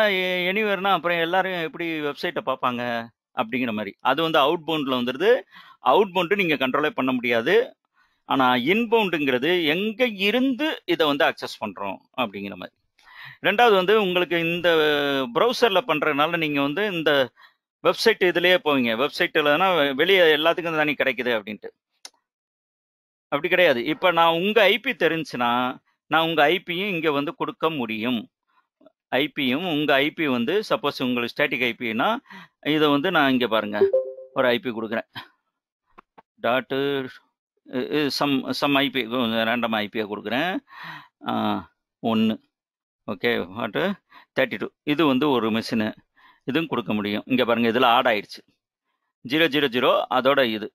எனிவேர்னா அப்புறம் எல்லாரும் எப்படி வெப்சைட்டை பார்ப்பாங்க அப்படிங்கிற மாதிரி. அது வந்து அவுட் பவுண்ட்ல வந்துடுது. அவுட் பவுண்டு நீங்க கண்ட்ரோலே பண்ண முடியாது. ஆனா இன்பவுண்டுங்கிறது எங்க இருந்து இதை வந்து அக்சஸ் பண்றோம் அப்படிங்கிற மாதிரி. ரெண்டாவது வந்து உங்களுக்கு இந்த ப்ரௌசரில் பண்ணுறதுனால நீங்கள் வந்து இந்த வெப்சைட் இதுலேயே போவீங்க. வெப்சைட்டில்னா வெளியே எல்லாத்துக்கும் தானே கிடைக்குது அப்படின்ட்டு. அப்படி கிடையாது. இப்போ நான் உங்கள் ஐபி தெரிஞ்சுன்னா நான் உங்கள் ஐபியும் இங்கே வந்து கொடுக்க முடியும். ஐபியும் உங்கள் ஐபி வந்து சப்போஸ் உங்களுக்கு ஸ்டாட்டிக் ஐபின்னா இதை வந்து நான் இங்கே பாருங்கள் ஒரு ஐபி கொடுக்குறேன். டாட்டு சம் ஐபி ரேண்டம் ஐபியை கொடுக்குறேன் 1 ஓகே வாட்டு 32. இது வந்து ஒரு மிஷினு, இதுவும் கொடுக்க முடியும். இங்கே பாருங்கள் இதில் ஆட் ஆயிடுச்சு 000 அதோட இது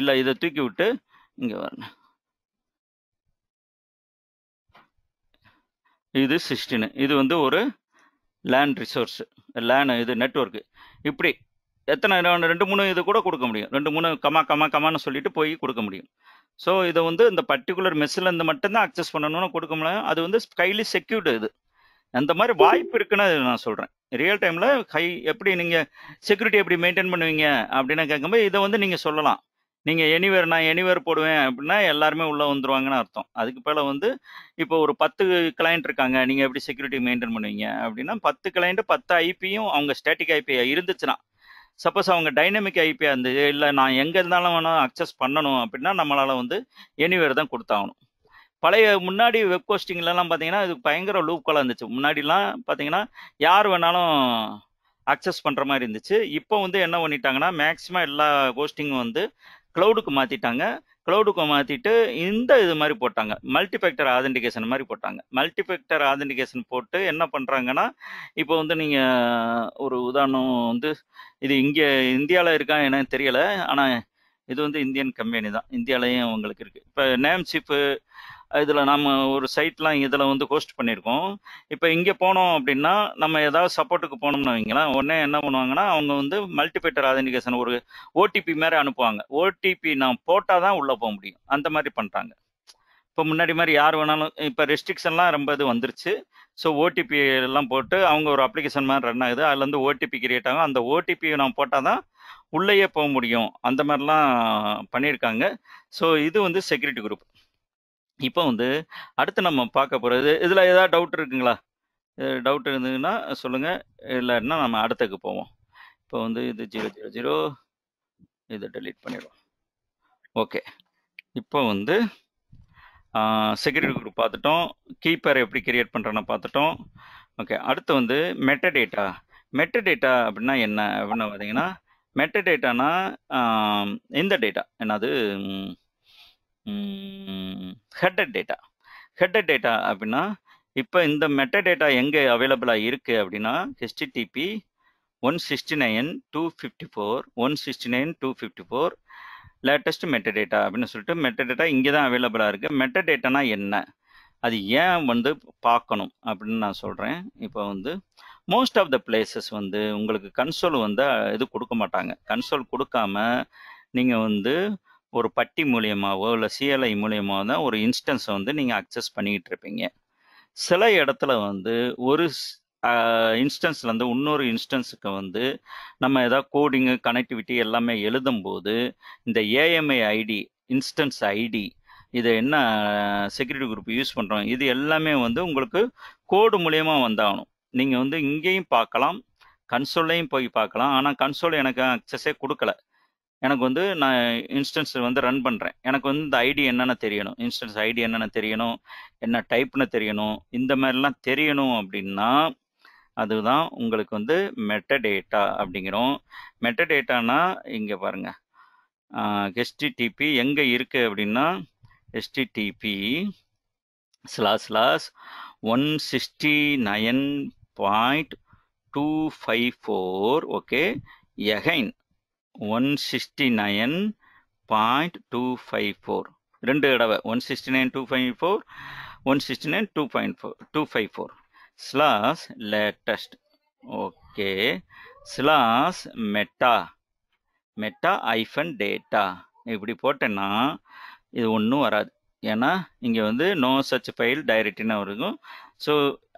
இல்லை, இதை தூக்கி விட்டு இங்கே பாருங்க இது 16. இது வந்து ஒரு லேண்ட் ரிசோர்ஸ் லேண்ட் இது நெட்வொர்க் இப்படி எத்தனை ரெண்டு மூணு இது கூட கொடுக்க முடியும். ரெண்டு மூணு கமா கமா கமான்னு சொல்லிட்டு போய் கொடுக்க முடியும். ஸோ இதை வந்து இந்த பர்டிகுலர் மெஸ்லேருந்து மட்டும்தான் அக்சஸ் பண்ணணும்னு கொடுக்க முடியும். அது வந்து கைலி செக்யூர்டு. இது அந்த மாதிரி வாய்ப்பு இருக்குன்னு நான் சொல்கிறேன். ரியல் டைமில் ஹை எப்படி நீங்கள் செக்யூரிட்டி எப்படி மெயின்டைன் பண்ணுவீங்க அப்படின்னு கேட்கும்போது இதை வந்து நீங்கள் சொல்லலாம். நீங்கள் எனிவேர் நான் எனிவேர் போடுவேன் அப்படின்னா எல்லாருமே உள்ளே வந்துருவாங்கன்னு அர்த்தம். அதுக்கு போல் வந்து இப்போ ஒரு 10 கிளைண்ட் இருக்காங்க, நீங்கள் எப்படி செக்யூரிட்டி மெயின்டைன் பண்ணுவீங்க அப்படின்னா 10 கிளைண்ட்டு 10 ஐபியும் அவங்க ஸ்டாட்டிக் ஐபியா இருந்துச்சுன்னா, சப்போஸ் அவங்க டைனமிக் ஐபியா இருந்தது இல்லை நான் எங்கே இருந்தாலும் வேணால் அக்சஸ் பண்ணணும் அப்படின்னா நம்மளால் வந்து எனிவேர் தான் கொடுத்தாகணும். பழைய முன்னாடி வெப் ஹோஸ்டிங்லலாம் பார்த்தீங்கன்னா இது பயங்கர லூப் காலாக இருந்துச்சு. முன்னாடிலாம் பார்த்தீங்கன்னா யார் வேணாலும் அக்சஸ் பண்ணுற மாதிரி இருந்துச்சு. இப்போ வந்து என்ன பண்ணிட்டாங்கன்னா மேக்ஸிமம் எல்லா ஹோஸ்டிங்கும் வந்து க்ளவுடுக்கு மாற்றிட்டாங்க. க்ளவுடுக்கு மாற்றிட்டு இந்த இது மாதிரி போட்டாங்க, மல்டிஃபேக்டர் ஆதென்டிகேஷன் மாதிரி போட்டாங்க. மல்டிஃபேக்டர் ஆதென்டிகேஷன் போட்டு என்ன பண்ணுறாங்கன்னா இப்போ வந்து நீங்கள் ஒரு உதாரணம் வந்து இது இங்கே இந்தியாவில் இருக்கா என்னன்னு தெரியலை, ஆனால் இது வந்து இந்தியன் கம்பெனி தான், இந்தியாவிலையும் அவங்களுக்கு இருக்குது. இப்போ நேம் சிப்பு இதில் நம்ம ஒரு சைட்லாம் இதில் வந்து ஹோஸ்ட் பண்ணியிருக்கோம். இப்போ இங்கே போனோம் அப்படின்னா நம்ம ஏதாவது சப்போர்ட்டுக்கு போனோம்னு வைங்களேன், உடனே என்ன பண்ணுவாங்கன்னா அவங்க வந்து மல்டிஃபேக்டர் ஆதென்டிகேஷன் ஒரு ஓடிபி மாதிரி அனுப்புவாங்க. ஓடிபி நான் போட்டால் தான் உள்ளே போக முடியும். அந்த மாதிரி பண்ணுறாங்க. இப்போ முன்னாடி மாதிரி யார் வேணாலும் இப்போ ரெஸ்ட்ரிக்ஷன்லாம் ரொம்ப இது வந்துருச்சு. ஸோ ஓடிபி எல்லாம் போட்டு அவங்க ஒரு அப்ளிகேஷன் மாதிரி ரன் ஆகுது, அதுலேருந்து ஓடிபி கிரியேட் ஆகும். அந்த ஓடிபியை நான் போட்டால் தான் உள்ளேயே போக முடியும். அந்த மாதிரிலாம் பண்ணியிருக்காங்க. ஸோ இது வந்து செக்யூரிட்டி குரூப். இப்போ வந்து அடுத்து நம்ம பார்க்க போகிறது, இதில் ஏதாவது டவுட் இருக்குங்களா? டவுட் இருந்ததுன்னா சொல்லுங்கள், இல்லைன்னா நம்ம அடுத்துக்கு போவோம். இப்போ வந்து இது 000 இதை டெலீட் பண்ணிடுவோம். ஓகே, இப்போ வந்து செக்யூரிட்டி குரூப் பார்த்துட்டோம், கீப்பர் எப்படி கிரியேட் பண்ணுறேன்னு பார்த்துட்டோம். ஓகே, அடுத்து வந்து மெட்டடேட்டா. மெட்டடேட்டா அப்படின்னா என்ன அப்படின்னு பார்த்தீங்கன்னா, மெட்டடேட்டானா இந்த டேட்டா என்னது ஹெட்டட் டேட்டா. ஹெட்டட் டேட்டா அப்படின்னா இப்போ இந்த மெட்டடேட்டா எங்கே அவைலபிளாக இருக்குது அப்படின்னா ஹெச்டிடிபி 169.254 169.254 லேட்டஸ்ட் மெட்டடேட்டா அப்படின்னு சொல்லிட்டு மெட்டடேட்டா இங்கே தான் அவைலபிளாக இருக்குது. மெட்டடேட்டானா என்ன, அது ஏன் வந்து பார்க்கணும் அப்படின்னு நான் சொல்கிறேன். இப்போ வந்து மோஸ்ட் ஆஃப் த பிளேசஸ் வந்து உங்களுக்கு கன்சோல் வந்து இது கொடுக்க மாட்டாங்க. கன்சோல் கொடுக்காம நீங்கள் வந்து ஒரு பட்டி மூலியமாகவோ இல்லை சிஎல்ஐ மூலியமாக தான் ஒரு இன்ஸ்டன்ஸை வந்து நீங்கள் அக்சஸ் பண்ணிக்கிட்டு இருப்பீங்க. சில இடத்துல வந்து ஒரு இன்ஸ்டன்ஸ்லேருந்து இன்னொரு இன்ஸ்டன்ஸுக்கு வந்து நம்ம ஏதாவது கோடிங்கு கனெக்டிவிட்டி எல்லாமே எழுதும்போது இந்த ஏஎம்ஐ ஐடி இன்ஸ்டன்ஸ் ஐடி இதை என்ன செக்யூரிட்டி குரூப் யூஸ் பண்ணுறோம், இது எல்லாமே வந்து உங்களுக்கு கோடு மூலயமா வந்தாகணும். நீங்கள் வந்து இங்கேயும் பார்க்கலாம், கன்சோல்லையும் போய் பார்க்கலாம். ஆனால் கன்சோல் எனக்கு அக்சஸே கொடுக்கலை. எனக்கு வந்து நான் இன்ஸ்டன்ஸ் வந்து ரன் பண்ணுறேன், எனக்கு வந்து இந்த ஐடி என்னென்ன தெரியணும், இன்ஸ்டன்ஸ் ஐடி என்னென்ன தெரியணும், என்ன டைப்னு தெரியணும், இந்த மாதிரிலாம் தெரியணும் அப்படின்னா அதுதான் உங்களுக்கு வந்து மெட்டடேட்டா அப்படிங்கிறோம். மெட்டடேட்டானா இங்கே பாருங்கள் ஹெச்டிடிபி எங்கே இருக்குது அப்படின்னா http://169.254 ஓகே எகைன் 169.254 ரெண்டு தடவை 169.254 169.254 slash latest okay slash meta meta hyphen data இப்படி போட்டேன்னா இது ஒன்றும் வராது. ஏன்னா இங்கே வந்து நோ சச் ஃபைல் டைரக்டின்னு இருக்கும். ஸோ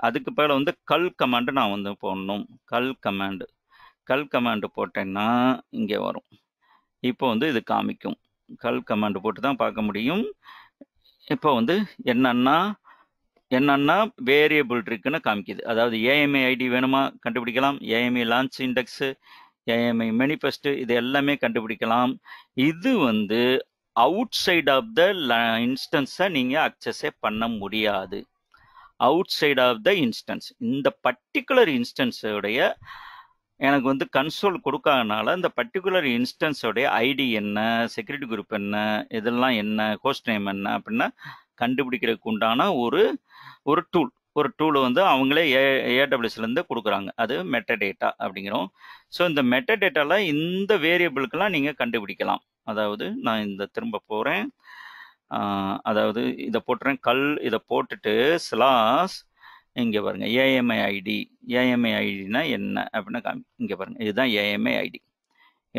அதுக்கு மேலே வந்து கல் கமாண்டு நான் வந்து போடணும். கல் கமாண்டு போட்டேன்னா இங்கே வரும். இப்போ வந்து இது காமிக்கும். கல் கமாண்டு போட்டு தான் பார்க்க முடியும். இப்போ வந்து என்னன்னா வேரியபிள் இருக்குன்னு காமிக்குது. அதாவது ஏஎம்ஐ ஐடி வேணுமா கண்டுபிடிக்கலாம், AMI launch index, AMI manifest, இது எல்லாமே கண்டுபிடிக்கலாம். இது வந்து அவுட் சைட் ஆஃப் த இன்ஸ்டன்ஸை நீங்கள் அக்சஸே பண்ண முடியாது. Outside of the instance இந்த பர்டிகுலர் இன்ஸ்டன்ஸோடைய எனக்கு வந்து கன்சோல் கொடுக்காதனால இந்த பர்டிகுலர் இன்ஸ்டன்ஸோடைய ஐடி என்ன, செக்யூரிட்டி குரூப் என்ன, இதெல்லாம் என்ன, ஹோஸ்ட் நேம் என்ன அப்படின்னா கண்டுபிடிக்கிறதுக்கு உண்டான ஒரு டூல் வந்து அவங்களே ஏடபிள்யூஎஸ்லேருந்து கொடுக்குறாங்க. அது மெட்டடேட்டா அப்படிங்கிறோம். ஸோ இந்த மெட்டடேட்டாவில் இந்த வேரியபிளுக்கெல்லாம் நீங்கள் கண்டுபிடிக்கலாம். அதாவது நான் இந்த திரும்ப போகிறேன், அதாவது இதை போட்டுறேன், கல் இதை போட்டுட்டு ஸ்லாஸ் இங்கே பாருங்கள் ஏஎம்ஐஐடி, ஏஎம்ஐஐடினா என்ன அப்படின்னு இங்கே பாருங்கள், இதுதான் ஏஎம்ஐஐடி.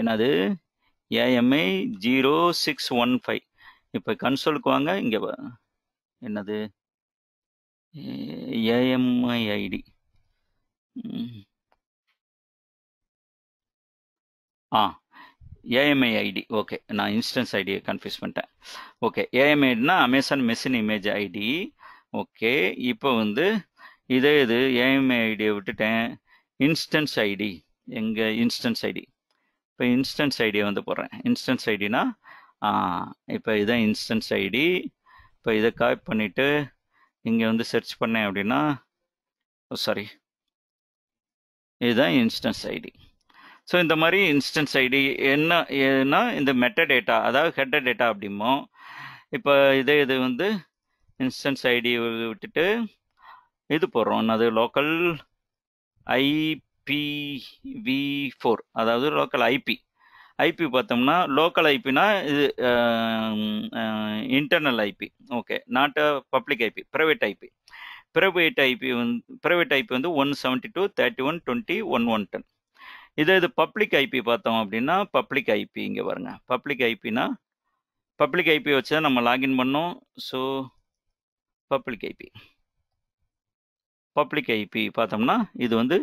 என்னது ஏஎம்ஐ 0615. இப்போ கன்சோலுக்கு வாங்க, இங்கே என்னது AMI ID. Ah AMI ID, okay நான் இன்ஸ்டன்ஸ் ஐடியை கன்ஃபியூஸ் பண்ணிட்டேன். ஓகே ஏஎம்ஐ ஐடினா Amazon machine image ID. Okay இப்போ வந்து இதே இது ஏஎம்ஐ ஐடியை விட்டுட்டேன், இன்ஸ்டன்ஸ் ஐடி. எங்கள் இன்ஸ்டன்ஸ் ஐடி, இப்போ இன்ஸ்டன்ஸ் ஐடியை வந்து போடுறேன். இன்ஸ்டன்ஸ் ஐடினா இப்போ இதுதான் இன்ஸ்டன்ஸ் ஐடி. இப்போ இதை காப்பி பண்ணிவிட்டு இங்கே வந்து சர்ச் பண்ணேன் அப்படின்னா, சாரி இதுதான் இன்ஸ்டன்ஸ் ஐடி. ஸோ இந்த மாதிரி இன்ஸ்டன்ஸ் ஐடி என்ன ஏன்னா இந்த மெட்டா டேட்டா, அதாவது ஹெட்டர் டேட்டா அப்படிமோ. இப்போ இதே இது வந்து இன்ஸ்டன்ஸ் ஐடி விட்டுட்டு இது போடுறோம், அது லோக்கல் IPv4, அதாவது லோக்கல் ஐபி. ஐபி பார்த்தோம்னா லோக்கல் ஐபினா இது internal IP. Okay not public IP, private IP. Private IP வந்து ப்ரைவேட் ஐபி வந்து 172.31.21.10. இதே இது பப்ளிக் ஐபி பார்த்தோம் அப்படின்னா பப்ளிக் ஐபி இங்கே பாருங்க. பப்ளிக் ஐபினா பப்ளிக் ஐபி வச்சு தான் நம்ம லாகின் பண்ணோம். So public IP, public IP பார்த்தோம்னா இது வந்து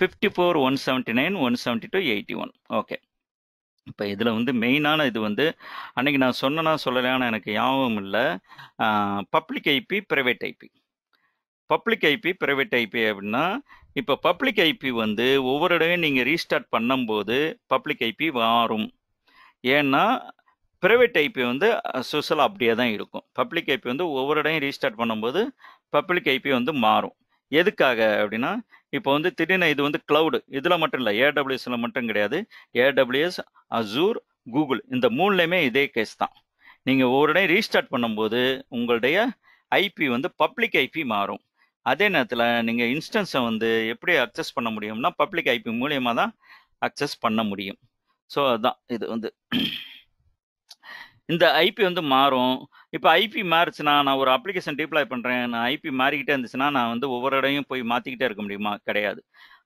54.179.172.81. ஓகே இப்போ இதில் வந்து மெயினான இது வந்து அன்னைக்கு நான் சொன்னேன்னா சொல்லலையான்னு எனக்கு ஞாபகம் இல்லை. Public IP private IP, public IP private IP அப்படின்னா இப்போ பப்ளிக் ஐபி வந்து ஒவ்வொரு இடையும் நீங்கள் ரீஸ்டார்ட் பண்ணும்போது பப்ளிக் ஐபி மாறும். ஏன்னா ப்ரைவேட் ஐபி வந்து சுசல் அப்படியே தான் இருக்கும். பப்ளிக் ஐபி வந்து ஒவ்வொரு இடையும் ரீஸ்டார்ட் பண்ணும்போது பப்ளிக் ஐபி வந்து மாறும். எதுக்காக அப்படின்னா இப்போ வந்து திடீர்னு இது வந்து கிளவுடு, இதில் மட்டும் இல்லை ஏடபிள்யூஎஸ்ல மட்டும் கிடையாது, ஏடபிள்யூஎஸ், அசூர், கூகுள் இந்த மூணுலேயுமே இதே கேஸ் தான். நீங்கள் ஒவ்வொரு இடையும் ரீஸ்டார்ட் பண்ணும்போது உங்களுடைய ஐபி வந்து பப்ளிக் ஐபி மாறும். அதே நேரத்தில் நீங்கள் இன்ஸ்டன்ஸை வந்து எப்படி அக்சஸ் பண்ண முடியும்னா பப்ளிக் ஐபி மூலயமா தான் அக்சஸ் பண்ண முடியும். ஸோ அதுதான் இது வந்து இந்த ஐபி வந்து மாறும். இப்போ ஐபி மாறுச்சுன்னா நான் ஒரு அப்ளிகேஷன் டிப்ளாய் பண்ணுறேன், நான் ஐபி மாறிக்கிட்டே இருந்துச்சுன்னா நான் வந்து ஒவ்வொரு இடையும் போய் மாற்றிக்கிட்டே இருக்க முடியுமா? கிடையாது.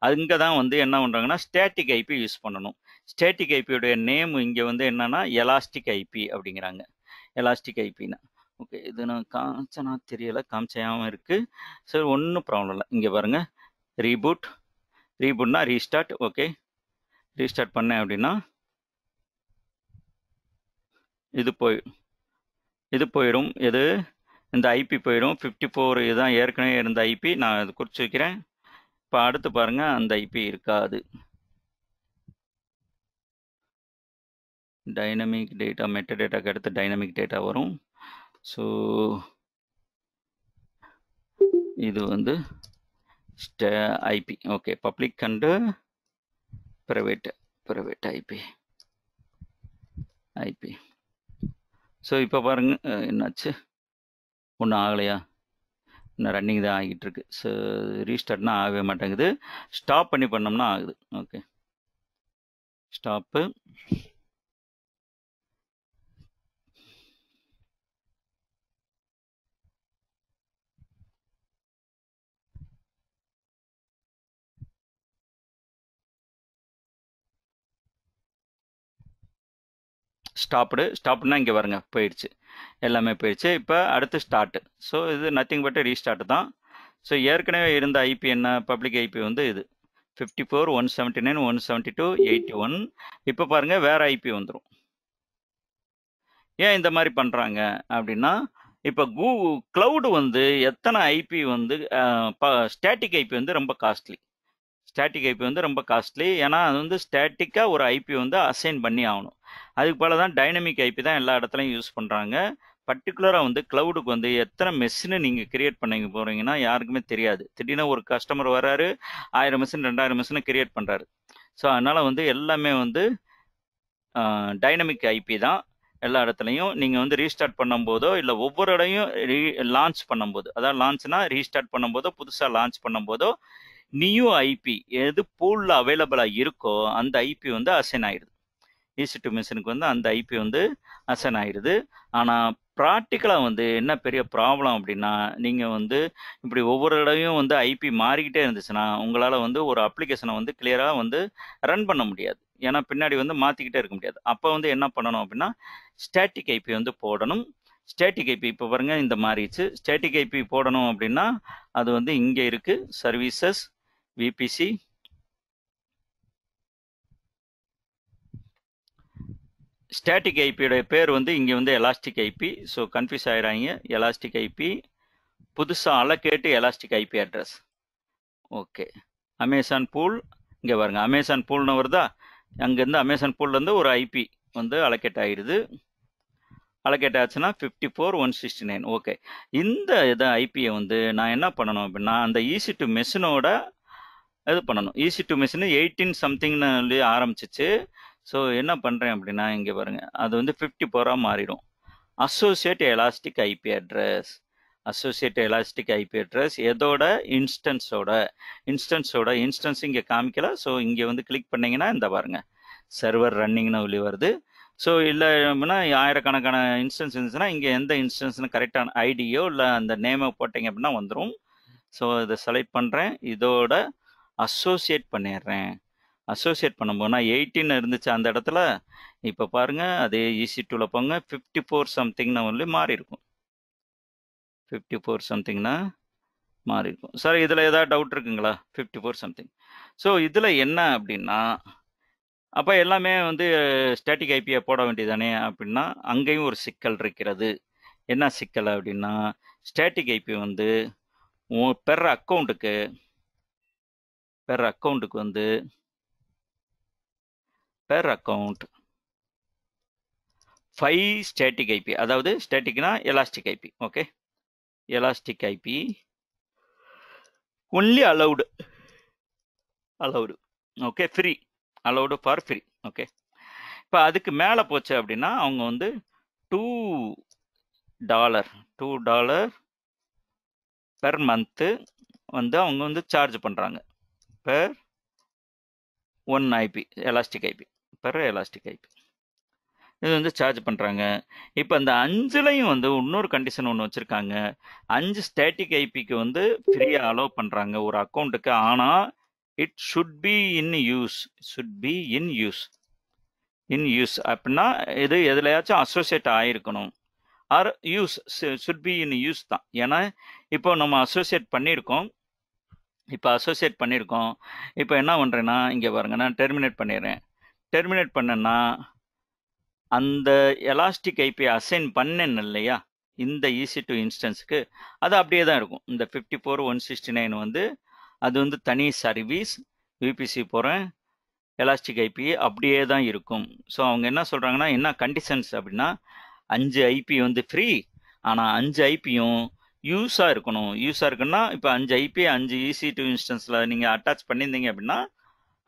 அங்கே தான் வந்து என்ன பண்ணுறாங்கன்னா ஸ்டேட்டிக் ஐபி யூஸ் பண்ணணும். ஸ்டேட்டிக் ஐபியோடைய நேம் இங்கே வந்து என்னன்னா எலாஸ்டிக் ஐபி அப்படிங்கிறாங்க. எலாஸ்டிக் ஐபின்னா ஓகே இது நான் காமிச்சனா தெரியலை, காமிச்சாமல் இருக்குது. சரி ஒன்றும் ப்ராப்ளம் இல்லை. இங்கே பாருங்கள் ரீபூட், ரீபூட்னா ரீஸ்டார்ட். ஓகே ரீஸ்டார்ட் பண்ணேன் அப்படின்னா இது போயிடும், எது இந்த ஐபி போயிடும். 54 இதுதான் ஏற்கனவே இருந்த ஐபி, நான் அது குறித்து வைக்கிறேன். இப்போ அடுத்து பாருங்கள் அந்த ஐபி இருக்காது. டைனமிக் டேட்டா, மெட்டா டேட்டாக்கு அடுத்து டைனமிக் டேட்டா வரும். ஸோ இது வந்து IP. Okay public and private IP. So இப்போ பாருங்க என்னாச்சு, ஒன்றும் ஆகலையா? இன்னும் ரன்னிங் தான் ஆகிட்டு இருக்கு. ஸோ ரீஸ்டார்ட்னா ஆகவே மாட்டேங்குது, ஸ்டாப் பண்ணி பண்ணோம்னா ஆகுது. Okay stop, stopped. ஸ்டாப்னா இங்கே பாருங்க போயிடுச்சு, எல்லாமே போயிடுச்சு. இப்போ அடுத்து ஸ்டார்ட்டு. ஸோ இது நத்திங் பட் ரீஸ்டார்ட் தான். ஸோ ஏற்கனவே இருந்த ஐபி என்ன, பப்ளிக் ஐபி வந்து இது 54.179.172.81. இப்போ பாருங்கள் வேறு ஐபி வந்துடும். ஏன் இந்த மாதிரி பண்ணுறாங்க அப்படின்னா இப்போ கிளவுடு வந்து எத்தனை ஐபி வந்து ஸ்டாட்டிக் ஐபி வந்து ரொம்ப காஸ்ட்லி. ஸ்டாட்டிக் ஐபி வந்து ரொம்ப காஸ்ட்லி, ஏன்னா அது வந்து ஸ்டாட்டிக்காக ஒரு ஐபி வந்து அசைன் பண்ணி ஆகணும். அதுக்கு போல தான் டைனமிக் ஐபி தான் எல்லா இடத்துலையும் யூஸ் பண்ணுறாங்க. பர்டிகுலராக வந்து க்ளவுடுக்கு வந்து எத்தனை மெஷினை நீங்கள் கிரியேட் பண்ணிங்க போகிறீங்கன்னா யாருக்குமே தெரியாது. திடீர்னு ஒரு கஸ்டமர் வராரு, 1000 மெஷின் 2000 மெஷினை கிரியேட் பண்ணுறாரு. ஸோ அதனால் வந்து எல்லாமே வந்து டைனமிக் ஐபி தான் எல்லா இடத்துலையும். நீங்கள் வந்து ரீஸ்டார்ட் பண்ணும்போதோ இல்லை ஒவ்வொரு இடையும் லான்ச் பண்ணும்போது, அதாவது லான்ச்னா ரீஸ்டார்ட் பண்ணும்போதோ புதுசாக லான்ச் பண்ணும்போதோ நியூ ஐபி எது பூலில் அவைலபிளாக இருக்கோ அந்த ஐபி வந்து அசைன் ஆயிடுது. ஈசி2 மிஷினுக்கு வந்து அந்த ஐபி வந்து அசைன் ஆயிடுது. ஆனால் ப்ராக்டிக்கலா வந்து என்ன பெரிய ப்ராப்ளம் அப்படின்னா, நீங்கள் வந்து இப்படி ஒவ்வொரு தடவையும் வந்து ஐபி மாறிக்கிட்டே இருந்துச்சுன்னா உங்களால் வந்து ஒரு அப்ளிகேஷனை வந்து கிளியராக வந்து ரன் பண்ண முடியாது. ஏன்னா பின்னாடி வந்து மாற்றிக்கிட்டே இருக்க முடியாது. அப்போ வந்து என்ன பண்ணணும் அப்படின்னா ஸ்டாட்டிக் ஐபி வந்து போடணும். ஸ்டாட்டிக் ஐபி இப்போ பாருங்கள் இந்த மாறிடுச்சு. ஸ்டாட்டிக் ஐபி போடணும் அப்படின்னா அது வந்து இங்கே இருக்குது சர்வீசஸ் விபிசி ஸ்டாட்டிக் ஐபியோட பேர் வந்து இங்கே வந்து எலாஸ்டிக் ஐபி. ஸோ கன்ஃபியூஸ் ஆகிடாங்க. எலாஸ்டிக் ஐபி புதுசாக allocate elastic IP address. Okay Amazon pool இங்கே பாருங்கள் அமேசான் பூல்னு வருதா, அங்கேருந்து அமேசான் பூல்லேருந்து ஒரு ஐபி வந்து அலகேட் ஆகிடுது. அலகேட் ஆச்சுன்னா 54.169. ஓகே இந்த இதை ஐபியை வந்து நான் என்ன பண்ணணும் அப்படின்னா அந்த ஈசி டு மெஷினோட இது பண்ணணும். ஈசி டு மெஷின் 18 somethingனு ஆரம்பிச்சிச்சு. ஸோ என்ன பண்ணுறேன் அப்படின்னா இங்கே பாருங்கள் அது வந்து 54ஆக மாறிடும். Associate elastic IP address, associate elastic IP address எதோட இன்ஸ்டன்ஸோட இங்கே காமிக்கல. ஸோ இங்கே வந்து கிளிக் பண்ணிங்கன்னா இந்த பாருங்கள் சர்வர் ரன்னிங்னு ஒளி வருது. ஸோ இல்லை அப்படின்னா ஆயிரக்கணக்கான இன்ஸ்டன்ஸ் இருந்துச்சுன்னா இங்கே எந்த இன்ஸ்டன்ஸ்னு கரெக்டான ஐடியோ இல்லை அந்த நேமை போட்டிங்க அப்படின்னா வந்துடும். ஸோ இதை செலக்ட் பண்ணுறேன், இதோட அசோசியேட் பண்ணிடுறேன். அசோசியேட் பண்ணும்போதுனா 18 இருந்துச்சு அந்த இடத்துல. இப்போ பாருங்கள் அதே ஈஸி டூவில் போங்க 54 somethingனா ஒன்லி மாறி இருக்கும். 54 somethingனா மாறி இருக்கும். சார் இதில் ஏதாவது டவுட் இருக்குங்களா? 54 something. ஸோ இதில் என்ன அப்படின்னா அப்போ எல்லாமே வந்து ஸ்டாட்டிக் ஐபியை போட வேண்டியதானே அப்படின்னா அங்கேயும் ஒரு சிக்கல் இருக்கிறது. என்ன சிக்கல் அப்படின்னா ஸ்டாட்டிக் ஐபி வந்து பெர் அக்கௌண்ட்டுக்கு வந்து பெர் அக்கௌண்ட் 5 ஸ்டாட்டிக் ஐபி, அதாவது ஸ்டாட்டிக்னா elastic IP. Okay elastic IP only allowed. Okay free allowed for free. Okay இப்போ அதுக்கு மேலே போச்சு அப்படின்னா அவங்க வந்து $2 பெர் மந்த்து வந்து அவங்க வந்து சார்ஜ் பண்ணுறாங்க பெர் 1 ஐபி எலாஸ்டிக் ஐபி இது வந்து சார்ஜ் பண்ணுறாங்க. இப்போ அந்த 5லையும் வந்து இன்னொரு கண்டிஷன் ஒன்று வச்சுருக்காங்க. 5 ஸ்டாட்டிக் ஐபிக்கு வந்து ஃப்ரீயாக அலோவ் பண்ணுறாங்க ஒரு அக்கௌண்ட்டுக்கு. ஆனால் it should be in use அப்படின்னா இது எதுலையாச்சும் அசோசியேட் ஆகிருக்கணும். Or use should be in use தான். ஏன்னா இப்போ நம்ம அசோசியேட் பண்ணியிருக்கோம். இப்போ என்ன பண்ணுறேன்னா இங்கே பாருங்க நான் டெர்மினேட் பண்ணிடுறேன். டெர்மினேட் பண்ணேன்னா அந்த எலாஸ்டிக் ஐபி அசைன் பண்ணேன்னு இல்லையா இந்த ஈஸி டு இன்ஸ்டன்ஸுக்கு அது அப்படியே தான் இருக்கும். இந்த 54.169 வந்து அது வந்து தனி சர்வீஸ் விபிசி போகிறேன் எலாஸ்டிக் ஐபி அப்படியே தான் இருக்கும். ஸோ அவங்க என்ன சொல்கிறாங்கன்னா என்ன கண்டிஷன்ஸ் அப்படின்னா 5 ஐபி வந்து ஃப்ரீ, ஆனால் 5 ஐபியும் யூஸாக இருக்கணும். யூஸாக இருக்குன்னா இப்போ 5 ஐபி 5 ஈஸி டு இன்ஸ்டன்ஸில் நீங்கள் அட்டாச் பண்ணியிருந்தீங்க அப்படின்னா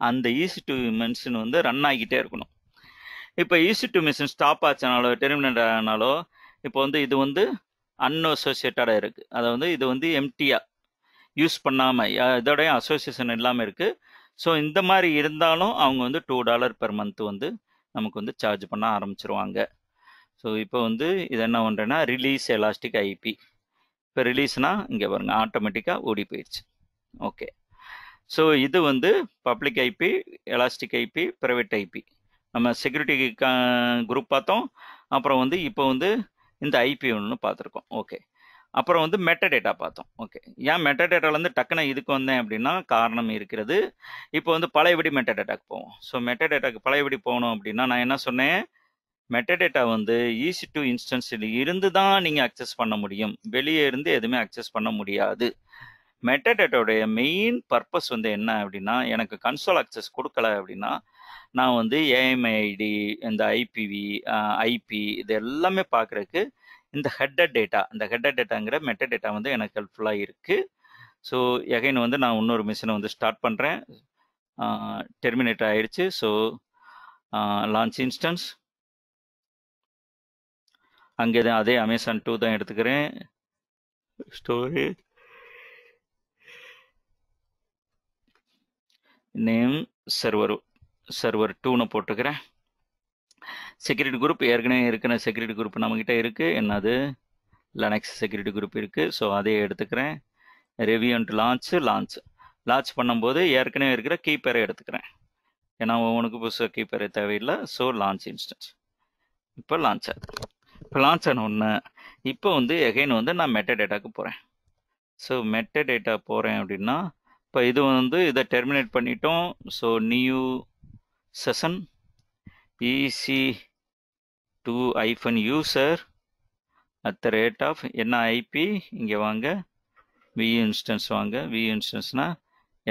அந்த ஈஸி டு மெஷின் வந்து ரன் ஆகிக்கிட்டே இருக்கணும். இப்போ ஈஸி டு மெஷின் ஸ்டாப் ஆச்சனாலோ டெர்மினேட் ஆனாலோ இப்போ வந்து இது வந்து அன்அசோசியேட்டடாக இருக்குது. அதாவது இது வந்து எம்டியாக யூஸ் பண்ணாமல் இதோடைய அசோசியேஷன் இல்லாமல் இருக்குது. ஸோ இந்த மாதிரி இருந்தாலும் அவங்க வந்து $2 பெர் மந்த் வந்து நமக்கு வந்து சார்ஜ் பண்ண ஆரம்பிச்சிருவாங்க. ஸோ இப்போ வந்து இது என்ன பண்ணுறேன்னா ரிலீஸ் எலாஸ்டிக் ஐபி. இப்போ ரிலீஸ்னால் இங்கே பாருங்கள் ஆட்டோமேட்டிக்காக ஓடி போயிடுச்சு. ஓகே ஸோ இது வந்து public IP elastic IP private IP நம்ம செக்யூரிட்டி குரூப் பார்த்தோம். அப்புறம் வந்து இப்போ வந்து இந்த ஐபி ஒன்று பார்த்துருக்கோம். ஓகே அப்புறம் வந்து மெட்டாடேட்டா பார்த்தோம். ஓகே ஏன் மெட்டாடேட்டாலேருந்து டக்குன்னு இதுக்கு வந்தேன் அப்படின்னா காரணம் இருக்கிறது. இப்போ வந்து பழையபடி மெட்டாடேட்டாக்கு போவோம். ஸோ மெட்டாடேட்டாக்கு பழையபடி போகணும் அப்படின்னா நான் என்ன சொன்னேன், மெட்டாடேட்டா வந்து ஈஸி டு இன்ஸ்டன்ஸில் இருந்து தான் நீங்கள் அக்சஸ் பண்ண முடியும், வெளியே இருந்து எதுவுமே அக்சஸ் பண்ண முடியாது. மெட்டாடேட்டாவுடைய மெயின் பர்பஸ் வந்து என்ன அப்படின்னா எனக்கு கன்சோல் அக்சஸ் கொடுக்கல அப்படின்னா நான் வந்து ஏஎம்ஐடி இந்த ஐபிவி ஐபி இது எல்லாமே பார்க்குறதுக்கு இந்த ஹெட்டர் டேட்டாங்கிற மெட்டா டேட்டா வந்து எனக்கு ஹெல்ப்ஃபுல்லாக இருக்குது. ஸோ எகைன் வந்து நான் இன்னொரு மிஷினை வந்து ஸ்டார்ட் பண்ணுறேன். டெர்மினேட் ஆயிடுச்சு. ஸோ லான்ச் இன்ஸ்டன்ஸ் அங்கே தான் அதே அமேசான் 2 தான் எடுத்துக்கிறேன். ஸ்டோரேஜ் நேம் சர்வர் 2ன்னு போட்டுக்கிறேன். security group ஏற்கனவே இருக்கிற security group நம்மகிட்ட இருக்கு. என்னது லினக்ஸ் security group இருக்கு. ஸோ அதே எடுத்துக்கிறேன். review and launch launch launch பண்ணும்போது ஏற்கனவே இருக்கிற கீ பேரை எடுத்துக்கிறேன். ஏன்னா உனக்கு புதுசாக கீ பேரை தேவையில்லை. ஸோ லான்ச் இன்ஸ்டன்ஸ் இப்போ லான்ச் ஆகுது. இப்போ லான்ச் ஆன ஒன்று இப்போ வந்து எகைன் வந்து நான் மெட்டா டேட்டாக்கு போகிறேன். ஸோ மெட்டா டேட்டா போகிறேன் அப்படின்னா இப்போ இது வந்து இதை டெர்மினேட் பண்ணிட்டோம். ஸோ நியூ செஷன் EC2-user @ என்ன ஐபி இங்கே வாங்க VU instance வாங்க. VU instanceனா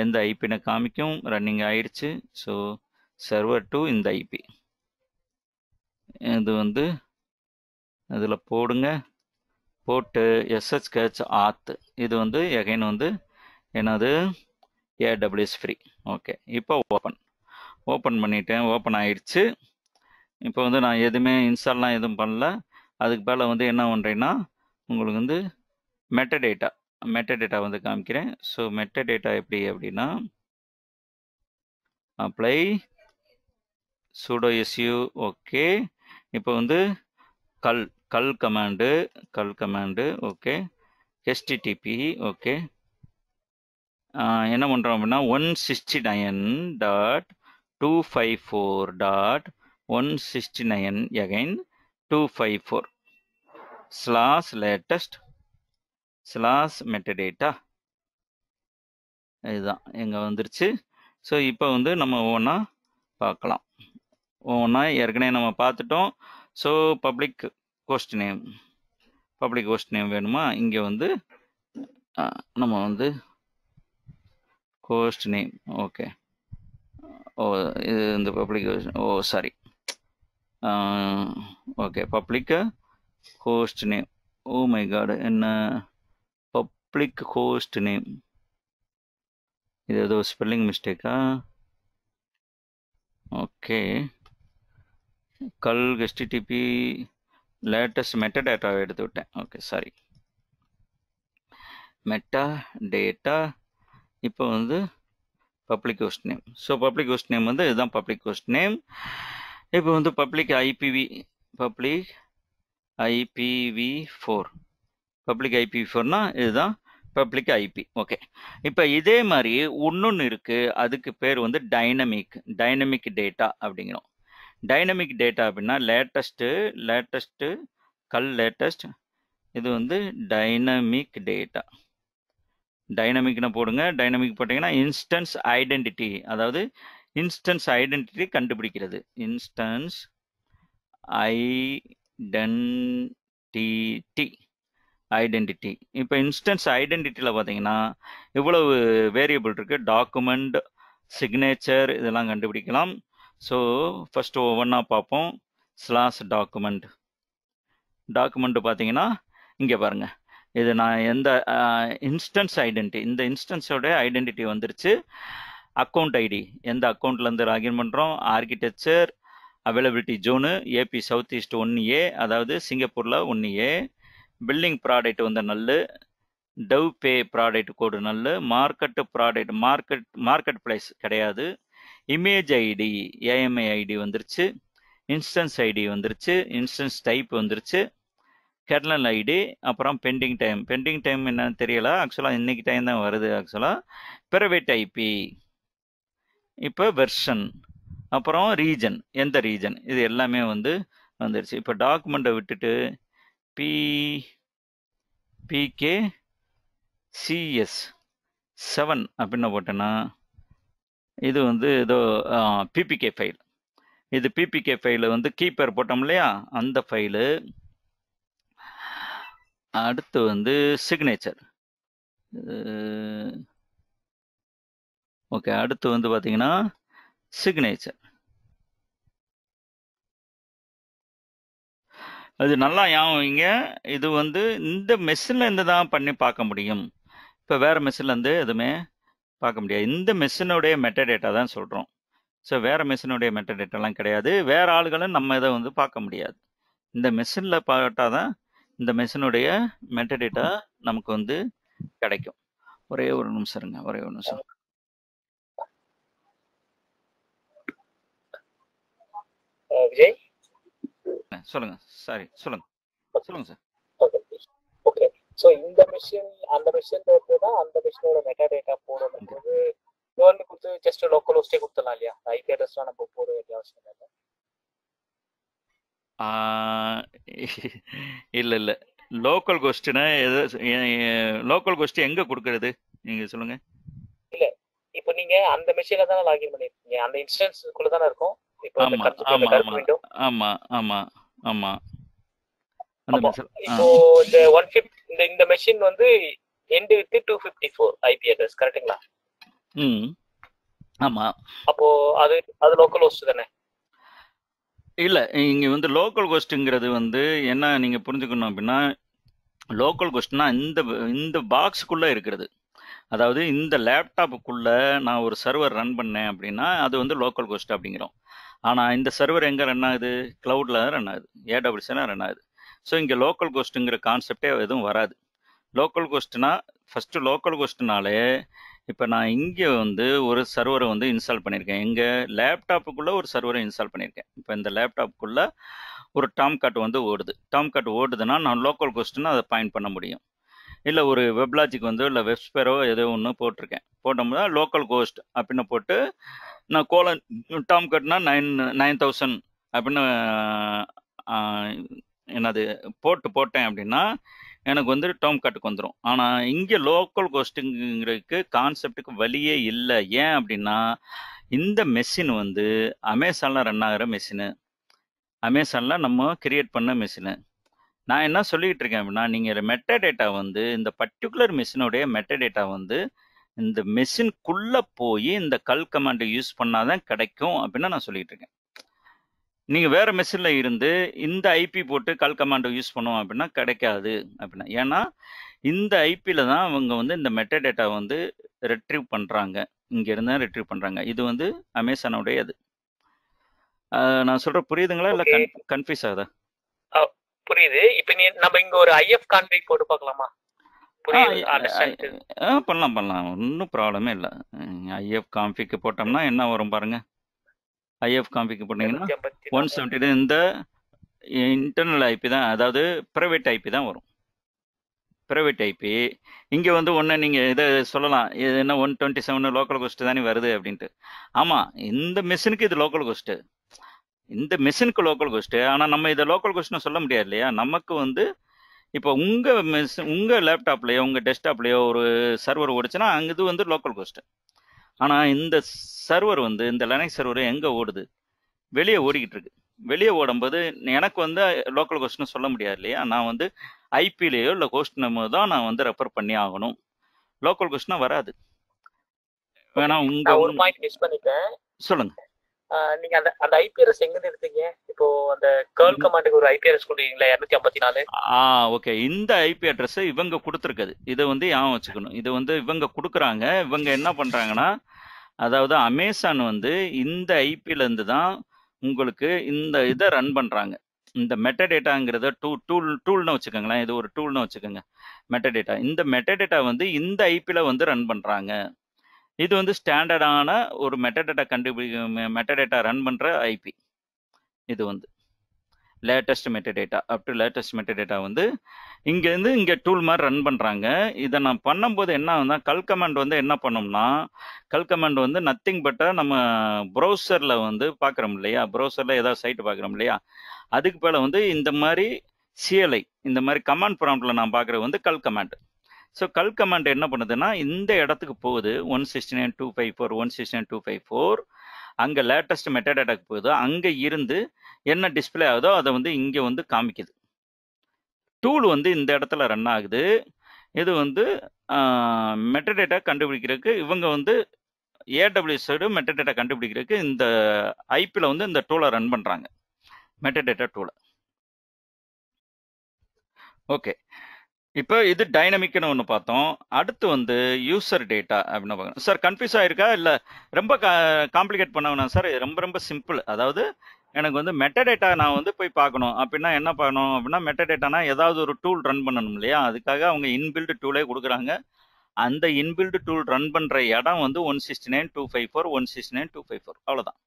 எந்த ஐபினை காமிக்கும் ரன்னிங் ஆயிடுச்சு. ஸோ சர்வர் டு இந்த ஐபி இது வந்து அதில் போடுங்க. போட்டு SSH auth இது வந்து எகைன் வந்து என்னது AWS ஃப்ரீ. ஓகே இப்போ ஓப்பன் ஓப்பன் பண்ணிட்டேன். ஓப்பன் ஆயிடுச்சு. இப்போ வந்து நான் எதுவுமே இன்ஸ்டால்லாம் எதுவும் பண்ணல. அதுக்கு மேலே வந்து என்ன பண்ணுறேன்னா உங்களுக்கு வந்து மெட்டடேட்டா மெட்டடேட்டா வந்து காமிக்கிறேன். ஸோ மெட்டடேட்டா எப்படி அப்படின்னா அப்ளை sudo su ஓகே. இப்போ வந்து கல் கமாண்டு ஓகே http ஓகே. என்ன பண்ணுறோம் அப்படின்னா 169.254.169 again 254/latest/metadata இதுதான் எங்கே வந்துருச்சு. ஸோ இப்போ வந்து நம்ம ஒவ்வொன்றா பார்க்கலாம். ஒவ்வொன்றா ஏற்கனவே நம்ம பார்த்துட்டோம். ஸோ பப்ளிக் ஹோஸ்ட் நேம் வேணுமா? இங்கே வந்து நம்ம வந்து ஹோஸ்ட் நேம் ஓகே. ஓ இது இந்த public oh sorry okay public host name. Oh my God என்ன பப்ளிக் ஹோஸ்ட் நேம் இது ஏதோ ஸ்பெல்லிங் மிஸ்டேக்கா? Okay curl HTTP latest meta டேட்டாவை எடுத்து விட்டேன். Okay sorry meta data. இப்போ வந்து public host name. So public host name வந்து இதுதான் பப்ளிக் ஹோஸ்ட் நேம். இப்போ வந்து பப்ளிக் ஐபிவி ஃபோர்னா இதுதான் பப்ளிக் ஐபி. ஓகே இப்போ இதே மாதிரி இன்னொன்று இருக்குது. அதுக்கு பேர் வந்து டைனமிக் டேட்டா அப்படிங்கிறோம். டைனமிக் டேட்டா அப்படின்னா லேட்டஸ்ட் இது வந்து டைனமிக் டேட்டா. டைனமிக்னா போடுங்க. டைனமிக் போட்டிங்கன்னா இன்ஸ்டன்ஸ் ஐடென்டிட்டி கண்டுபிடிக்கிறது. இன்ஸ்டன்ஸ் ஐடென்டிட்டி இப்போ இன்ஸ்டன்ஸ் ஐடென்டிட்டியில் பார்த்தீங்கன்னா இவ்வளவு வேரியபிள் இருக்குது. டாக்குமெண்ட் சிக்னேச்சர் இதெல்லாம் கண்டுபிடிக்கலாம். ஸோ ஃபஸ்ட்டு ஒவ்வொன்றா பார்ப்போம். /டாக்குமெண்ட் பார்த்தீங்கன்னா இங்கே பாருங்கள். இது நான் எந்த இந்த இன்ஸ்டன்ஸோட ஐடென்டிட்டி வந்துருச்சு. அக்கௌண்ட் ஐடி எந்த அக்கௌண்ட்லேருந்து லாகின் பண்ணுறோம். Architecture availability zone AP SE 1A அதாவது சிங்கப்பூரில் 1A. பில்லிங் ப்ராடக்ட் வந்து devpay product code marketplace கிடையாது. இமேஜ் ஐடி AMA ஐடி வந்துருச்சு. இன்ஸ்டன்ஸ் ஐடி வந்துருச்சு. இன்ஸ்டன்ஸ் டைப் வந்துருச்சு. Kernel ID. அப்புறம் பெண்டிங் டைம் என்னன்னு தெரியல. ஆக்சுவலாக இன்றைக்கி டைம் தான் வருது. ஆக்சுவலாக பிரைவேட் ஐபி இப்போ வெர்ஷன் அப்புறம் ரீஜன் எந்த ரீஜன் இது எல்லாமே வந்து வந்துருச்சு. இப்போ டாக்குமெண்ட்டை விட்டுட்டு PKCS7 அப்படின்னு போட்டேன்னா இது வந்து ஏதோ பிபிகே ஃபைல். இது பிபிகே ஃபைலு வந்து கீப்பர் போட்டோம் இல்லையா அந்த ஃபைலு. அடுத்து வந்து சிக்னேச்சர் ஓகே. அடுத்து வந்து பார்த்தீங்கன்னா சிக்னேச்சர் அது நல்லா யாவீங்க. இது வந்து இந்த மெஷின்லேருந்து தான் பண்ணி பார்க்க முடியும். இப்போ வேறு மெஷின்லேருந்து எதுவுமே பார்க்க முடியாது. இந்த மெஷினுடைய மெட்டடேட்டா தான் சொல்கிறோம். ஸோ வேறு மெஷினுடைய மெட்டடேட்டாலாம் கிடையாது. வேறு ஆளுகளும் நம்ம இதை வந்து பார்க்க முடியாது. இந்த மெஷினில் பார்த்தால் தான் இந்த மெஷினுடைய மெட்டடேட்டா நமக்கு வந்து கிடைக்கும். ஒரே ஒரு நிமிஷம் விஜய் சொல்லுங்க. சரி சொல்லுங்க சொல்லுங்க சார். ஓகே, சோ இந்த மெஷின் அந்த மெஷின் போடுறதா அந்த மெஷினோட மெட்டா டேட்டா போடுறது லோன் குடுத்து ஜஸ்ட் லோக்கல் ஹோஸ்டே கொடுத்தலாம் இல்லையா? ஐபி அட்ரஸ்லாம் நம்ம போட வேண்டிய அவசியம் இல்லை. இல்ல இல்ல லோக்கல் ஹோஸ்ட்னா லோக்கல் ஹோஸ்ட் எங்க கொடுக்கிறது நீங்க சொல்லுங்க. இல்ல இப்போ நீங்க அந்த மெஷின்ல தான லாகின் பண்ணிருக்கீங்க, அந்த இன்ஸ்டன்ஸ் குள்ள தான இருக்கும். இப்போ அந்த கர்வ் விண்டோ. ஆமா ஆமா ஆமா. இப்போ இந்த 150 இந்த மெஷின் வந்து எண்ட் வித் 254 ஐபி அட்ரஸ் கரெக்ட்டுங்களா? ம் ஆமா. அப்போ அது அது லோக்கல் ஹோஸ்ட் தானே? இல்ல, இங்க வந்து லோக்கல் ஹோஸ்ட்ங்கிறது வந்து என்ன நீங்க புரிஞ்சுக்கணும் அப்படின்னா, லோக்கல் ஹோஸ்ட்னா இந்த இந்த பாக்ஸ்க்குள்ள இருக்கிறது. அதாவது இந்த லேப்டாப்புக்குள்ளே நான் ஒரு சர்வர் ரன் பண்ணேன் அப்படின்னா அது வந்து லோக்கல் ஹோஸ்ட் அப்படிங்கிறோம். ஆனால் இந்த சர்வர் எங்கே ரன் ஆகுது? க்ளவுடில் தான் ரன் ஆகுது, ஏடபிள்யூஎஸ்னா ரன் ஆகுது. ஸோ இங்கே லோக்கல் ஹோஸ்ட்டுங்கிற கான்செப்டே எதுவும் வராது. லோக்கல் ஹோஸ்ட்னா ஃபஸ்ட்டு லோக்கல் ஹோஸ்ட்னாலே இப்போ நான் இங்கே வந்து ஒரு சர்வரை வந்து இன்ஸ்டால் பண்ணியிருக்கேன், எங்கள் லேப்டாப்புக்குள்ளே ஒரு சர்வரை இன்ஸ்டால் பண்ணியிருக்கேன். இப்போ இந்த லேப்டாப்புக்குள்ளே ஒரு டாம்காட் வந்து ஓடுது. டாம்காட் ஓடுதுன்னா நான் லோக்கல் ஹோஸ்ட்னு அதை பாயிண்ட் பண்ண முடியும். இல்லை ஒரு வெப்லாஜிக் வந்து இல்லை வெப்ஸ்பேரோ ஏதோ ஒன்று போட்டிருக்கேன், போட்டோம்னா லோக்கல் ஹோஸ்ட் அப்படின்னு போட்டு நான் கோலன் டாம்கட்னா 9000 அப்படின்னு என்னது போட்டு போட்டேன் அப்படின்னா எனக்கு வந்து டாம்கட்டுக்கு வந்துடும். ஆனால் இங்கே லோக்கல் ஹோஸ்ட்டுங்கிறதுக்கு கான்செப்டுக்கு வழியே இல்லை. ஏன் அப்படின்னா இந்த மெஷின் வந்து அமேசானில் ரன் ஆகிற மெஷினு, அமேசானில் நம்ம கிரியேட் பண்ண மெஷினு. நான் என்ன சொல்லிக்கிட்டு இருக்கேன் அப்படின்னா, நீங்கள் மெட்டா டேட்டா வந்து இந்த பர்டிகுலர் மெஷினுடைய மெட்டா டேட்டா வந்து இந்த மெஷின்குள்ளே போய் இந்த கல் கமாண்டை யூஸ் பண்ணாதான் கிடைக்கும் அப்படின்னு நான் சொல்லிக்கிட்டு இருக்கேன். நீங்கள் வேறு மெஷினில் இருந்து இந்த ஐபி போட்டு கல் கமாண்டை யூஸ் பண்ணுவோம் அப்படின்னா கிடைக்காது அப்படின்னா. ஏன்னா இந்த ஐபியில் தான் அவங்க வந்து இந்த மெட்டா டேட்டா வந்து ரெட்ரீவ் பண்ணுறாங்க, இங்கே இருந்தால் ரெட்ரீவ் பண்ணுறாங்க. இது வந்து அமேசானுடைய இது. நான் சொல்கிற புரியுதுங்களா இல்லை கன்ஃபியூஸ் ஆகுதா? புரியுது. இப்போ நம்ம இங்க ஒரு ஐஎஃப் கான்ஃபிக் போட்டு பார்க்கலாமா? புரியுது, அண்டர்ஸ்டாண்ட் பண்ணலாம் பண்ணலாம், ஒன்றும் ப்ராப்ளமே இல்லை. ஐஎஃப் கான்ஃபிக் போட்டோம்னா என்ன வரும் பாருங்க. ஐஎஃப் கான்ஃபிக் போட்டீங்கன்னா 172 இந்த இன்டர்னல் ஐபி தான், அதாவது பிரைவேட் ஐபி தான் வரும். பிரைவேட் ஐபி இங்கே வந்து ஒன்று நீங்கள் இதை சொல்லலாம், இது என்ன 127 லோக்கல் ஹோஸ்ட் தானே வருது அப்படின்ட்டு. ஆமாம், இந்த மெஷினுக்கு இது லோக்கல் ஹோஸ்ட்டு, இந்த மெஷினுக்கு லோக்கல் ஹோஸ்ட்டு. ஆனால் நம்ம இதை லோக்கல் ஹோஸ்ட்னு சொல்ல முடியாது இல்லையா? நமக்கு வந்து இப்போ உங்கள் மெஷின் உங்கள் லேப்டாப்லையோ உங்கள் டெஸ்க்டாப்லையோ ஒரு சர்வர் ஓடுச்சுன்னா அங்கே இது வந்து லோக்கல் ஹோஸ்ட்டு. ஆனால் இந்த சர்வர் வந்து இந்த லினக்ஸ் சர்வர் எங்கே ஓடுது? வெளியே ஓடிக்கிட்டு இருக்கு. வெளியே ஓடும்போது எனக்கு வந்து லோக்கல் ஹோஸ்ட்னு சொல்ல முடியாது இல்லையா? நான் வந்து ஐபிலேயோ இல்லை ஹோஸ்ட் நம்ம தான் நான் வந்து ரெஃபர் பண்ணி ஆகணும். லோக்கல் ஹோஸ்ட்னா வராது. வேணா உங்கள் சொல்லுங்க. நீங்க அந்த அந்த ஐபிஎஸ் எங்க எடுத்தீங்க? இப்போ அந்த கர்ல் கமாண்டுக்கு ஒரு ஐபிஎஸ் கொடுத்தீங்களா 254? ஓகே, இந்த ஐபி அட்ரஸ் இவங்க கொடுத்துருக்குது. இதை வந்து ஞாபகம் வச்சுக்கணும். இது வந்து இவங்க கொடுக்குறாங்க. இவங்க என்ன பண்றாங்கன்னா, அதாவது அமேசான் வந்து இந்த ஐபில இருந்து தான் உங்களுக்கு இந்த இதை ரன் பண்றாங்க. இந்த மெட்டா டேட்டாங்கிறத டூல்னு வச்சுக்கோங்களேன், இது ஒரு டூல்னு வச்சுக்கோங்க. மெட்டா டேட்டா, இந்த மெட்டா டேட்டா வந்து இந்த ஐபில வந்து ரன் பண்றாங்க. இது வந்து ஸ்டாண்டர்டான ஒரு மெட்டாடேட்டா மெட்டாடேட்டா ரன் பண்ணுற ஐபி. இது வந்து latest metadata, up to latest metadata வந்து இங்கேருந்து இங்கே டூல் மாதிரி ரன் பண்ணுறாங்க. இதை நான் பண்ணும்போது என்ன ஆகுதுன்னா, கல் கமாண்ட் வந்து என்ன பண்ணோம்னா, கல் கமாண்ட் வந்து நத்திங் பட்டா நம்ம ப்ரௌசரில் வந்து பார்க்குறோம் இல்லையா, ப்ரௌசரில் ஏதாவது சைட்டு பார்க்குறோம் இல்லையா, அதுக்கு மேலே வந்து இந்த மாதிரி சிஎல்ஐ இந்த மாதிரி கமாண்ட் ப்ராம்ப்டில் நான் பார்க்குறது வந்து கல் கமாண்ட். ஸோ கல் கமாண்ட் என்ன பண்ணுதுன்னா இந்த இடத்துக்கு போகுது, 169.254 169.254 அங்கே லேட்டஸ்ட் மெட்டாடேட்டாக்கு போகுது. அங்கே இருந்து என்ன டிஸ்பிளே ஆகுதோ அதை வந்து இங்கே வந்து காமிக்குது. டூல் வந்து இந்த இடத்துல ரன் ஆகுது. இது வந்து மெட்டாடேட்டா கண்டுபிடிக்கிறதுக்கு இவங்க வந்து ஏடபிள்யூஎஸோட மெட்டாடேட்டா கண்டுபிடிக்கிறதுக்கு இந்த ஐபியில் வந்து இந்த டூலை ரன் பண்ணுறாங்க, மெட்டாடேட்டா டூலை. ஓகே, இப்போ இது டைனமிக்னு ஒன்று பார்த்தோம். அடுத்து வந்து யூசர் டேட்டா அப்படின்னு பார்க்கணும். சார் கன்ஃபியூஸ் ஆகிருக்கா? இல்லை ரொம்ப காம்ப்ளிகேட் பண்ண வேணாம் சார், ரொம்ப ரொம்ப சிம்பிள். அதாவது எனக்கு வந்து மெட்டா டேட்டா நான் வந்து போய் பார்க்கணும் அப்படின்னா என்ன பண்ணணும் அப்படின்னா, மெட்டா டேட்டானா ஏதாவது ஒரு டூல் ரன் பண்ணணும் இல்லையா? அதுக்காக அவங்க இன்பில்டு டூலே கொடுக்குறாங்க. அந்த இன்பில்டு டூல் ரன் பண்ணுற இடம் வந்து 169.254 169.254 அவ்வளோதான்,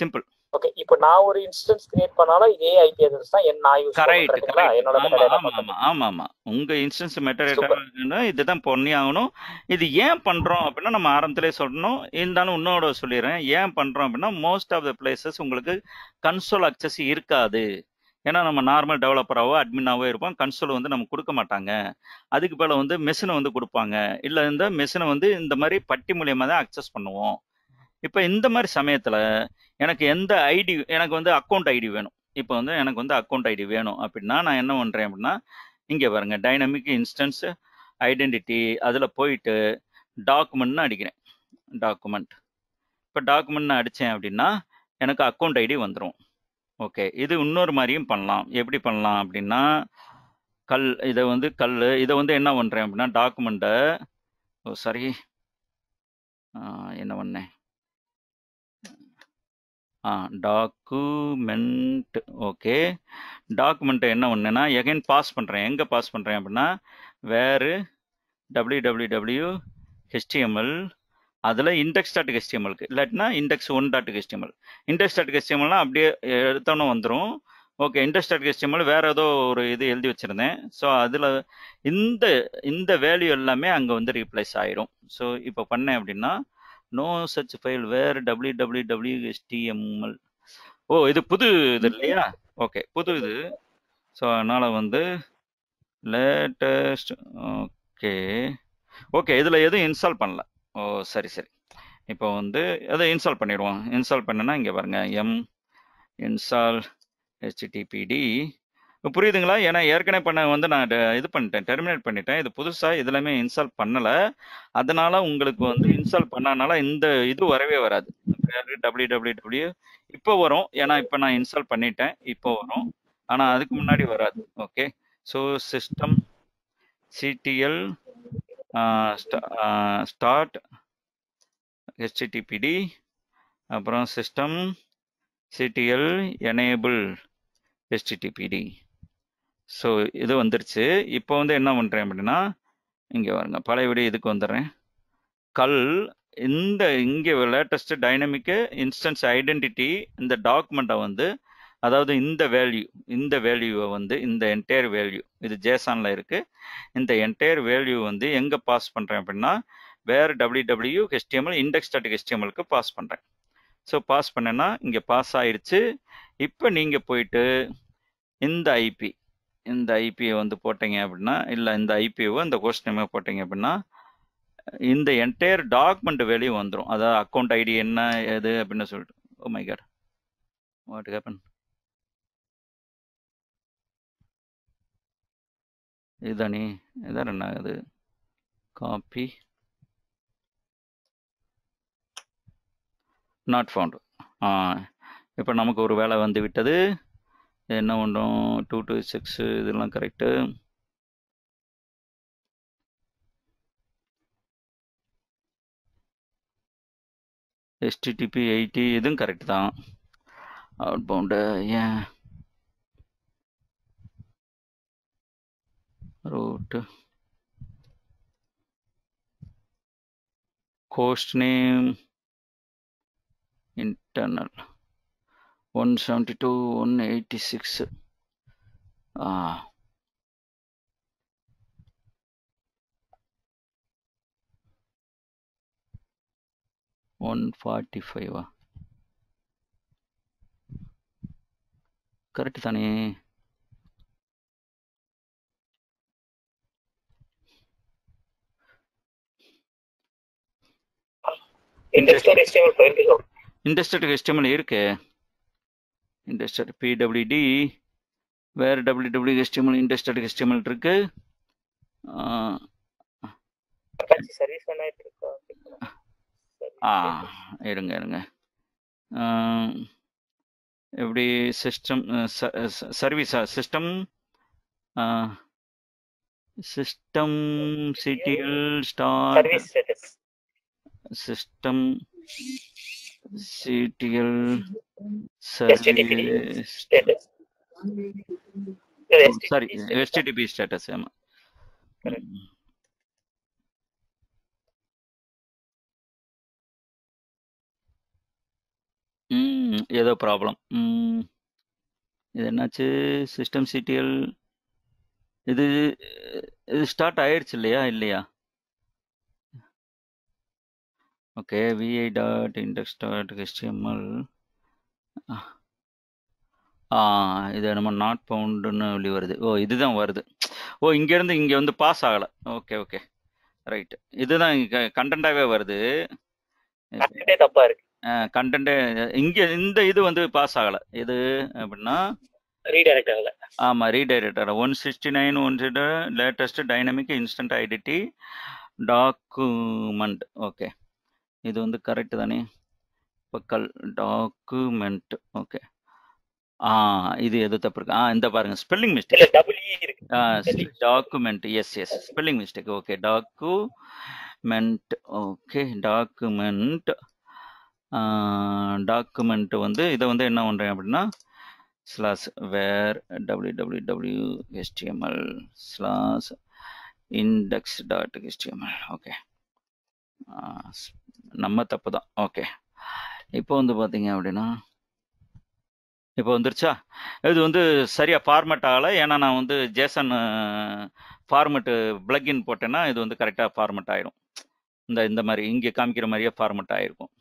சிம்பிள். ஓகே இப்போ நான் ஒரு இன்ஸ்டன்ஸ் கிரியேட் பண்ணால இதே ஐபி அட்ரஸ் தான் நான் யூஸ் பண்றேன்னா என்னோட மெட்டாடேட்டா. ஆமா ஆமா உங்க இன்ஸ்டன்ஸ் மெட்டாடேட்டானா இதுதான் பண்ணி ஆகணும். இது ஏன் பண்றோம் அப்படினா நம்ம ஆரம்பத்திலே சொல்லணும், இருந்தாலும் இன்னொரு சொல்லிறேன் ஏன் பண்றோம் அப்படினா மோஸ்ட் ஆஃப் தி பிளேसेस உங்களுக்கு கன்சோல் அக்சஸ் இருக்காது. ஏன்னா நம்ம நார்மல் டெவலப்பராகவோ அட்மினாவோ இருப்போம், கன்சோல் வந்து நம்ம கொடுக்க மாட்டாங்க. அதுக்கு மேலே வந்து மெஷினை வந்து கொடுப்பாங்க, இல்லை இந்த மெஷினை வந்து இந்த மாதிரி பட்டி மூலியமாக தான் அக்சஸ் பண்ணுவோம். இப்போ இந்த மாதிரி சமயத்தில் எனக்கு எந்த ஐடி, எனக்கு வந்து அக்கௌண்ட் ஐடி வேணும், இப்போ வந்து எனக்கு வந்து அக்கௌண்ட் ஐடி வேணும் அப்படின்னா நான் என்ன பண்ணுறேன் அப்படின்னா இங்கே பாருங்க டைனமிக் இன்ஸ்டன்ஸ் ஐடென்டிட்டி, அதில் போயிட்டு டாக்குமெண்ட்னு அடிக்கிறேன். டாக்குமெண்ட் இப்போ டாக்குமெண்ட்னு அடித்தேன் அப்படின்னா எனக்கு அக்கௌண்ட் ஐடி வந்துடும். ஓகே இது இன்னொரு மாதிரியும் பண்ணலாம். எப்படி பண்ணலாம் அப்படின்னா இதை வந்து என்ன பண்ணுறேன் அப்படின்னா டாக்குமெண்ட்டை டாக்குமெண்ட் ஓகே டாக்குமெண்ட்டை என்ன பண்ணேன்னா எகைன் பாஸ் பண்ணுறேன். எங்கே பாஸ் பண்ணுறேன் அப்படின்னா வேறு www.html அதில் index.htmlக்கு இல்லாட்டினா index1.html index.htmlனால் அப்படியே எடுத்தோன்னே வந்துடும். ஓகே index.html வேறு ஏதோ ஒரு இது எழுதி வச்சுருந்தேன். ஸோ அதில் இந்த இந்த வேல்யூ எல்லாமே அங்கே வந்து ரீப்ளேஸ் ஆயிரும். ஸோ இப்போ பண்ணேன் அப்படின்னா நோ சர்ச் ஃபைல் வேறு www.html ஓ இது புது இது இல்லையா? ஓகே புது இது. ஸோ அதனால் வந்து லேட்டஸ்ட் ஓகே ஓகே இதில் எதுவும் இன்ஸ்டால் பண்ணல. ஓ சரி சரி இப்போ வந்து அதை இன்ஸ்டால் பண்ணிடுவோம். இன்ஸ்டால் பண்ணனா இங்கே பாருங்கள் install httpd புரியுதுங்களா? ஏன்னா ஏற்கனவே பண்ண வந்து நான் இது பண்ணிட்டேன், டெர்மினேட் பண்ணிட்டேன். இது புதுசாக இதெல்லாமே இன்ஸ்டால் பண்ணலை, அதனால் உங்களுக்கு வந்து இன்ஸ்டால் பண்ணனால இந்த இது வரவே வராது. www இப்போ வரும், ஏன்னா இப்போ நான் இன்ஸ்டால் பண்ணிட்டேன், இப்போ வரும், ஆனால் அதுக்கு முன்னாடி வராது. Okay so system ctl start httpd அப்புறம் system ctl enable httpd. So இது வந்துருச்சு. இப்போ வந்து என்ன பண்ணுறேன் அப்படின்னா இங்கே வருங்க பழையபடி இதுக்கு வந்துடுறேன். இங்கே லேட்டஸ்ட் டைனமிக்கு இன்ஸ்டன்ஸ் ஐடென்டிட்டி இந்த டாக்குமெண்ட்டை வந்து அதாவது இந்த வேல்யூவை வந்து இந்த என்டையர் வேல்யூ இது ஜேசான்ல இருக்கு. இந்த என்டையர் வேல்யூ வந்து எங்க பாஸ் பண்றேன் அப்படின்னா வேறு www.html index.htmlக்கு பாஸ் பண்றேன். ஸோ பாஸ் பண்ணேன்னா இங்கே பாஸ் ஆயிடுச்சு. இப்போ நீங்க போயிட்டு இந்த ஐபியை வந்து போட்டீங்க அப்படின்னா இல்லை இந்த ஐபியோ இந்த கோஸ்டமே போட்டீங்க அப்படின்னா இந்த என்டையர் டாக்குமெண்ட் வேல்யூ வந்துடும். அதாவது அக்கௌண்ட் ஐடி என்ன எது அப்படின்னு சொல்லிட்டு oh my god what happen இதுதானே இதான் ரன் ஆகுது. Copy not found. இப்போ நமக்கு ஒரு வேலை வந்து விட்டது. என்ன பண்ணுறோம் 226 இதெல்லாம் கரெக்டு. http80 இதுவும் கரெக்டு தான். அவுட் பவுண்டு ஏன் root cost name internal 172 186. Ah 145 correct thane. index.html இருக்கு. index.pwd வேற www.html index.html இருக்கு. சர்வீஸ் பண்ணிட்டு இருக்கோம். இருங்க எப்படி system ctl start system ctl service status sorry http status ama correct ஏதோ ப்ராப்ளம். இது என்னாச்சு? சிஸ்டம் சிடிஎல் இது இது ஸ்டார்ட் ஆயிடுச்சு இல்லையா? இல்லையா? Okay, vi dot index dot HTML. இது நம்ம நாட் பவுண்டுன்னு வெளியே வருது. ஓ, இதுதான் வருது. ஓ, இங்கேருந்து இங்கே வந்து பாஸ் ஆகலை. Okay okay right. இதுதான் கண்டென்ட்டாகவே வருது. தப்பாக இருக்கு கண்டென்ட்டு. இங்கே இந்த இது வந்து பாஸ் ஆகலை. இது அப்படின்னா ரீடைரக்ட் ஆகலை. ஆமாம், ரீடைரக்ட் ஆகலை. 169 லேட்டஸ்ட் டைனமிக் இன்ஸ்டன்ட் ஐடிட்டி டாக்குமெண்ட். ஓகே, இது வந்து கரெக்டு தானே? இப்போ டாக்குமெண்ட். ஓகே, இது எது தப்பு இருக்கு? இந்த பாருங்க, spelling mistake. Document. S S, spelling mistake. Okay, document. Okay, document. Document வந்து இதை வந்து என்ன பண்ணுறேன் அப்படின்னா slash var www HTML slash index dot HTML. Okay, நம்ம தப்பு தான். ஓகே, இப்போ வந்து பார்த்தீங்க அப்படின்னா இப்போ வந்துருச்சா? இது வந்து சரியாக ஃபார்மேட் ஆகலை. ஏன்னா நான் வந்து ஜேசன் ஃபார்மேட்டு பிளக்இன் போட்டேன்னா இது வந்து கரெக்டாக ஃபார்மேட் ஆகிடும். இந்த இந்த மாதிரி இங்கே காமிக்கிற மாதிரியே ஃபார்மேட் ஆகிருக்கும்.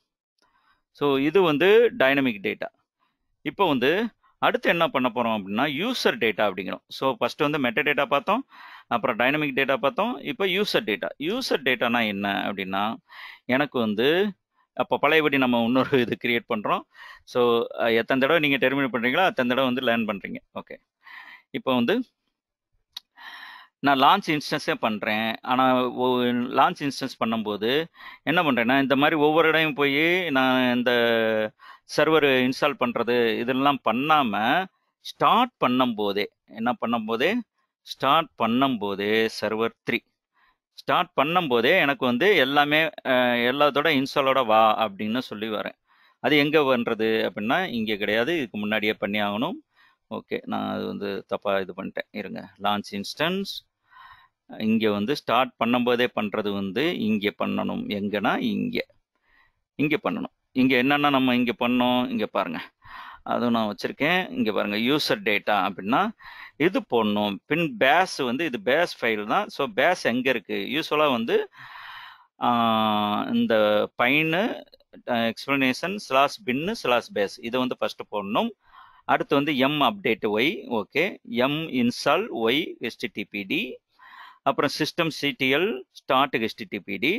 ஸோ இது வந்து டைனமிக் டேட்டா. இப்போ வந்து அடுத்து என்ன பண்ண போகிறோம் அப்படின்னா யூசர் டேட்டா அப்படிங்கிறோம். ஸோ ஃபஸ்ட்டு வந்து மெட்டா டேட்டா பார்த்தோம், அப்புறம் டைனமிக் டேட்டா பார்த்தோம். இப்போ யூசர் டேட்டா. யூசர் டேட்டானா என்ன அப்படின்னா எனக்கு வந்து அப்போ பழையபடி நம்ம இன்னொரு இது கிரியேட் பண்ணுறோம். ஸோ எத்தனை தடவை நீங்கள் டெர்மினேட் பண்ணுறீங்களோ அத்தனை தடவை வந்து லேர்ன் பண்ணுறீங்க. ஓகே, இப்போ வந்து நான் லான்ச் இன்ஸ்டன்ஸே பண்ணுறேன். ஆனால் லான்ச் இன்ஸ்டன்ஸ் பண்ணும்போது என்ன பண்ணுறேன்னா இந்த மாதிரி ஒவ்வொரு இடையும் போய் நான் இந்த சர்வர் இன்ஸ்டால் பண்ணுறது இதெல்லாம் பண்ணாமல் ஸ்டார்ட் பண்ணும்போதே சர்வர் 3 ஸ்டார்ட் பண்ணும்போதே எனக்கு வந்து எல்லாமே எல்லாத்தோட இன்ஸ்டாலோட வா அப்படின்னு சொல்லி வரேன். அது எங்கே பண்ணுறது அப்படின்னா இங்கே கிடையாது, இதுக்கு முன்னாடியே பண்ணி ஆகணும். ஓகே, நான் அது வந்து தப்பாக இது பண்ணிட்டேன். இருங்க, லான்ச் இன்ஸ்டன்ஸ் இங்கே வந்து ஸ்டார்ட் பண்ணும்போதே பண்ணுறது வந்து இங்கே பண்ணணும். எங்கன்னா இங்கே இங்கே பண்ணணும். இங்கே என்னென்னா நம்ம இங்கே பண்ணோம். இங்கே பாருங்கள், அதுவும் நான் வச்சுருக்கேன். இங்கே பாருங்கள், யூசர் டேட்டா அப்படின்னா இது போடணும். பின் பேஸ் வந்து இது பேஸ் ஃபைல் தான். ஸோ பேஸ் எங்கே இருக்குது? யூஸ்வலாக வந்து இந்த bin explanation slash bin slash bash இதை வந்து ஃபஸ்ட்டு போடணும். அடுத்து வந்து update Y. Okay, install Y HTTPD, அப்புறம் சிஸ்டம் சிடிஎல் ஸ்டார்ட் ஹெச்டிடிபிடி,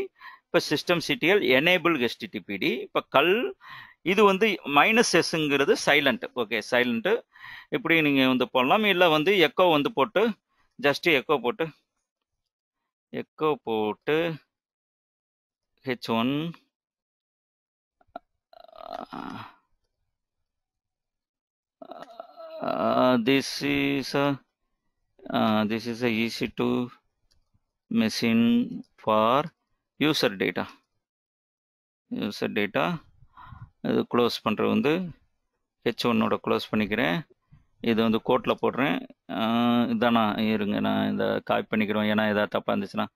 இப்போ சிஸ்டம் சிடிஎல் எனேபிள் ஹெச்டிடிபிடி. இப்போ இது வந்து -sங்கிறது சைலண்ட். ஓகே, சைலண்ட்டு இப்படி நீங்கள் வந்து போடலாம். இல்லை வந்து எக்கோ வந்து போட்டு ஜஸ்ட்டு எக்கோ போட்டு H1 this is a EC2 machine for user data. இது க்ளோஸ் பண்ணுறது வந்து H1ஓட க்ளோஸ் பண்ணிக்கிறேன். இது வந்து கோட்டில் போடுறேன். இதானா? இருங்க, நான் இதை காப்பி பண்ணிக்கிறோம். ஏன்னா எதாவது தப்பாக இருந்துச்சுன்னா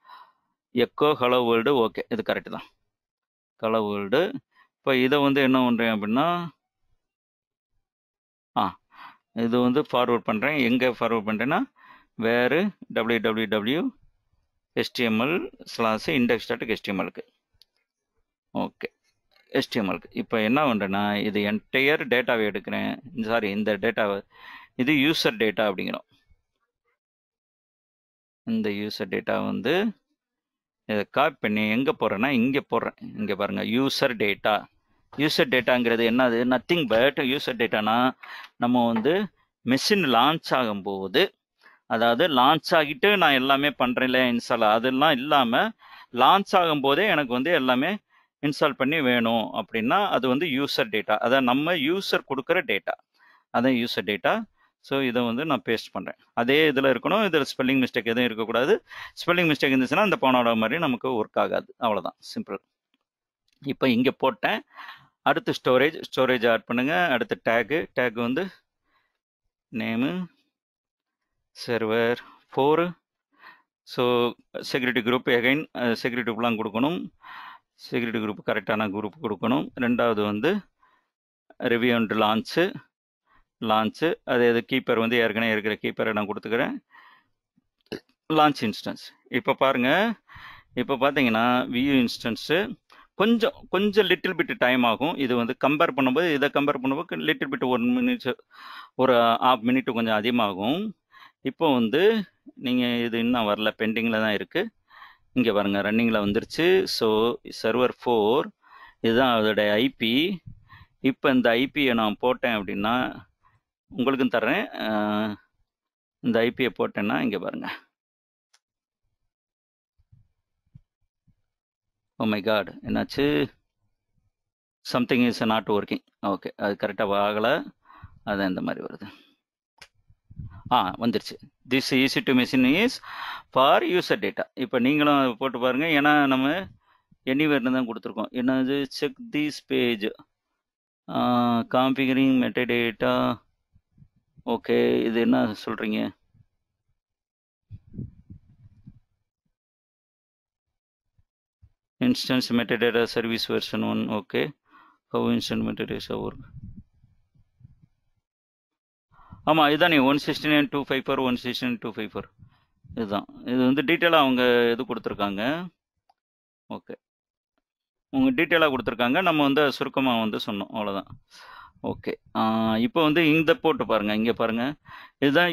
எக்கோ ஹலோ வேர்ல்டு. ஓகே, இது கரெக்டு தான், ஹலோ வேர்ல்டு. இப்போ இதை வந்து என்ன பண்ணுறேன் அப்படின்னா இது வந்து ஃபார்வேர்ட் பண்ணுறேன். எங்கே ஃபார்வேர்ட் பண்ணுறேன்னா வேறு www.html/index.html. Okay, HTML. இப்போ என்ன பண்ணுறேன்னா இது என்டையர் டேட்டாவை எடுக்கிறேன். சாரி, இந்த டேட்டாவை இது யூசர் டேட்டா அப்படிங்கிறோம். இந்த யூசர் டேட்டா வந்து இதை காப்பி பண்ணி எங்கே போடுறேன்னா இங்கே போடுறேன். இங்கே பாருங்கள், யூசர் டேட்டாங்கிறது என்னது? Nothing but. யூசர் டேட்டானா நம்ம வந்து மெஷின் லான்ச் ஆகும்போது, அதாவது லான்ச் ஆகிட்டு நான் எல்லாமே பண்ணுறேன் இல்லையா இன்ஸ்டால், அதெல்லாம் இல்லாமல் லான்ச் ஆகும்போதே எனக்கு வந்து எல்லாமே இன்ஸ்டால் பண்ணி வேணும் அப்படின்னா அது வந்து யூசர் டேட்டா. அதான் நம்ம யூசர் கொடுக்குற டேட்டா, அதான் யூசர் டேட்டா. ஸோ இதை வந்து நான் பேஸ்ட் பண்ணுறேன். அதே இதில் இருக்கணும். இதில் ஸ்பெல்லிங் மிஸ்டேக் எதுவும் இருக்கக்கூடாது. ஸ்பெல்லிங் மிஸ்டேக் இருந்துச்சுன்னா அந்த போனோட மாதிரி நமக்கு ஒர்க் ஆகாது. அவ்வளோதான், சிம்பிள். இப்போ இங்கே போட்டேன். அடுத்து ஸ்டோரேஜ் ஆட் பண்ணுங்கள். அடுத்து டேக் வந்து name server 4. So security group, again security குரூப்லாம் கொடுக்கணும். செக்யூரிட்டி குரூப் கரெக்டான குரூப் கொடுக்கணும். ரெண்டாவது வந்து रिव्यूंड लॉन्च लॉन्च अदु कीपर वंदु एर्गने इरुक्र कीपर நான் கொடுத்துக்கறேன் लॉन्च इंस्टेंस இப்ப பாருங்க இப்ப பாத்தீங்கன்னா view इंस्टेंस கொஞ்சம் கொஞ்சம் லிட்டில் பிட் டைம் ஆகும் இது வந்து கம்பேர் பண்ணும்போது இத கம்பேர் பண்ணும்போது லிட்டில் பிட் 1 மினிட் ஒரு 1/2 மினிட் கொஞ்சம் அதிகமாகும் இப்போ வந்து நீங்க இது இன்னும் வரல பெண்டிங்ல தான் இருக்கு இங்க பாருங்க ரன்னிங்ல வந்திருச்சு சோ சர்வர் 4 இதுதான் அதோட ஐபி இப்போ இந்த ஐபியை நான் போட்டேன் அப்படினா உங்களுக்கு தரேன் இந்த ஐபியை போட்டேன்னா இங்க பாருங்க oh my god என்னாச்சு something is not working okay அது கரெக்ட்டா வாகல அத இந்த மாதிரி வருது வந்திருச்சு this easy to machine is for user data இப்போ நீங்களும் போட்டு பாருங்க ஏனா நம்ம anywhere தான் கொடுத்திருக்கோம் என்னது check this page configuring metadata okay இது என்ன சொல்றீங்க instance metadata service version 1 okay how instance metadata work ஆமா இதானே 169.254 169.254 இதான் இது வந்து டீடைலா அவங்க எது கொடுத்திருக்காங்க ஓகே அவங்க டீடைலா கொடுத்திருக்காங்க நம்ம வந்து சுருக்கமா வந்து சொன்னோம் அவ்வளவுதான் ஓகே இப்போ வந்து இந்த போட் பாருங்க இங்க பாருங்க இதுதான்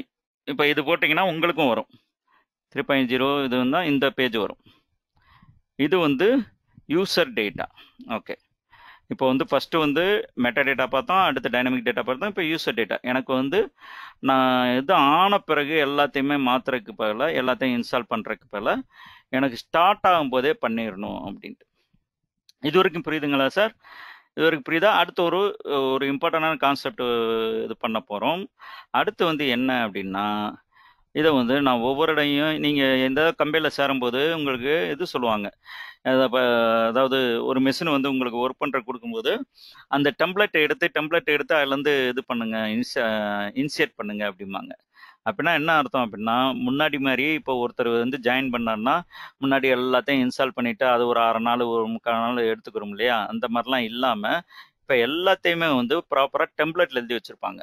இப்போ இது போட்டீங்கன்னா உங்களுக்கு வரும் 3.0 இது வந்தா இந்த பேஜ் வரும் இது வந்து யூசர் டேட்டா ஓகே இப்போ வந்து ஃபர்ஸ்ட் வந்து மெட்டா டேட்டா பார்த்தோம் அடுத்து டைனமிக் டேட்டா பார்த்தோம் இப்போ யூசர் டேட்டா எனக்கு வந்து நான் இது ஆன பிறகு எல்லாத்தையுமே மாத்துறதுக்கு பதிலா எல்லாத்தையும் இன்ஸ்டால் பண்றதுக்கு பதிலா எனக்கு ஸ்டார்ட் ஆகும்போதே பண்ணிடணும் அப்படின்ட்டு இது வரைக்கும் புரியுதுங்களா சார் இது வரைக்கும் புரியுதா அடுத்து ஒரு ஒரு இம்பார்ட்டண்டான கான்செப்ட் இது பண்ண போகிறோம் அடுத்து வந்து என்ன அப்படின்னா இதை வந்து நான் ஒவ்வொரு இடையும் நீங்கள் எந்த கம்பெனியில் சேரும்போது உங்களுக்கு இது சொல்லுவாங்க அதாவது ஒரு மிஷின் வந்து உங்களுக்கு ஒர்க் பண்ணுற கொடுக்கும்போது அந்த டெம்ப்ளேட் எடுத்து அதுலேருந்து இது பண்ணுங்கள் இன்சியேட் பண்ணுங்கள் அப்படிம்பாங்க அப்படின்னா என்ன அர்த்தம் அப்படின்னா முன்னாடி மாதிரி இப்போ ஒருத்தர் வந்து ஜாயின் பண்ணார்னா முன்னாடி எல்லாத்தையும் இன்ஸ்டால் பண்ணிவிட்டு அது ஒரு 6 நாள் ஒரு 3/4 நாள் எடுத்துக்கிறோம் இல்லையா அந்த மாதிரிலாம் இல்லாமல் இப்போ எல்லாத்தையுமே வந்து ப்ராப்பராக டெம்ப்ளேட்டில் எழுதி வச்சுருப்பாங்க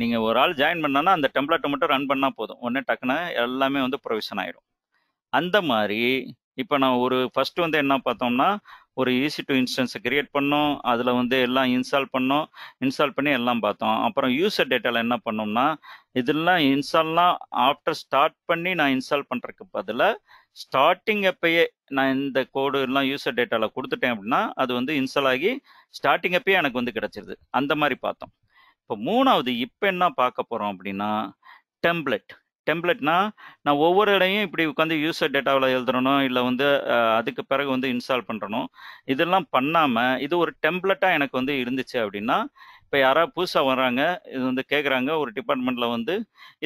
நீங்கள் ஒரு ஆள் ஜாயின் பண்ணனா அந்த டெம்ப்ளேட்டை மட்டும் ரன் பண்ணால் போதும் உடனே டக்குன்னு எல்லாமே வந்து ப்ரொவிஷன் ஆகிடும் அந்த மாதிரி இப்போ நான் ஒரு ஃபஸ்ட்டு வந்து என்ன பார்த்தோம்னா ஒரு ஈஸி டு இன்ஸ்டன்ஸை கிரியேட் பண்ணோம் அதில் வந்து எல்லாம் இன்ஸ்டால் பண்ணி எல்லாம் பார்த்தோம் அப்புறம் யூசர் டேட்டாவில் என்ன பண்ணோம்னா இதெல்லாம் இன்ஸ்டால்லாம் ஆஃப்டர் ஸ்டார்ட் பண்ணி நான் இன்ஸ்டால் பண்ணுறதுக்கு பதிலாக ஸ்டார்டிங் அப்பயே நான் இந்த கோடு எல்லாம் யூசர் டேட்டாவில் கொடுத்துட்டேன் அப்படின்னா அது வந்து இன்ஸ்டால் ஆகி ஸ்டார்டிங் அப்பயே எனக்கு வந்து கிடச்சிருது அந்த மாதிரி பார்த்தோம் இப்போ மூணாவது இப்போ என்ன பார்க்க போகிறோம் அப்படின்னா டெம்ப்ளேட்னா நான் ஒவ்வொரு இடையும் இப்படி உட்காந்து யூசர் டேட்டாவில் எழுதுறணும் இல்லை வந்து அதுக்கு பிறகு வந்து இன்ஸ்டால் பண்ணுறணும் இதெல்லாம் பண்ணாமல் இது ஒரு டெம்ப்ளேட்டாக எனக்கு வந்து இருந்துச்சு அப்படின்னா இப்போ யாராவது புதுசாக வர்றாங்க இது வந்து கேட்குறாங்க ஒரு டிபார்ட்மெண்ட்டில் வந்து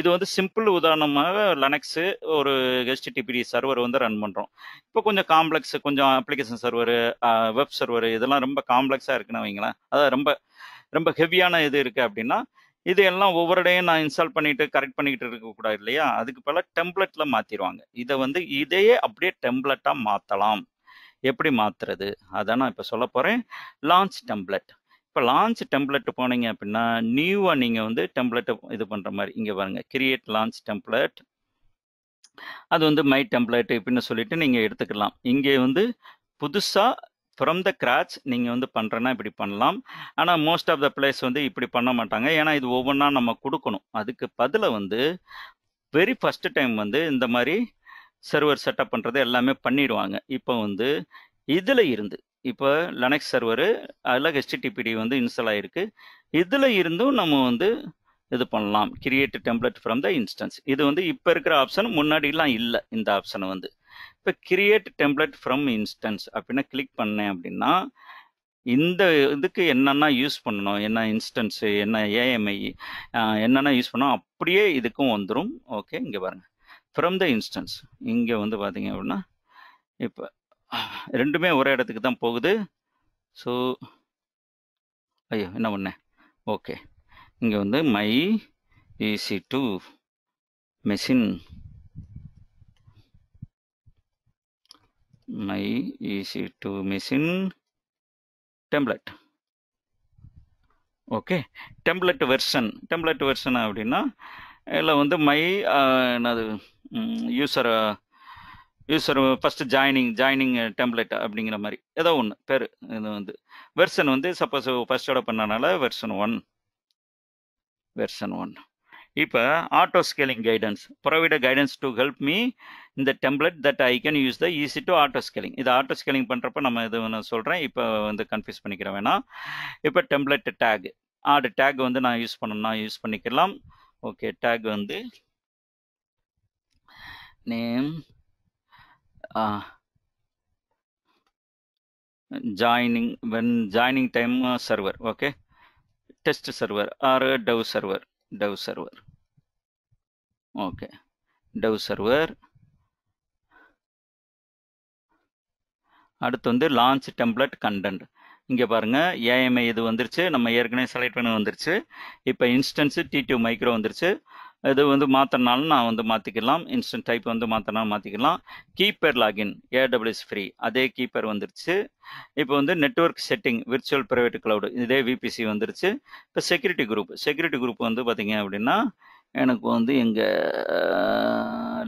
இது வந்து சிம்பிள் உதாரணமாக லெனக்ஸு ஒரு HTTP சர்வர் வந்து ரன் பண்ணுறோம் இப்போ கொஞ்சம் காம்ப்ளெக்ஸ் கொஞ்சம் அப்ளிகேஷன் சர்வர் வெப் சர்வர் இதெல்லாம் ரொம்ப காம்ப்ளெக்ஸாக இருக்குன்னு வைங்களேன் அதாவது ரொம்ப ஹெவியான இது இருக்குது அப்படின்னா இது எல்லாம் ஒவ்வொரு இடையும் நான் இன்ஸ்டால் பண்ணிட்டு கரெக்ட் பண்ணிக்கிட்டு இருக்கக்கூடாது இல்லையா அதுக்கு பல டெம்ப்ளேட்ல மாற்றிடுவாங்க இதை வந்து இதையே அப்படியே டெம்ப்ளேட்டாக மாற்றலாம் எப்படி மாற்றுறது அதான் நான் இப்போ சொல்ல போகிறேன் லான்ச் டெம்ப்ளேட் இப்போ லான்ச் டெம்ப்ளேட் போனீங்க அப்படின்னா நியூவாக நீங்கள் வந்து டெம்ப்ளேட்டை இது பண்ணுற மாதிரி இங்கே பாருங்கள் கிரியேட் லான்ச் டெம்ப்ளேட் அது வந்து மை டெம்ப்ளேட் இப்படின்னு சொல்லிட்டு நீங்கள் எடுத்துக்கலாம் இங்கே வந்து புதுசாக ஃப்ரம் த கிராச் நீங்கள் வந்து பண்ணுறேன்னா இப்படி பண்ணலாம் ஆனால் மோஸ்ட் ஆஃப் த பிளேஸ் வந்து இப்படி பண்ண மாட்டாங்க ஏன்னா இது ஒவ்வொன்றா நம்ம கொடுக்கணும் அதுக்கு பதிலாக வந்து வெரி ஃபஸ்ட்டு டைம் வந்து இந்த மாதிரி சர்வர் செட்டப் பண்ணுறது எல்லாமே பண்ணிடுவாங்க இப்போ வந்து இதில் இருந்து இப்போ லெனக்ஸ் சர்வரு அதில் HTTPD வந்து இன்ஸ்டால் ஆகிருக்கு இதில் இருந்தும் நம்ம வந்து இது பண்ணலாம் create template from the instance இது வந்து இப்போ இருக்கிற ஆப்ஷன் முன்னாடிலாம் இல்லை இந்த ஆப்ஷனை வந்து இப்போ கிரியேட் டெம்ப்ளேட் ஃப்ரம் இன்ஸ்டன்ஸ் அப்படின்னா கிளிக் பண்ணேன் அப்படின்னா இந்த இதுக்கு என்னென்னா யூஸ் பண்ணணும் என்ன இன்ஸ்டன்ஸு என்ன AMI என்னென்னா யூஸ் பண்ணணும் அப்படியே இதுக்கும் வந்துடும் ஓகே இங்கே பாருங்கள் ஃப்ரம் த இன்ஸ்டன்ஸ் இங்கே வந்து பார்த்தீங்க அப்படின்னா இப்போ ரெண்டுமே ஒரே இடத்துக்கு தான் போகுது ஸோ ஐயோ என்ன பண்ணேன் ஓகே இங்கே வந்து my EC two machine my EC two machine template okay template version अब वो my user user first joining joining template अभी पेर वर्जन वो सपोज फर्स्टोड पड़ा version one auto scaling guidance provide a guidance to help me in the template that I can use the easy to auto scaling id auto scaling பண்றப்ப நம்ம இது நான் சொல்றேன் இப்போ வந்து கன்ஃபியூஸ் பண்ணிக்கிற வேணாம் இப்போ template tag add tag வந்து நான் யூஸ் பண்ணனும்னா யூஸ் பண்ணிக்கலாம் ஓகே tag வந்து name joining when joining time server okay test server or dev server dev server okay dev server அடுத்து வந்து launch template content இங்க பாருங்க AMI இது வந்திருச்சு நம்ம ஏற்கனவே செலக்ட் பண்ணி வந்திருச்சு இப்போ instance T2 micro வந்திருச்சு இது வந்து மாத்தனால நான் வந்து மாத்திக்கலாம் instant type வந்து மாத்தனா மாத்திக்கலாம் keeper login AWS free அதே keeper வந்திருச்சு இப்போ வந்து network setting virtual private cloud இதே VPC வந்திருச்சு இப்போ security group வந்து பாத்தீங்க அப்படினா எனக்கு வந்து எங்க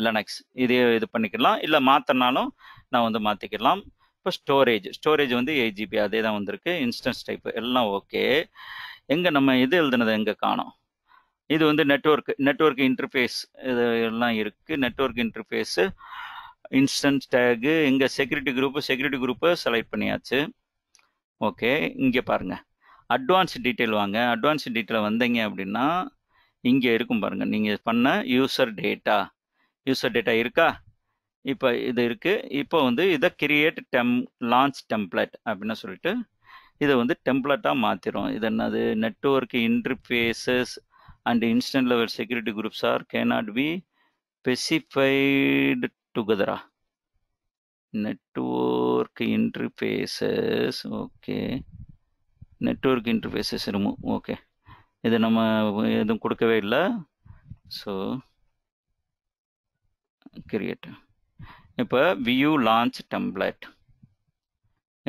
Linux இதே இது பண்ணிக்கலாம் இல்ல மாத்தனாலும் நான் வந்து மாத்திக்கலாம் இப்போ storage வந்து 8GB அதே தான் வந்திருக்கு instance type எல்லாம் ஓகே எங்க நம்ம இது எழுதுனது எங்க காணோம் இது வந்து network interface இதெல்லாம் இருக்கு network interface instance tag இங்க security group select பண்ணியாச்சு ஓகே இங்க பாருங்க advanced detail வந்தீங்க அப்படினா இங்க இருக்கும் பாருங்க நீங்க பண்ண user data இருக்கா இப்போ இது இருக்கு இப்போ வந்து இத create launch template அப்படினா சொல்லிட்டு இது வந்து டெம்ப்ளேட்டா மாத்திரும் இது என்னது network interfaces and instant level security groups are cannot be specified together network interfaces remove okay idu nama edum kodukave illa so create ipa view launch template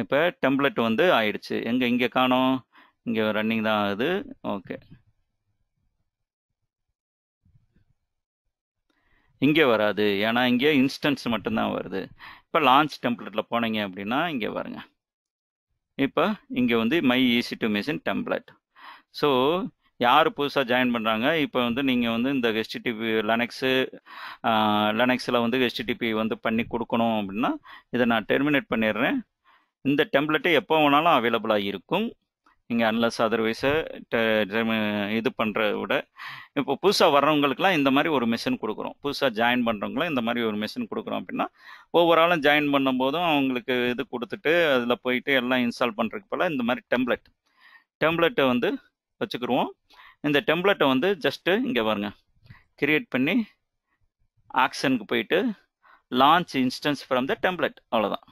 ipa template vandu aiduchu enga inge kaanom inge running da adu okay இங்கே வராது ஏனா இங்கே instance மட்டும் தான் வருது இப்போ launch டெம்ப்ளேட்ல போனீங்க அப்படினா இங்கே பாருங்க இப்போ இங்கே வந்து my EC two machine template so யார் புதுசா ஜாயின் பண்றாங்க இப்போ வந்து நீங்க வந்து இந்த HTTP Linuxல வந்து HTTP வந்து பண்ணி கொடுக்கணும் அப்படினா இத நான் டெர்மினேட் பண்ணிறேன் இந்த டெம்ப்ளேட் எப்போ வேணாலும் அவேலபிளா இருக்கும் நீங்க அன்லஸ் अदरवाइज இது பண்றத விட இப்போ புதுசா வரவங்களுக்குலாம் இந்த மாதிரி ஒரு மெஷின் கொடுக்கிறோம் புதுசா ஜாயின் பண்றவங்களும் இந்த மாதிரி ஒரு மெஷின் கொடுக்கிறோம் அப்படினா ஓவராலா ஜாயின் பண்ணும்போது அவங்களுக்கு இது கொடுத்துட்டு அதுல போயிட்டு எல்லாம் இன்ஸ்டால் பண்றதுக்கு பல இந்த மாதிரி டெம்ப்ளேட் வந்து வச்சுக்குறோம் இந்த டெம்ப்ளேட் வந்து ஜஸ்ட் இங்க பாருங்க கிரியேட் பண்ணி ஆக்ஷனுக்கு போயிட்டு launch instance from the template அவ்வளவுதான்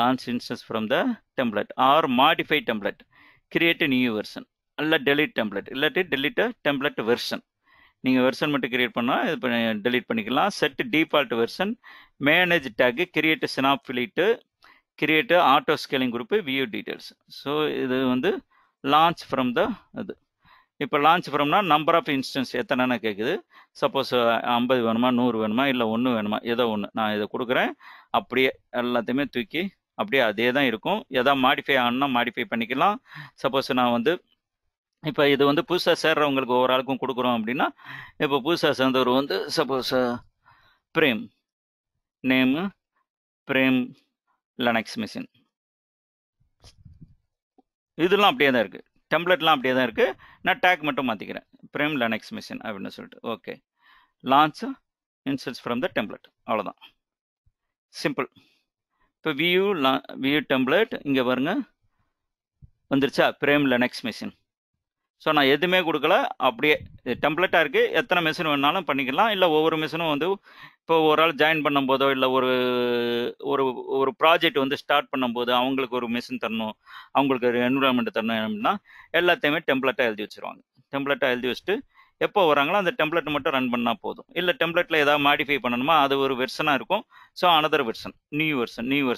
launch instance from the template or modify template create a new version alla delete template illati delete a template version neenga version mattu create panna delete pannikalam set default version manage tag create synapfillet create auto scaling group view details so idu vandu launch from the adu ipo launch from na number of instance ethana na kekudhu suppose 50 venuma 100 venuma illa 1 venuma edho one na idu kudukuren appadiye ellathiyume thooki அப்படியே அதே தான் இருக்கும் எதா modify ஆனா modify பண்ணிக்கலாம் suppose நான் வந்து இப்போ இது வந்து புதுசா சேர்றவங்களுக்கு ஒவ்வொரு ஆளுக்கும் கொடுக்குறோம் அப்படினா இப்போ புதுசா சேர்ந்தவர் வந்து suppose Prem name Prem Linux machine இதெல்லாம் அப்படியே தான் இருக்கு டெம்ப்ளேட்லாம் அப்படியே தான் இருக்கு நான் டாக் மட்டும் மாத்திக்கிறேன் பிரேம் லினக்ஸ் மெஷின் அப்படினு சொல்லிட்டு okay launch instance from the template அவ்வளவுதான் சிம்பிள் இப்போ view template இங்க பாருங்க வந்திருச்சா பிரேம் லினக்ஸ் மெஷின் சோ நான் எதுமே கொடுக்கல அப்படியே டெம்ப்ளேட்டா இருக்கு எத்தனை மெஷின் வேணாலும் பண்ணிக்கலாம் இல்ல ஒவ்வொரு மெஷினும் வந்து இப்போ ஒரு ஆள் ஜாயின் பண்ணும்போதோ இல்ல ஒரு ஒரு ஒரு ப்ராஜெக்ட் வந்து ஸ்டார்ட் பண்ணும்போது அவங்களுக்கு ஒரு மெஷின் தரணும் அவங்களுக்கு ஒரு என்விரான்மென்ட் தரணும் அப்படினா எல்லாத்தையுமே டெம்ப்ளேட்டா எழுதி வச்சிருவாங்க டெம்ப்ளேட்டா எழுதி வச்சிட்டு எப்போ வராங்களோ அந்த டெம்ப்ளேட் மட்டும் ரன் பண்ணா போதும் இல்ல டெம்ப்ளேட்ல ஏதாவது மாடிஃபை பண்ணணுமா அது ஒரு வெர்ஷனா இருக்கும் so another version new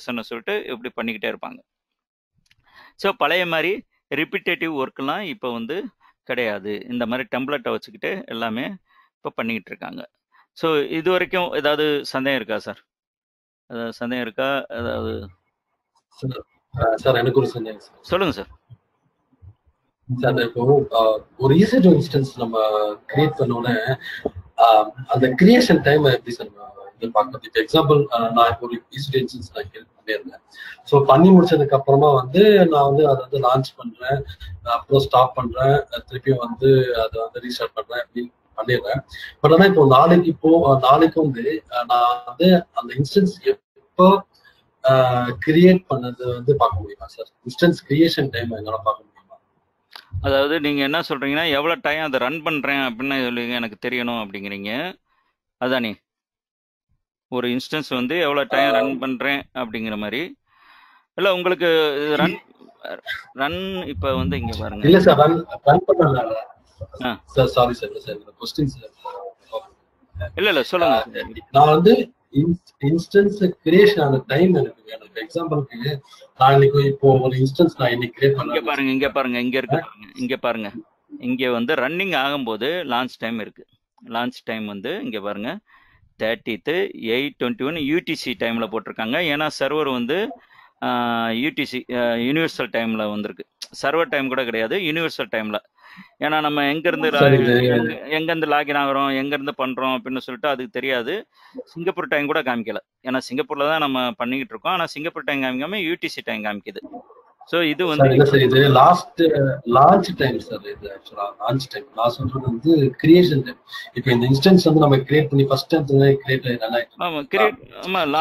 version னு சொல்லிட்டு இப்படி பண்ணிக்கிட்டே இருப்பாங்க சோ பழைய மாதிரி ரிப்பிட்டேட்டிவ் ஒர்க்கெலாம் இப்போ வந்து கிடையாது. இந்த மாதிரி டெம்ப்ளேட்டை வச்சுக்கிட்டு எல்லாமே இப்போ பண்ணிக்கிட்டு இருக்காங்க. ஸோ இது வரைக்கும் ஏதாவது சந்தேகம் இருக்கா சார்? ஏதாவது சந்தேகம் இருக்கா? ஏதாவது சார் எனக்கு ஒரு சந்தேகம் சார். சொல்லுங்கள் சார். சார் இப்போ ஒரு ஈஸேஜ் இன்ஸ்டன்ஸ் நம்ம கிரியேட் பண்ணோன்னே அந்த கிரியேஷன் டைம் எப்படி சார் பார்க்கறது? இப்போ எக்ஸாம்பிள் நான் இப்போ ஒரு ஈஸேஜ் இன்ஸ்டன்ஸ் நான் கேள்வி பண்ணியிருந்தேன். ஸோ பண்ணி முடிச்சதுக்கு அப்புறமா வந்து நான் வந்து அதை வந்து லான்ச் பண்ணுறேன், அப்புறம் ஸ்டாப் பண்ணுறேன், திருப்பியும் வந்து அதை வந்து ரீஸ்டார்ட் பண்ணுறேன் அப்படின்னு பண்ணிடுறேன். பட் ஆனால் இப்போ நாளைக்கு வந்து நான் வந்து அந்த இன்ஸ்டன்ஸ் எப்போ கிரியேட் பண்ணது வந்து பார்க்க முடியுமா சார்? இன்ஸ்டன்ஸ் கிரியேஷன் டைம் என்னால் பார்க்க முடியும். அதாவது நீங்கள் என்ன சொல்கிறீங்கன்னா எவ்வளோ டைம் அதை ரன் பண்ணுறேன் அப்படின்னு சொல்லுவீங்க, எனக்கு தெரியணும் அப்படிங்கிறீங்க அதானே? ஒரு இன்ஸ்டன்ஸ் வந்து எவ்வளோ டைம் ரன் பண்ணுறேன் அப்படிங்கிற மாதிரி இல்லை உங்களுக்கு ரன் ரன் இப்போ வந்து இங்கே பாருங்கள். இல்லை சார் ரன் பண்ணல சார், சாரி சார், இந்த क्वेश्चन சார். இல்லை சொல்லுங்கள். நான் வந்து இன்ஸ்டன்ஸ் கிரியேஷன் ஆன டைம் எனக்கு வேணும். எக்ஸாம்பிளுக்கு நான் இன்னைக்கு இப்போ ஒரு இன்ஸ்டன்ஸ் நான் இன்னைக்கு கிரியேட் பண்ணேன். இங்கே பாருங்கள், இங்கே பாருங்கள், இங்கே இருக்கு பாருங்கள், இங்கே பாருங்கள். இங்கே வந்து ரன்னிங் ஆகும்போது லான்ச் டைம் இருக்குது. லான்ச் டைம் வந்து இங்கே பாருங்கள் 30th 8:21 யூடிசி டைமில் போட்டிருக்காங்க. ஏன்னா சர்வர் வந்து யூடிசி யூனிவர்சல் டைமில் வந்திருக்கு. சர்வர் டைம் கூட கிடையாது, யூனிவர்சல் டைமில். ஏன்னா நம்ம எங்கேருந்து லாகின் ஆகிறோம், எங்கேருந்து பண்ணுறோம் அப்படின்னு சொல்லிட்டு அதுக்கு தெரியாது. சிங்கப்பூர் டைம் கூட காமிக்கல, ஏன்னா சிங்கப்பூரில் தான் நம்ம பண்ணிக்கிட்டு இருக்கோம். ஆனால் சிங்கப்பூர் டைம் காமிக்காமல் யூடிசி டைம் காமிக்குது. ஸோ இது வந்து லாஸ்ட் லான்ச் டைம் சார். இது ஆக்சுவலாக லான்ச் டைம் லாஸ்ட்ன்றது வந்து கிரியேஷன் டைம். இப்போ இந்த இன்ஸ்டன்ஸ் வந்து நம்ம கிரியேட் பண்ணி ஃபர்ஸ்ட் டைம் கிரியேட் ஆயிடுறாங்க. ஆமாம் கிரியேட். ஆமாம்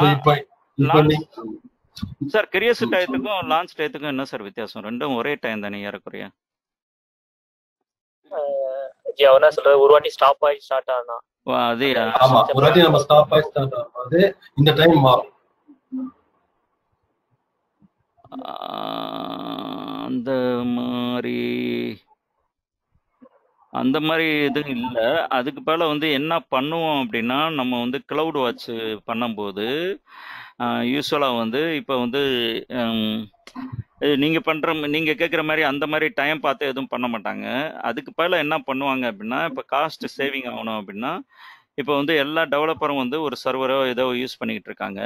சார். கிரியேஷன் டைத்துக்கும் லான்ச் டைத்துக்கும் என்ன சார் வித்தியாசம்? ரெண்டும் ஒரே டைம் தானே ஏறக்குறையா? என்ன சொல்ற, ஒரு வாட்டி ஸ்டாப் ஆகி ஸ்டார்ட் ஆனா அது ஒரு வாட்டி நம்ம ஸ்டாப் ஆகி ஸ்டார்ட் ஆகும்போது இந்த டைம் மாறும். அந்த மாதிரி எதுவும் இல்லை. அதுக்கு மேலே வந்து என்ன பண்ணுவோம் அப்படின்னா நம்ம வந்து கிளவுட் வாட்ச் பண்ணும்போது யூஸ்வலாக வந்து இப்போ வந்து நீங்கள் கேட்குற மாதிரி அந்த மாதிரி டைம் பார்த்து எதுவும் பண்ண மாட்டாங்க. அதுக்கு மேலே என்ன பண்ணுவாங்க அப்படின்னா இப்போ காஸ்ட் சேவிங் ஆகணும் அப்படின்னா இப்போ வந்து எல்லா டெவலப்பரும் வந்து ஒரு சர்வரோ ஏதோ யூஸ் பண்ணிக்கிட்டு இருக்காங்க.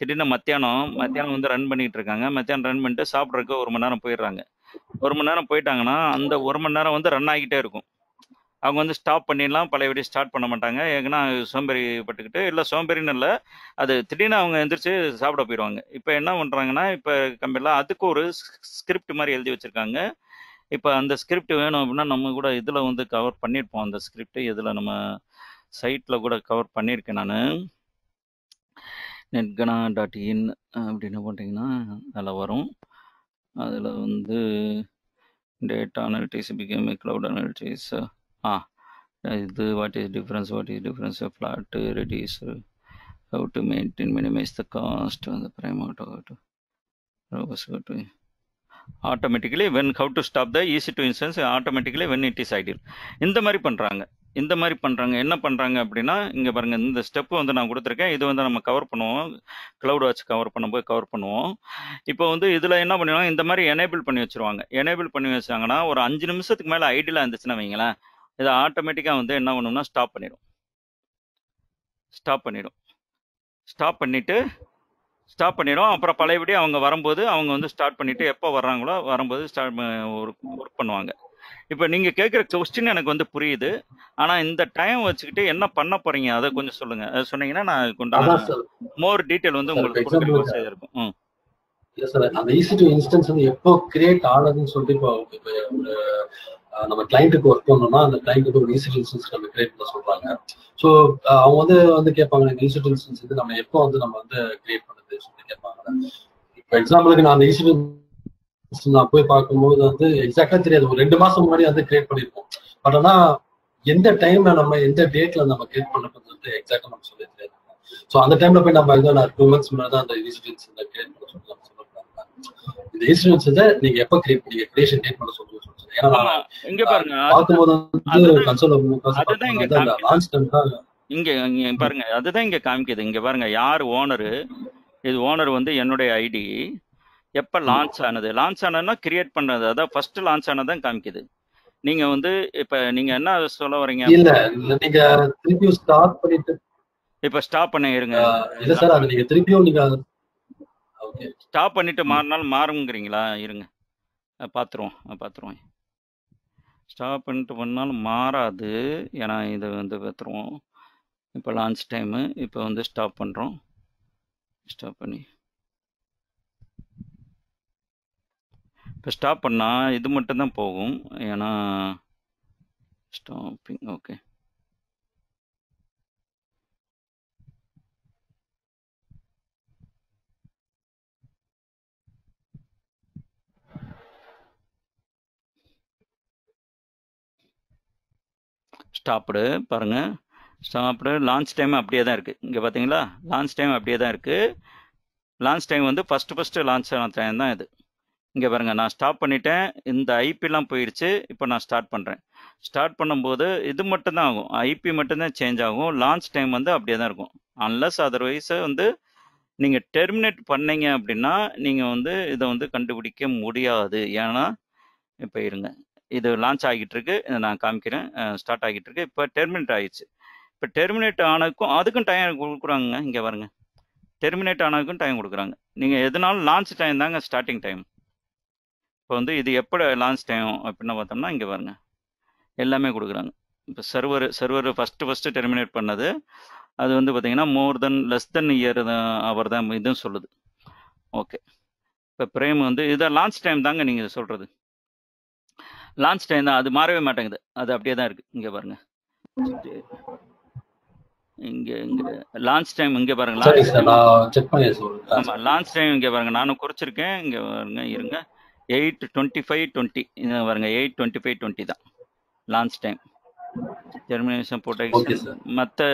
திடீர்னு மத்தியானம் வந்து ரன் பண்ணிக்கிட்டு இருக்காங்க. மத்தியானம் ரன் பண்ணிட்டு சாப்பிட்றதுக்கு ஒரு மணி நேரம் போயிடுறாங்க. ஒரு மணி நேரம் போயிட்டாங்கன்னா அந்த ஒரு மணி நேரம் வந்து ரன் ஆகிக்கிட்டே இருக்கும். அவங்க வந்து ஸ்டாப் பண்ணிடலாம், பழையபடி ஸ்டார்ட் பண்ண மாட்டாங்க. ஏன்னா சோம்பேறி பட்டுக்கிட்டு இல்லை சோம்பேறின்னு இல்லை, அது திடீர்னு அவங்க எந்திரிச்சு சாப்பிட போயிடுவாங்க. இப்போ என்ன பண்ணுறாங்கன்னா இப்போ கம்பெனிலாம் அதுக்கு ஒரு ஸ்கிரிப்ட் மாதிரி எழுதி வச்சுருக்காங்க. இப்போ அந்த ஸ்கிரிப்ட் வேணும் அப்படின்னா நம்ம கூட இதில் வந்து கவர் பண்ணியிருப்போம். அந்த ஸ்கிரிப்ட் இதில் நம்ம சைட்டில் கூட கவர் பண்ணியிருக்கேன் நான். netgana.in அப்படின்னு போட்டிங்கன்னா அதில் வரும். அதில் வந்து data analytics become cloud analytics. இது what is difference of flat reduce how to maintain minimize the cost அந்த prime auto automatically when how to stop the EC two instance automatically when it is ideal. இந்த மாதிரி பண்ணுறாங்க. என்ன பண்ணுறாங்க அப்படின்னா இங்கே பாருங்கள், இந்த ஸ்டெப்பு வந்து நான் கொடுத்துருக்கேன். இது வந்து நம்ம கவர் பண்ணுவோம், க்ளவுட் வாட்ச் கவர் பண்ணும்போது கவர் பண்ணுவோம். இப்போ வந்து இதில் என்ன பண்ணுவாங்க, இந்த மாதிரி எனேபிள் பண்ணி வச்சுருவாங்க. எனேபிள் பண்ணி வச்சாங்கன்னா ஒரு 5 நிமிஷத்துக்கு மேலே ஐடியலாக இருந்துச்சுன்னா வைங்களேன், இதை ஆட்டோமேட்டிக்காக வந்து என்ன பண்ணணும்னா ஸ்டாப் பண்ணிடும். அப்புறம் பழையபடி அவங்க வரும்போது அவங்க வந்து ஸ்டார்ட் பண்ணிவிட்டு எப்போ வர்றாங்களோ வரும்போது ஒர்க் பண்ணுவாங்க. இப்போ நீங்கள் கேட்குற கொஸ்டின் எனக்கு வந்து புரியுது. ஆனால் இந்த டைம் வச்சுக்கிட்டு என்ன பண்ண போகிறீங்க அதை கொஞ்சம் சொல்லுங்கள். அதை சொன்னீங்கன்னா நான் கொண்டாட மோர் டீட்டெயில் வந்து உங்களுக்கு இருக்கும். ம் இல்லை சார், அந்த ஈஸி இன்ஸ்டன்ஸ் வந்து எப்போ கிரியேட் ஆனதுன்னு சொல்லிட்டு இப்போ நம்ம கிளைண்ட்டுக்கு ஒர்க் பண்ணோம்னா அந்த கிளைண்ட்டுக்கு ஒரு ஈஸி இன்ஸ்டன்ஸ் நம்ம கிரியேட் பண்ண சொல்கிறாங்க. ஸோ அவங்க வந்து கேட்பாங்க இந்த ஈஸி இன்ஸ்டன்ஸ் வந்து நம்ம எப்போ வந்து நம்ம வந்து கிரியேட் பண்ணுறது சொல்லிட்டு கேட்பாங்க. இப்போ எக்ஸாம்பிளுக்கு நான் அந்த ஈஸி நான் போய் பார்க்கும்போது வந்து எக்ஸாக்டா தெரியாது, ஒரு 2 மாசம் முன்னாடி வந்து கிரியேட் பண்ணிருப்போம். பட் ஆனா எந்த டைம்ல நம்ம எந்த டேட்ல நம்ம கிரியேட் பண்ணது வந்து எக்ஸாக்டா நம்ம சொல்ல தெரியாது. ஸோ அந்த டைம்ல போய் நம்ம வந்து 2 மந்த்ஸ் முன்னாடி தான் அந்த இன்சிடென்ட்ஸ் கிரியேட் பண்ண சொல்லலாம் சொல்லிருக்காங்க. இந்த இன்சிடென்ட்ஸ் நீங்க எப்போ கிரியேட் பண்ணீங்க, கிரியேஷன் டேட் பண்ண சொல்லுங்க சொல்லுங்க. ஏன்னா இங்க பாருங்க பார்க்கும்போது வந்து கன்சோல் லான்ச் டைம் தான் இங்க பாருங்க, அதுதான் இங்க காமிக்குது. இங்க பாருங்க யார் ஓனரு, இது ஓனர் வந்து என்னுடைய ஐடி. எப்போ லான்ச் ஆனது, லான்ச் ஆனதுன்னா கிரியேட் பண்ணுறது, அதாவது ஃபர்ஸ்ட் லான்ச் ஆனதான் காமிக்குது. நீங்க வந்து இப்ப நீங்க என்ன சொல்ல வரீங்க? இல்ல நீங்க திருப்பி ஸ்டார்ட் பண்ணிட்டு இப்ப ஸ்டாப் பண்ண இருங்க. இல்ல சார் அது நீங்க திருப்பியும் நீங்க ஓகே ஸ்டாப் பண்ணிட்டு மாறினால் மாறும்ங்கறீங்களா? இருங்க பாத்துறோம். ஸ்டாப் பண்ணிட்டு பண்ணாலும் மாறாது, ஏன்னா இது வந்து பாத்துறோம். இப்போ லான்ச் டைம், இப்போ வந்து ஸ்டாப் பண்றோம். ஸ்டாப் பண்ணி இப்போ ஸ்டாப் பண்ணால் இது மட்டும்தான் போகும், ஏன்னா ஸ்டாப்பிங். ஓகே ஸ்டாப்டு பாருங்கள், ஸ்டாப்டு. லான்ச் டைம் அப்படியே தான் இருக்குது, இங்கே பார்த்தீங்களா? லான்ச் டைம் அப்படியே தான் இருக்குது. லான்ச் டைம் வந்து ஃபஸ்ட்டு லான்ச் ஆன டைம் தான் இது. இங்கே பாருங்கள், நான் ஸ்டாப் பண்ணிட்டேன், இந்த ஐபிலாம் போயிடுச்சு. இப்போ நான் ஸ்டார்ட் பண்ணுறேன். ஸ்டார்ட் பண்ணும்போது இது மட்டும்தான் ஆகும், ஐபி மட்டும்தான் சேஞ்ச் ஆகும். லான்ச் டைம் வந்து அப்படியே தான் இருக்கும். அன்லஸ் அதர்வைஸை வந்து நீங்கள் டெர்மினேட் பண்ணீங்க அப்படின்னா நீங்கள் வந்து இதை வந்து கண்டுபிடிக்க முடியாது. ஏன்னா இப்போ இருங்க, இது லான்ச் ஆகிட்டுருக்கு, இதை நான் காமிக்கிறேன். ஸ்டார்ட் ஆகிட்டுருக்கு, இப்போ டெர்மினேட் ஆகிடுச்சு. இப்போ டெர்மினேட் ஆனதுக்கும் அதுக்கும் டைம் கொடுக்குறாங்க. இங்கே பாருங்க, டெர்மினேட் ஆனதுக்கும் டைம் கொடுக்குறாங்க. நீங்கள் எதுனாலும் லான்ச் டைம் தாங்க ஸ்டார்டிங் டைம். இப்போ வந்து இது எப்போ லான்ச் டைம் அப்படின்னு பார்த்தோம்னா இங்கே பாருங்கள், எல்லாமே கொடுக்குறாங்க. இப்போ சர்வர் ஃபஸ்ட்டு டெர்மினேட் பண்ணது அது வந்து பார்த்திங்கன்னா less than இயர் அவர் தான் இதுவும் சொல்லுது. ஓகே, இப்போ பிரேம் வந்து இதை லான்ச் டைம் தாங்க நீங்கள் சொல்கிறது. லான்ச் டைம் தான், அது மாறவே மாட்டேங்குது, அது அப்படியே தான் இருக்குது. இங்கே பாருங்கள், இங்கே இங்கே லான்ச் டைம் இங்கே பாருங்கள். ஆமாம், லான்ச் டைம் இங்கே பாருங்கள், நானும் குறிச்சிருக்கேன். இங்கே பாருங்க, இருங்க, 8:25:20 வருங்க, 8:25:20 தான் லான்ச் டைம். டெர்மினேஷன் போட்ட மற்ற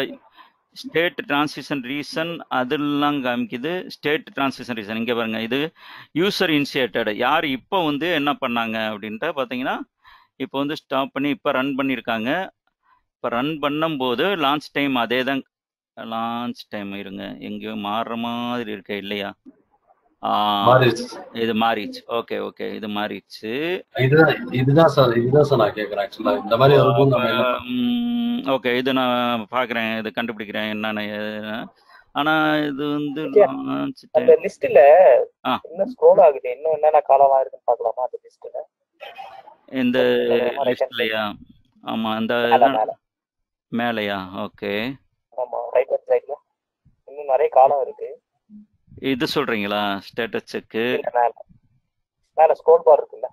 ஸ்டேட் டிரான்சிஷன் ரீசன் அதெல்லாம் காமிக்குது. ஸ்டேட் டிரான்சிஷன் ரீசன் இங்கே பாருங்க, இது யூசர் இனிஷியேட்டட். யார் இப்போ வந்து என்ன பண்ணாங்க அப்படின்ட்டு பார்த்தீங்கன்னா, இப்போ வந்து ஸ்டாப் பண்ணி இப்போ ரன் பண்ணியிருக்காங்க. இப்போ ரன் பண்ணும்போது லான்ச் டைம் அதே தான். லான்ச் டைம் இருங்க, எங்கேயோ மாறுற மாதிரி இருக்கே இல்லையா? இது மாறிச்சு. ஓகே ஓகே, இது மாறிச்சு. ஓகே, இது நான் பாக்குறேன், இது கண்டுபிடிக்கிறேன் என்னன்னு. ஆனா இது வந்து லிஸ்ட்ல இன்னும் ஸ்க்ரோல் ஆகுது, இன்னும் என்னென்ன காலமா இருக்குன்னு பார்க்கலாமா அந்த லிஸ்ட்ல? இந்த லிஸ்ட்லயா? ஆமா, அந்த மேலயா? ஓகே, ஆமா, ரைட் ஹேண்ட் சைடுல இன்னும் நிறைய காலம் இருக்கு. இது சொல்றீங்களா? ஸ்டேட்டஸ் செக் மேல ஸ்க்ரோல் பார் இருக்குல்ல,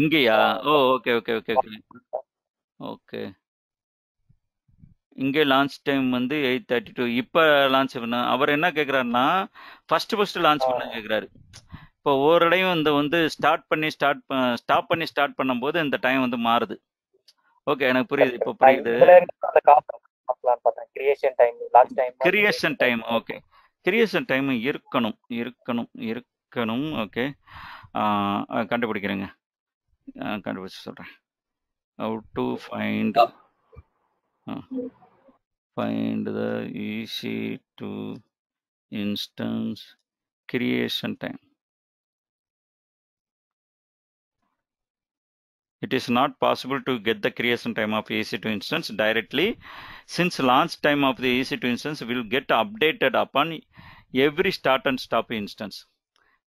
இங்கயா? Oh okay okay okay okay. இங்கே லான்ச் டைம் வந்து 8:32. இப்போ லான்ச் பண்ண அவர் என்ன கேட்குறாருன்னா, ஃபர்ஸ்ட் லான்ச் பண்ண கேட்குறாரு. இப்போ ஓரடையும் இந்த வந்து ஸ்டாப் பண்ணி ஸ்டார்ட் பண்ணும்போது இந்த டைம் வந்து மாறுது. ஓகே, எனக்கு புரியுது, இப்போ புரியுது. Creation time. Okay, creation time இருக்கணும். ஓகே, கண்டுபிடிக்கிறேங்க, கண்டுபிடிச்சு சொல்கிறேன். How to find the EC two instance creation time. It is not possible to get the creation time of EC2 instance directly, since launch time of the EC2 instance will get updated upon every start and stop instance.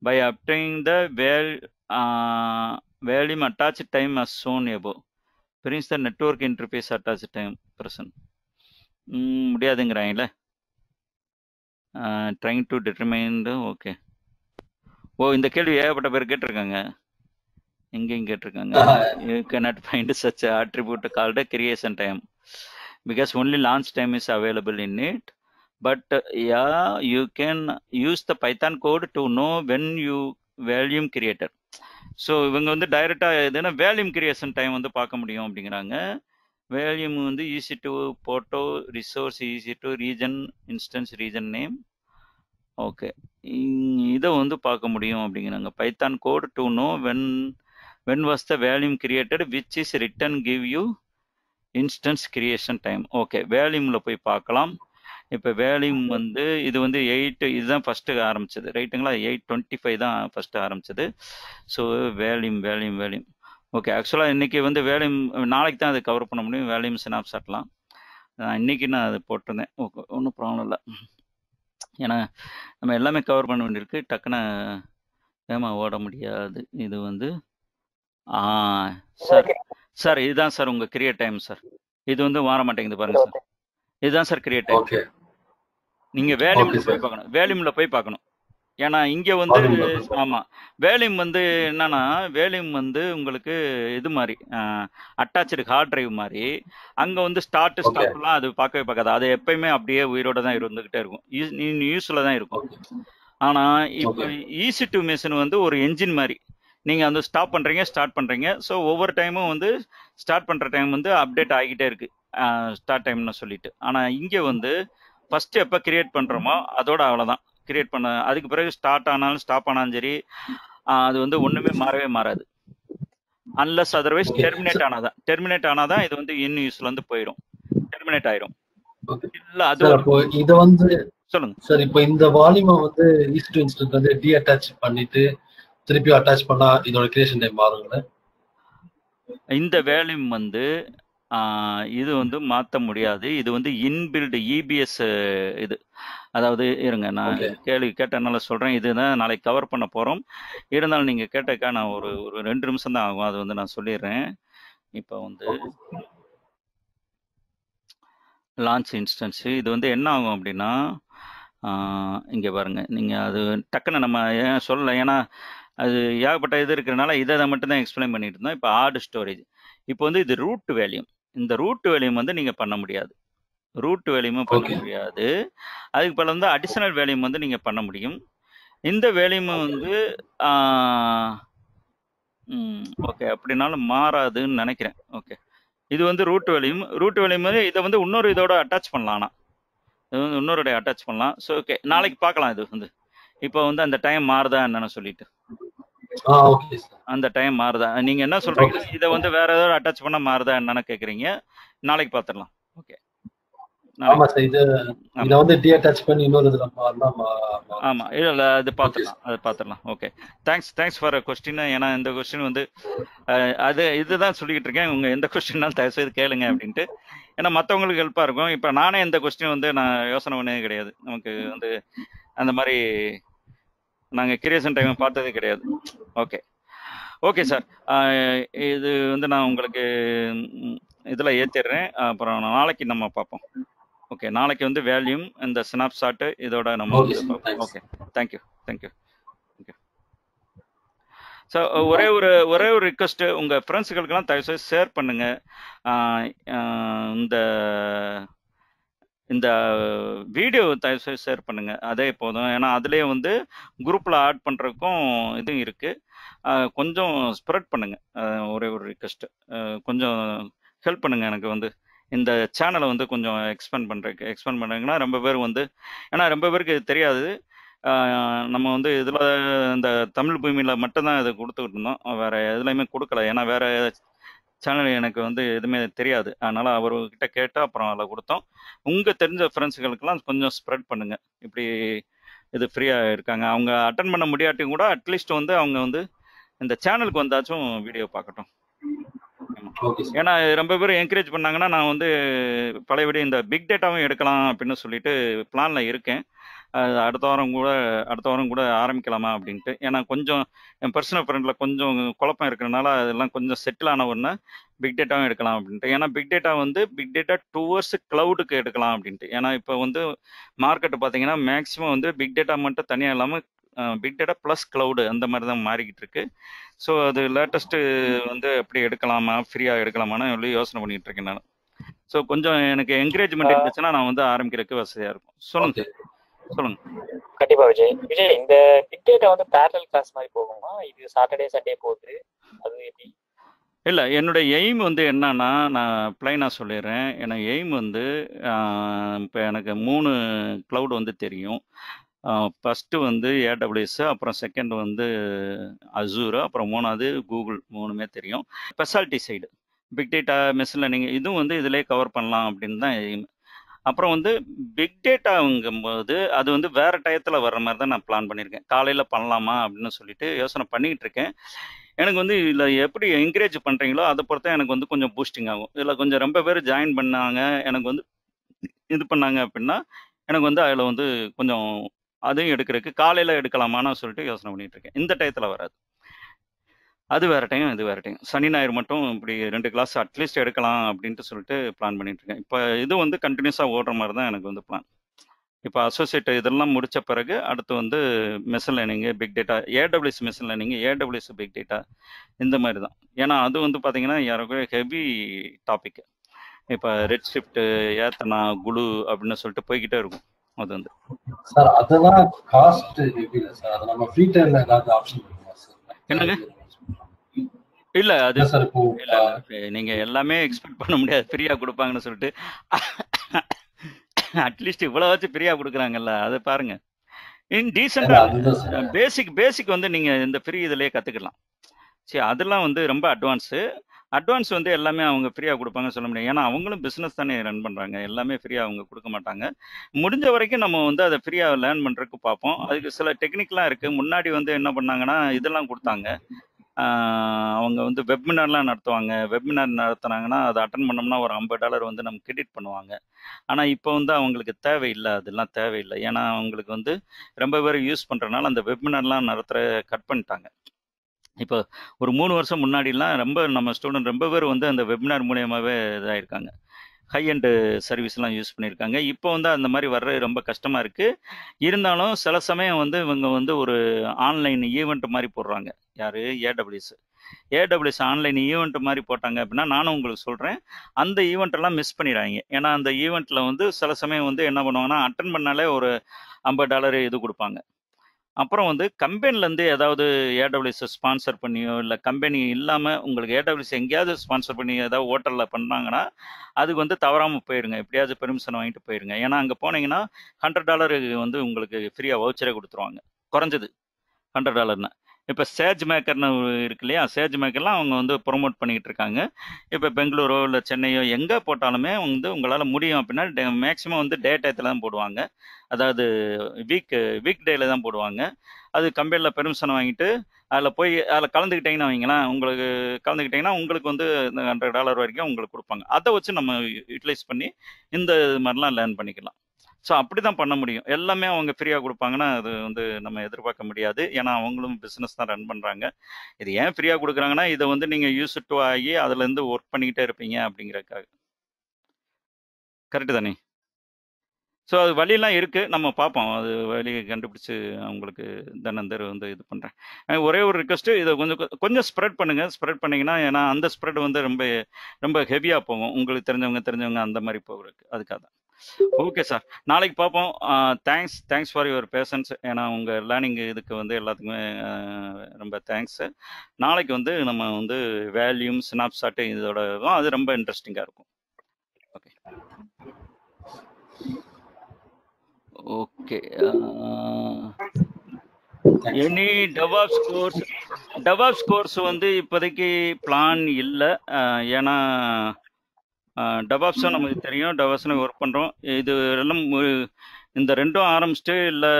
By obtaining the volume attached time as shown above, prints the network interface attached time present. Mudiyadengiraangala, trying to determine the okay. Oh, indha kelvi evatta per ketirukanga. எங்கேயும் கேட்டிருக்காங்க, you cannot find such attribute called creation time because only launch time is available in it, but ya you can use the Python code to know when you volume creator. So இவங்க வந்து டைரெக்டாக எதுனா வேல்யூம் creation time வந்து பார்க்க முடியும் அப்படிங்கிறாங்க. Volume வந்து easy to photo resource, easy to region instance, region name. Okay, இதை வந்து பார்க்க முடியும் அப்படிங்கிறாங்க. Python code to know when was the volume created which is written give you instance creation time. okay, volume la poi paakalam இப்போ வேலையும் வந்து இது வந்து 8 இதுதான் ஃபஸ்ட்டு ஆரம்பிச்சது ரைட்டுங்களா 8:25 தான் ஃபஸ்ட்டு ஆரம்பிச்சது ஸோ வேலையும் வேலையும் வேலையும் ஓகே ஆக்சுவலாக இன்றைக்கி வந்து வேலையும் நாளைக்கு தான் அதை கவர் பண்ண முடியும் வேலையும் ஸ்னாப் சாட்லாம் இன்றைக்கி நான் அதை போட்டிருந்தேன் ஓகே ஒன்றும் ப்ராப்ளம் இல்லை ஏன்னா நம்ம எல்லாமே கவர் பண்ண வேண்டியிருக்கு டக்குன்னு ஏமா ஓட முடியாது இது வந்து சார் சார் இதுதான் சார் உங்கள் கிரியேட் டைம் சார் இது வந்து மாற மாட்டேங்குது பாருங்கள் சார் இதுதான் சார் கிரியேட் டைம் நீங்க வேல்யூம்ல போய் பார்க்கணும் ஏன்னா இங்க வந்து ஆமா வேல்யூம் வந்து என்னன்னா வேல்யூம் வந்து உங்களுக்கு இது மாதிரி அட்டாச்சு ஹார்ட் டிரைவ் மாதிரி அங்க வந்து ஸ்டார்ட் ஸ்டாப்லாம் அது பார்க்கவே பார்க்காது அது எப்பயுமே அப்படியே உயிரோட தான் இருந்துகிட்டே இருக்கும் யூஸ்ல தான் இருக்கும் ஆனா இப்போ ஈஸி டு மிஷின் வந்து ஒரு என்ஜின் மாதிரி நீங்கள் வந்து ஸ்டாப் பண்ணுறீங்க ஸ்டார்ட் பண்ணுறீங்க ஸோ ஒவ்வொரு டைமும் வந்து ஸ்டார்ட் பண்ணுற டைம் வந்து அப்டேட் ஆகிட்டே இருக்குது ஸ்டார்ட் டைம்னு சொல்லிட்டு ஆனால் இங்கே வந்து ஃபஸ்ட்டு எப்போ கிரியேட் பண்ணுறோமோ அதோட அவ்வளோதான் கிரியேட் பண்ண அதுக்கு பிறகு ஸ்டார்ட் ஆனாலும் ஸ்டாப் ஆனாலும் சரி அது வந்து ஒன்றுமே மாறவே மாறாது அன்லஸ் அதர்வைஸ் டெர்மினேட் ஆனால் தான் இது வந்து இன் யூஸ்லேருந்து போயிடும் டெர்மினேட் ஆயிடும் இல்லை அது இதை வந்து சொல்லுங்கள் சார் இப்போ இந்த வால்யூமை வந்து ஈஸ்ட் இன்ஸ்டன்ட் வந்து டீஅட்டாச் பண்ணிட்டு திருப்பி அட்டாச் பண்ணா இதோட கிரியேஷன் டைம் மாறுங்களே இந்த வேல்யூம் வந்து இது வந்து மாற்ற முடியாது இது வந்து இன்பில்ட் இபிஎஸ் இது அதாவது இருங்க நான் கேள்வி கேட்டனால சொல்கிறேன் இதுதான் நாளைக்கு கவர் பண்ண போகிறோம் இருந்தாலும் நீங்கள் கேட்டக்கா நான் ஒரு ஒரு 2 நிமிஷம் தான் ஆகும் அது வந்து நான் சொல்லிடுறேன் இப்போ வந்து லான்ச் இன்ஸ்டன்ஸு இது வந்து என்ன ஆகும் அப்படின்னா இங்கே பாருங்கள் நீங்கள் அது டக்குன்னு நம்ம ஏன் சொல்லலை ஏன்னா அது ஏகப்பட்ட இது இருக்கிறனால இதை மட்டும்தான் எக்ஸ்பிளைன் பண்ணிட்டு இருந்தோம் இப்போ ஹார்டு ஸ்டோரேஜ் இப்போ வந்து இது ரூட் வேல்யூம் இந்த ரூட் வேல்யூம் வந்து நீங்கள் பண்ண முடியாது ரூட் வேல்யூமும் பண்ண முடியாது அதுக்கு பல வந்து அடிஷனல் வேல்யூம் வந்து நீங்கள் பண்ண முடியும் இந்த வேல்யூமை வந்து ஓகே அப்படின்னாலும் மாறாதுன்னு நினைக்கிறேன் ஓகே இது வந்து ரூட் வேல்யூம் வந்து இதை வந்து இன்னொரு இதோட அட்டாச் பண்ணலாம் ஆனால் இது வந்து இன்னொரு அட்டாச் பண்ணலாம் ஸோ ஓகே நாளைக்கு பார்க்கலாம் இது வந்து இப்போ வந்து அந்த டைம் மாறுதா என்னன்னு சொல்லிட்டு அந்த டைம் மாறுதா நீங்க என்ன சொல்றீங்க இதை வந்து வேற ஏதாவது அட்டாச் பண்ண மாறுதா என்னன்னு கேக்குறீங்க நாளைக்கு பாத்துடலாம் ஓகே ஆமா சார் இது இத வந்து டி அட்டாச் பண்ணி இன்னொரு இதுல மாறனா ஆமா இல்ல அது பாத்துடலாம் ஓகே தேங்க்ஸ் ஃபார் क्वेश्चन ஏனா இந்த क्वेश्चन வந்து அது இதுதான் சொல்லிட்டு இருக்கேன் உங்க எந்த क्वेश्चनனால தயவு செய்து கேளுங்க அப்படினு ஏனா மத்தவங்களுக்கு ஹெல்ப்பா இருக்கும் இப்போ நானே இந்த क्वेश्चन வந்து நான் யோசனை பண்ணவே கிடையாது நமக்கு வந்து அந்த மாதிரி நாங்கள் கிரியேஷன் டைம் பார்த்ததே கிடையாது ஓகே சார் இது வந்து நான் உங்களுக்கு இதில் ஏற்றிடுறேன் அப்புறம் நாளைக்கு நம்ம பார்ப்போம் ஓகே நாளைக்கு வந்து வேல்யூம் இந்த ஸ்னாப்ஷாட்டு இதோட நம்ம பார்ப்போம் ஓகே தேங்க்யூ ஸோ ஒரே ஒரு ரிக்வெஸ்ட்டு உங்கள் ஃப்ரெண்ட்ஸுகளுக்கெல்லாம் தயவுசெய்து ஷேர் பண்ணுங்கள் இந்த வீடியோ தயவுசெய்து ஷேர் பண்ணுங்கள் அதே போதும் ஏன்னா அதுலேயே வந்து குரூப்பில் ஆட் பண்ணுறதுக்கும் இதுவும் இருக்குது கொஞ்சம் ஸ்ப்ரெட் பண்ணுங்கள் ஒரே ஒரு ரிக்வெஸ்ட்டு கொஞ்சம் ஹெல்ப் பண்ணுங்கள் எனக்கு வந்து இந்த சேனலை வந்து கொஞ்சம் எக்ஸ்பேண்ட் பண்ணுறீங்கன்னா ரொம்ப பேர் வந்து ஏன்னா ரொம்ப பேருக்கு இது தெரியாது நம்ம வந்து இதில் இந்த தமிழ் பூமியில் மட்டும்தான் இதை கொடுத்துக்கிட்டு இருந்தோம் வேறு எதுலையுமே கொடுக்கல ஏன்னா வேறு சேனல் எனக்கு வந்து எதுவுமே தெரியாது அதனால் அவர்கிட்ட கேட்டால் அப்புறம் அதில் கொடுத்தோம் உங்கள் தெரிஞ்ச ஃப்ரெண்ட்ஸுகளுக்கெல்லாம் கொஞ்சம் ஸ்ப்ரெட் பண்ணுங்கள் இப்படி இது ஃப்ரீயாக இருக்காங்க அவங்க அட்டன் பண்ண முடியாட்டியும் கூட அட்லீஸ்ட் வந்து அவங்க வந்து இந்த சேனலுக்கு வந்தாச்சும் வீடியோ பார்க்கட்டும் ஏன்னா ரொம்ப பேர் என்கரேஜ் பண்ணாங்கன்னா நான் வந்து பழையபடி இந்த பிக் டேட்டாவும் எடுக்கலாம் அப்படின்னு சொல்லிட்டு பிளானில் இருக்கேன் அடுத்த வாரம் கூட ஆரம்பிக்கலாமா அப்படின்ட்டு ஏன்னா கொஞ்சம் என் பர்சனல் ஃப்ரெண்டில் கொஞ்சம் குழப்பம் இருக்கிறனால அதெல்லாம் கொஞ்சம் செட்டில் ஆன ஒன்று பிக் டேட்டாவும் எடுக்கலாம் அப்படின்ட்டு ஏன்னா பிக் டேட்டா டுவர்ஸ் கிளவுடுக்கு எடுக்கலாம் அப்படின்ட்டு ஏன்னா இப்போ வந்து மார்க்கெட்டு பார்த்தீங்கன்னா மேக்ஸிமம் வந்து பிக் டேட்டா மட்டும் தனியாக இல்லாமல் பிக் டேட்டா ப்ளஸ் கிளவுடு அந்த மாதிரி தான் மாறிக்கிட்டு இருக்கு ஸோ அது லேட்டஸ்ட்டு வந்து அப்படி எடுக்கலாமா ஃப்ரீயாக எடுக்கலாமான்னு சொல்லி யோசனை பண்ணிகிட்டு இருக்கேன் நான் ஸோ கொஞ்சம் எனக்கு என்கரேஜ்மெண்ட் இருந்துச்சுன்னா நான் வந்து ஆரம்பிக்கிறதுக்கு வசதியாக இருக்கும் சொல்லுங்க கண்டிப்பா விஜய் இந்த பிக் டேட்டா வந்து parallel class மாதிரி போகுமா இது சாட்டர்டே போகுது அது எப்படி இல்ல என்னோட எய்ம் வந்து என்னன்னா நான் பிளைனா சொல்லிடுறேன் ஏன்னா எய்ம் வந்து இப்போ எனக்கு 3 கிளவுட் வந்து தெரியும் ஃபர்ஸ்ட் வந்து AWS அப்புறம் செகண்ட் வந்து Azure அப்புறம் 3வது கூகுள் 3மே தெரியும் speciality side big data machine learning இதுவும் வந்து இதிலே கவர் பண்ணலாம் அப்படின்னு தான் எய்ம் அப்புறம் வந்து பிக் டேட்டாங்கும்போது அது வந்து வேறு டயத்தில் வர்ற மாதிரி தான் நான் பிளான் பண்ணியிருக்கேன். காலையில் பண்ணலாமா அப்படின்னு சொல்லிட்டு யோசனை பண்ணிக்கிட்டு இருக்கேன். எனக்கு வந்து இதில் எப்படி என்கரேஜ் பண்ணுறீங்களோ அதை பொறுத்த எனக்கு வந்து கொஞ்சம் பூஸ்டிங் ஆகும். இதில் கொஞ்சம் ரொம்ப பேர் ஜாயின் பண்ணாங்க, எனக்கு வந்து இது பண்ணாங்க அப்படின்னா எனக்கு வந்து அதில் வந்து கொஞ்சம் அதையும் எடுக்கிறதுக்கு காலையில் எடுக்கலாமான்னு சொல்லிட்டு யோசனை பண்ணிகிட்டு இருக்கேன். இந்த டயத்தில் வராது, அது வேறு டைம் இது வேறு டைம். சனி ஞாயிறு மட்டும் இப்படி 2 கிளாஸ் அட்லீஸ்ட் எடுக்கலாம் அப்படின்ட்டு சொல்லிட்டு பிளான் பண்ணிகிட்ருக்கேன். இப்போ இது வந்து கண்டினியூஸாக ஓடுற மாதிரி தான் எனக்கு வந்து பிளான். இப்போ அசோசியேட் இதெல்லாம் முடித்த பிறகு அடுத்து வந்து machine learning, big data, AWS machine learning, AWS big data, இந்த மாதிரி தான். ஏன்னா அது வந்து பார்த்திங்கன்னா யாருக்கும் ஹெவி டாப்பிக்கு. இப்போ ரெட் ஷிஃப்ட்டு, ஏத்தனா, குளு அப்படின்னு சொல்லிட்டு போய்கிட்டே இருக்கும். அது வந்து சார் அதெல்லாம் காஸ்ட் எப்படிங்க சார்? அது நம்ம ஃப்ரீ டைம்ல ஏதாவது ஆப்ஷன் இருக்குமா சார்? என்னங்க இல்லை அது சார் இப்போ இல்லை நீங்கள் எல்லாமே எக்ஸ்பெக்ட் பண்ண முடியாது ஃப்ரீயாக கொடுப்பாங்கன்னு சொல்லிட்டு. அட்லீஸ்ட் இவ்வளோவாச்சும் ஃப்ரீயாக கொடுக்குறாங்கல்ல, அதை பாருங்கள். இன்னும் டீசெண்டாக பேசிக் வந்து நீங்கள் இந்த ஃப்ரீ இதிலேயே கற்றுக்கலாம். சரி, அதெல்லாம் வந்து ரொம்ப அட்வான்ஸு. அட்வான்ஸ் வந்து எல்லாமே அவங்க ஃப்ரீயாக கொடுப்பாங்கன்னு சொல்ல முடியாது. ஏன்னா அவங்களும் பிஸ்னஸ் தானே ரன் பண்ணுறாங்க, எல்லாமே ஃப்ரீயாக அவங்க கொடுக்க மாட்டாங்க. முடிஞ்ச வரைக்கும் நம்ம வந்து அதை ஃப்ரீயாக லேர்ன் பண்ணுறதுக்கு பார்ப்போம். அதுக்கு சில டெக்னிக்லாம் இருக்குது. முன்னாடி வந்து என்ன பண்ணாங்கன்னா இதெல்லாம் கொடுத்தாங்க, அவங்க வந்து வெப்மினார்லாம் நடத்துவாங்க. வெப்மினார் நடத்துனாங்கன்னா அதை அட்டன் பண்ணோம்னா ஒரு $50 வந்து நம்ம கிரெடிட் பண்ணுவாங்க. ஆனால் இப்போ வந்து அவங்களுக்கு தேவையில்லை, அதெல்லாம் தேவையில்லை. ஏன்னா அவங்களுக்கு வந்து ரொம்ப பேர் யூஸ் பண்ணுறதுனால அந்த வெப்மினார்லாம் நடத்துகிற கட் பண்ணிட்டாங்க. இப்போ ஒரு 3 வருஷம் முன்னாடிலாம் ரொம்ப நம்ம ஸ்டூடெண்ட் ரொம்ப பேர் வந்து அந்த வெபினார் மூலயமாவே இதாகிருக்காங்க, ஹை அண்டு சர்வீஸ்லாம் யூஸ் பண்ணியிருக்காங்க. இப்போ வந்து அந்த மாதிரி வர்றது ரொம்ப கஷ்டமாக இருக்குது. இருந்தாலும் சில சமயம் வந்து இவங்க வந்து ஒரு ஆன்லைன் ஈவெண்ட் மாதிரி போடுறாங்க. யார்? ஏடபிள்யூஎஸ் ஆன்லைன் ஈவெண்ட் மாதிரி போட்டாங்க அப்படின்னா நானும் உங்களுக்கு சொல்கிறேன், அந்த ஈவெண்ட்டெல்லாம் மிஸ் பண்ணிடுறாங்க. ஏன்னா அந்த ஈவெண்ட்டில் வந்து சில சமயம் வந்து என்ன பண்ணுவாங்கன்னா அட்டன் பண்ணாலே ஒரு $50 இது கொடுப்பாங்க. அப்புறம் வந்து கம்பெனிலேருந்து ஏதாவது ஏடபிள்யூஎஸை ஸ்பான்சர் பண்ணியோ இல்லை கம்பெனி இல்லாமல் உங்களுக்கு ஏடபிள்யூஎஸ் எங்கேயாவது ஸ்பான்சர் பண்ணி ஏதாவது ஹோட்டலில் பண்ணாங்கன்னா அதுக்கு வந்து தவறாமல் போயிடுங்க, எப்படியாவது பெர்மிஷன் வாங்கிட்டு போயிடுங்க. ஏன்னா அங்கே போனீங்கன்னா $100 வந்து உங்களுக்கு ஃப்ரீயாக வவுச்சரே கொடுத்துருவாங்க, குறைஞ்சது $100னா. இப்போ சேஜ் மேக்கர்னு இருக்கு இல்லையா, சேஜ் மேக்கர்லாம் அவங்க வந்து ப்ரொமோட் பண்ணிக்கிட்டு இருக்காங்க. இப்போ பெங்களூரோ இல்லை சென்னையோ எங்கே போட்டாலுமே வந்து உங்களால் முடியும் அப்படின்னா மேக்ஸிமம் வந்து டே டயத்தில் தான் போடுவாங்க, அதாவது வீக் டேயில் தான் போடுவாங்க. அது கம்பெனியில் பெர்மிஷன் வாங்கிட்டு அதில் போய் அதில் கலந்துக்கிட்டிங்கன்னா வைங்களேன், உங்களுக்கு கலந்துக்கிட்டிங்கன்னா உங்களுக்கு வந்து இந்த $100 வரைக்கும் உங்களுக்கு கொடுப்பாங்க. அதை வச்சு நம்ம யூட்டிலைஸ் பண்ணி இந்த மாதிரிலாம் லேர்ன் பண்ணிக்கலாம். ஸோ அப்படி தான் பண்ண முடியும். எல்லாமே அவங்க ஃப்ரீயாக கொடுப்பாங்கன்னா அது வந்து நம்ம எதிர்பார்க்க முடியாது. ஏன்னா அவங்களும் பிஸ்னஸ் தான் ரன் பண்ணுறாங்க. இது ஏன் ஃப்ரீயாக கொடுக்குறாங்கன்னா இதை வந்து நீங்கள் யூஸ் டு ஆகி அதுலேருந்து ஒர்க் பண்ணிக்கிட்டே இருப்பீங்க அப்படிங்கிறதுக்காக. கரெக்டு தானே? ஸோ அது வழியெல்லாம் இருக்குது, நம்ம பார்ப்போம். அது வழியை கண்டுபிடிச்சி அவங்களுக்கு தினந்தர் வந்து இது பண்ணுறேன். ஒரே ஒரு ரிக்வஸ்ட்டு, இதை கொஞ்சம் கொஞ்சம் ஸ்ப்ரெட் பண்ணுங்கள். ஸ்ப்ரெட் பண்ணிங்கன்னா ஏன்னா அந்த ஸ்ப்ரெட் வந்து ரொம்ப ரொம்ப ஹெவியாக போகும். உங்களுக்கு தெரிஞ்சவங்க அந்த மாதிரி போகிறதுக்கு அதுக்காக தான். ஓகே சார், நாளைக்கு பார்ப்போம். Thanks for your patience. ஏன்னா உங்கள் லேர்னிங் இதுக்கு வந்து எல்லாத்துக்குமே ரொம்ப தேங்க்ஸு. நாளைக்கு வந்து நம்ம வந்து வேல்யூம் ஸ்னாப்ஷாட்டு இதோட அது ரொம்ப இன்ட்ரெஸ்டிங்காக இருக்கும். Okay okay any DevOps course வந்து இப்போதைக்கு பிளான் இல்லை. ஏன்னா டெவாப்ஸும் நமக்கு தெரியும், டெவாப்ஸும் ஒர்க் பண்ணுறோம். இது எல்லாம் இந்த ரெண்டும் ஆரம்பிச்சுட்டு இல்லை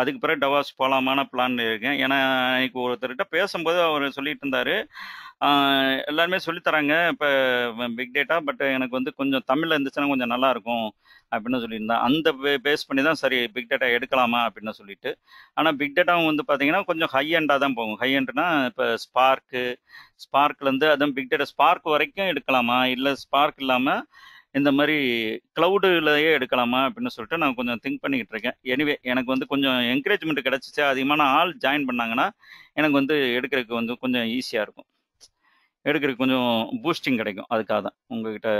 அதுக்கு பிறகு டெவாப்ஸ் போகலாமான பிளான் இருக்கேன். ஏன்னா எனக்கு ஒருத்தர்கிட்ட பேசும்போது அவர் சொல்லிட்டு இருந்தார், எல்லாருமே சொல்லித்தராங்க இப்போ பிக் டேட்டா, பட் எனக்கு வந்து கொஞ்சம் தமிழில் இருந்துச்சுன்னா கொஞ்சம் நல்லாயிருக்கும் அப்படின்னு சொல்லியிருந்தேன். அந்த பேஸ் பண்ணி தான் சரி பிக் டேட்டா எடுக்கலாமா அப்படின்னு சொல்லிட்டு. ஆனால் பிக் டேட்டாவும் வந்து பார்த்தீங்கன்னா கொஞ்சம் ஹை அண்டாக தான் போகும். ஹை அண்ட்னா இப்போ ஸ்பார்க்லேருந்து அதுவும் பிக் டேட்டா ஸ்பார்க் வரைக்கும் எடுக்கலாமா இல்லை ஸ்பார்க் இல்லாமல் இந்த மாதிரி க்ளவுடுலேயே எடுக்கலாமா அப்படின்னு சொல்லிட்டு நான் கொஞ்சம் திங்க் பண்ணிக்கிட்டு இருக்கேன். எனிவே எனக்கு வந்து கொஞ்சம் என்கரேஜ்மெண்ட் கிடச்சிச்சு, அதிகமான ஆள் ஜாயின் பண்ணாங்கன்னா எனக்கு வந்து எடுக்கிறதுக்கு வந்து கொஞ்சம் ஈஸியாக இருக்கும், எடுக்கிறதுக்கு கொஞ்சம் பூஸ்டிங் கிடைக்கும். அதுக்காக தான் உங்ககிட்ட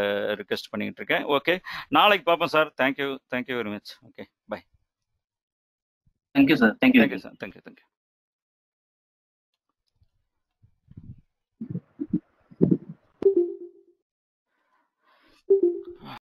ரிக்வெஸ்ட் பண்ணிக்கிட்டு இருக்கேன். ஓகே, நாளைக்கு பார்ப்போம் sir. Thank you very much. Okay, bye. Thank you sir. Thank you sir. Thank you.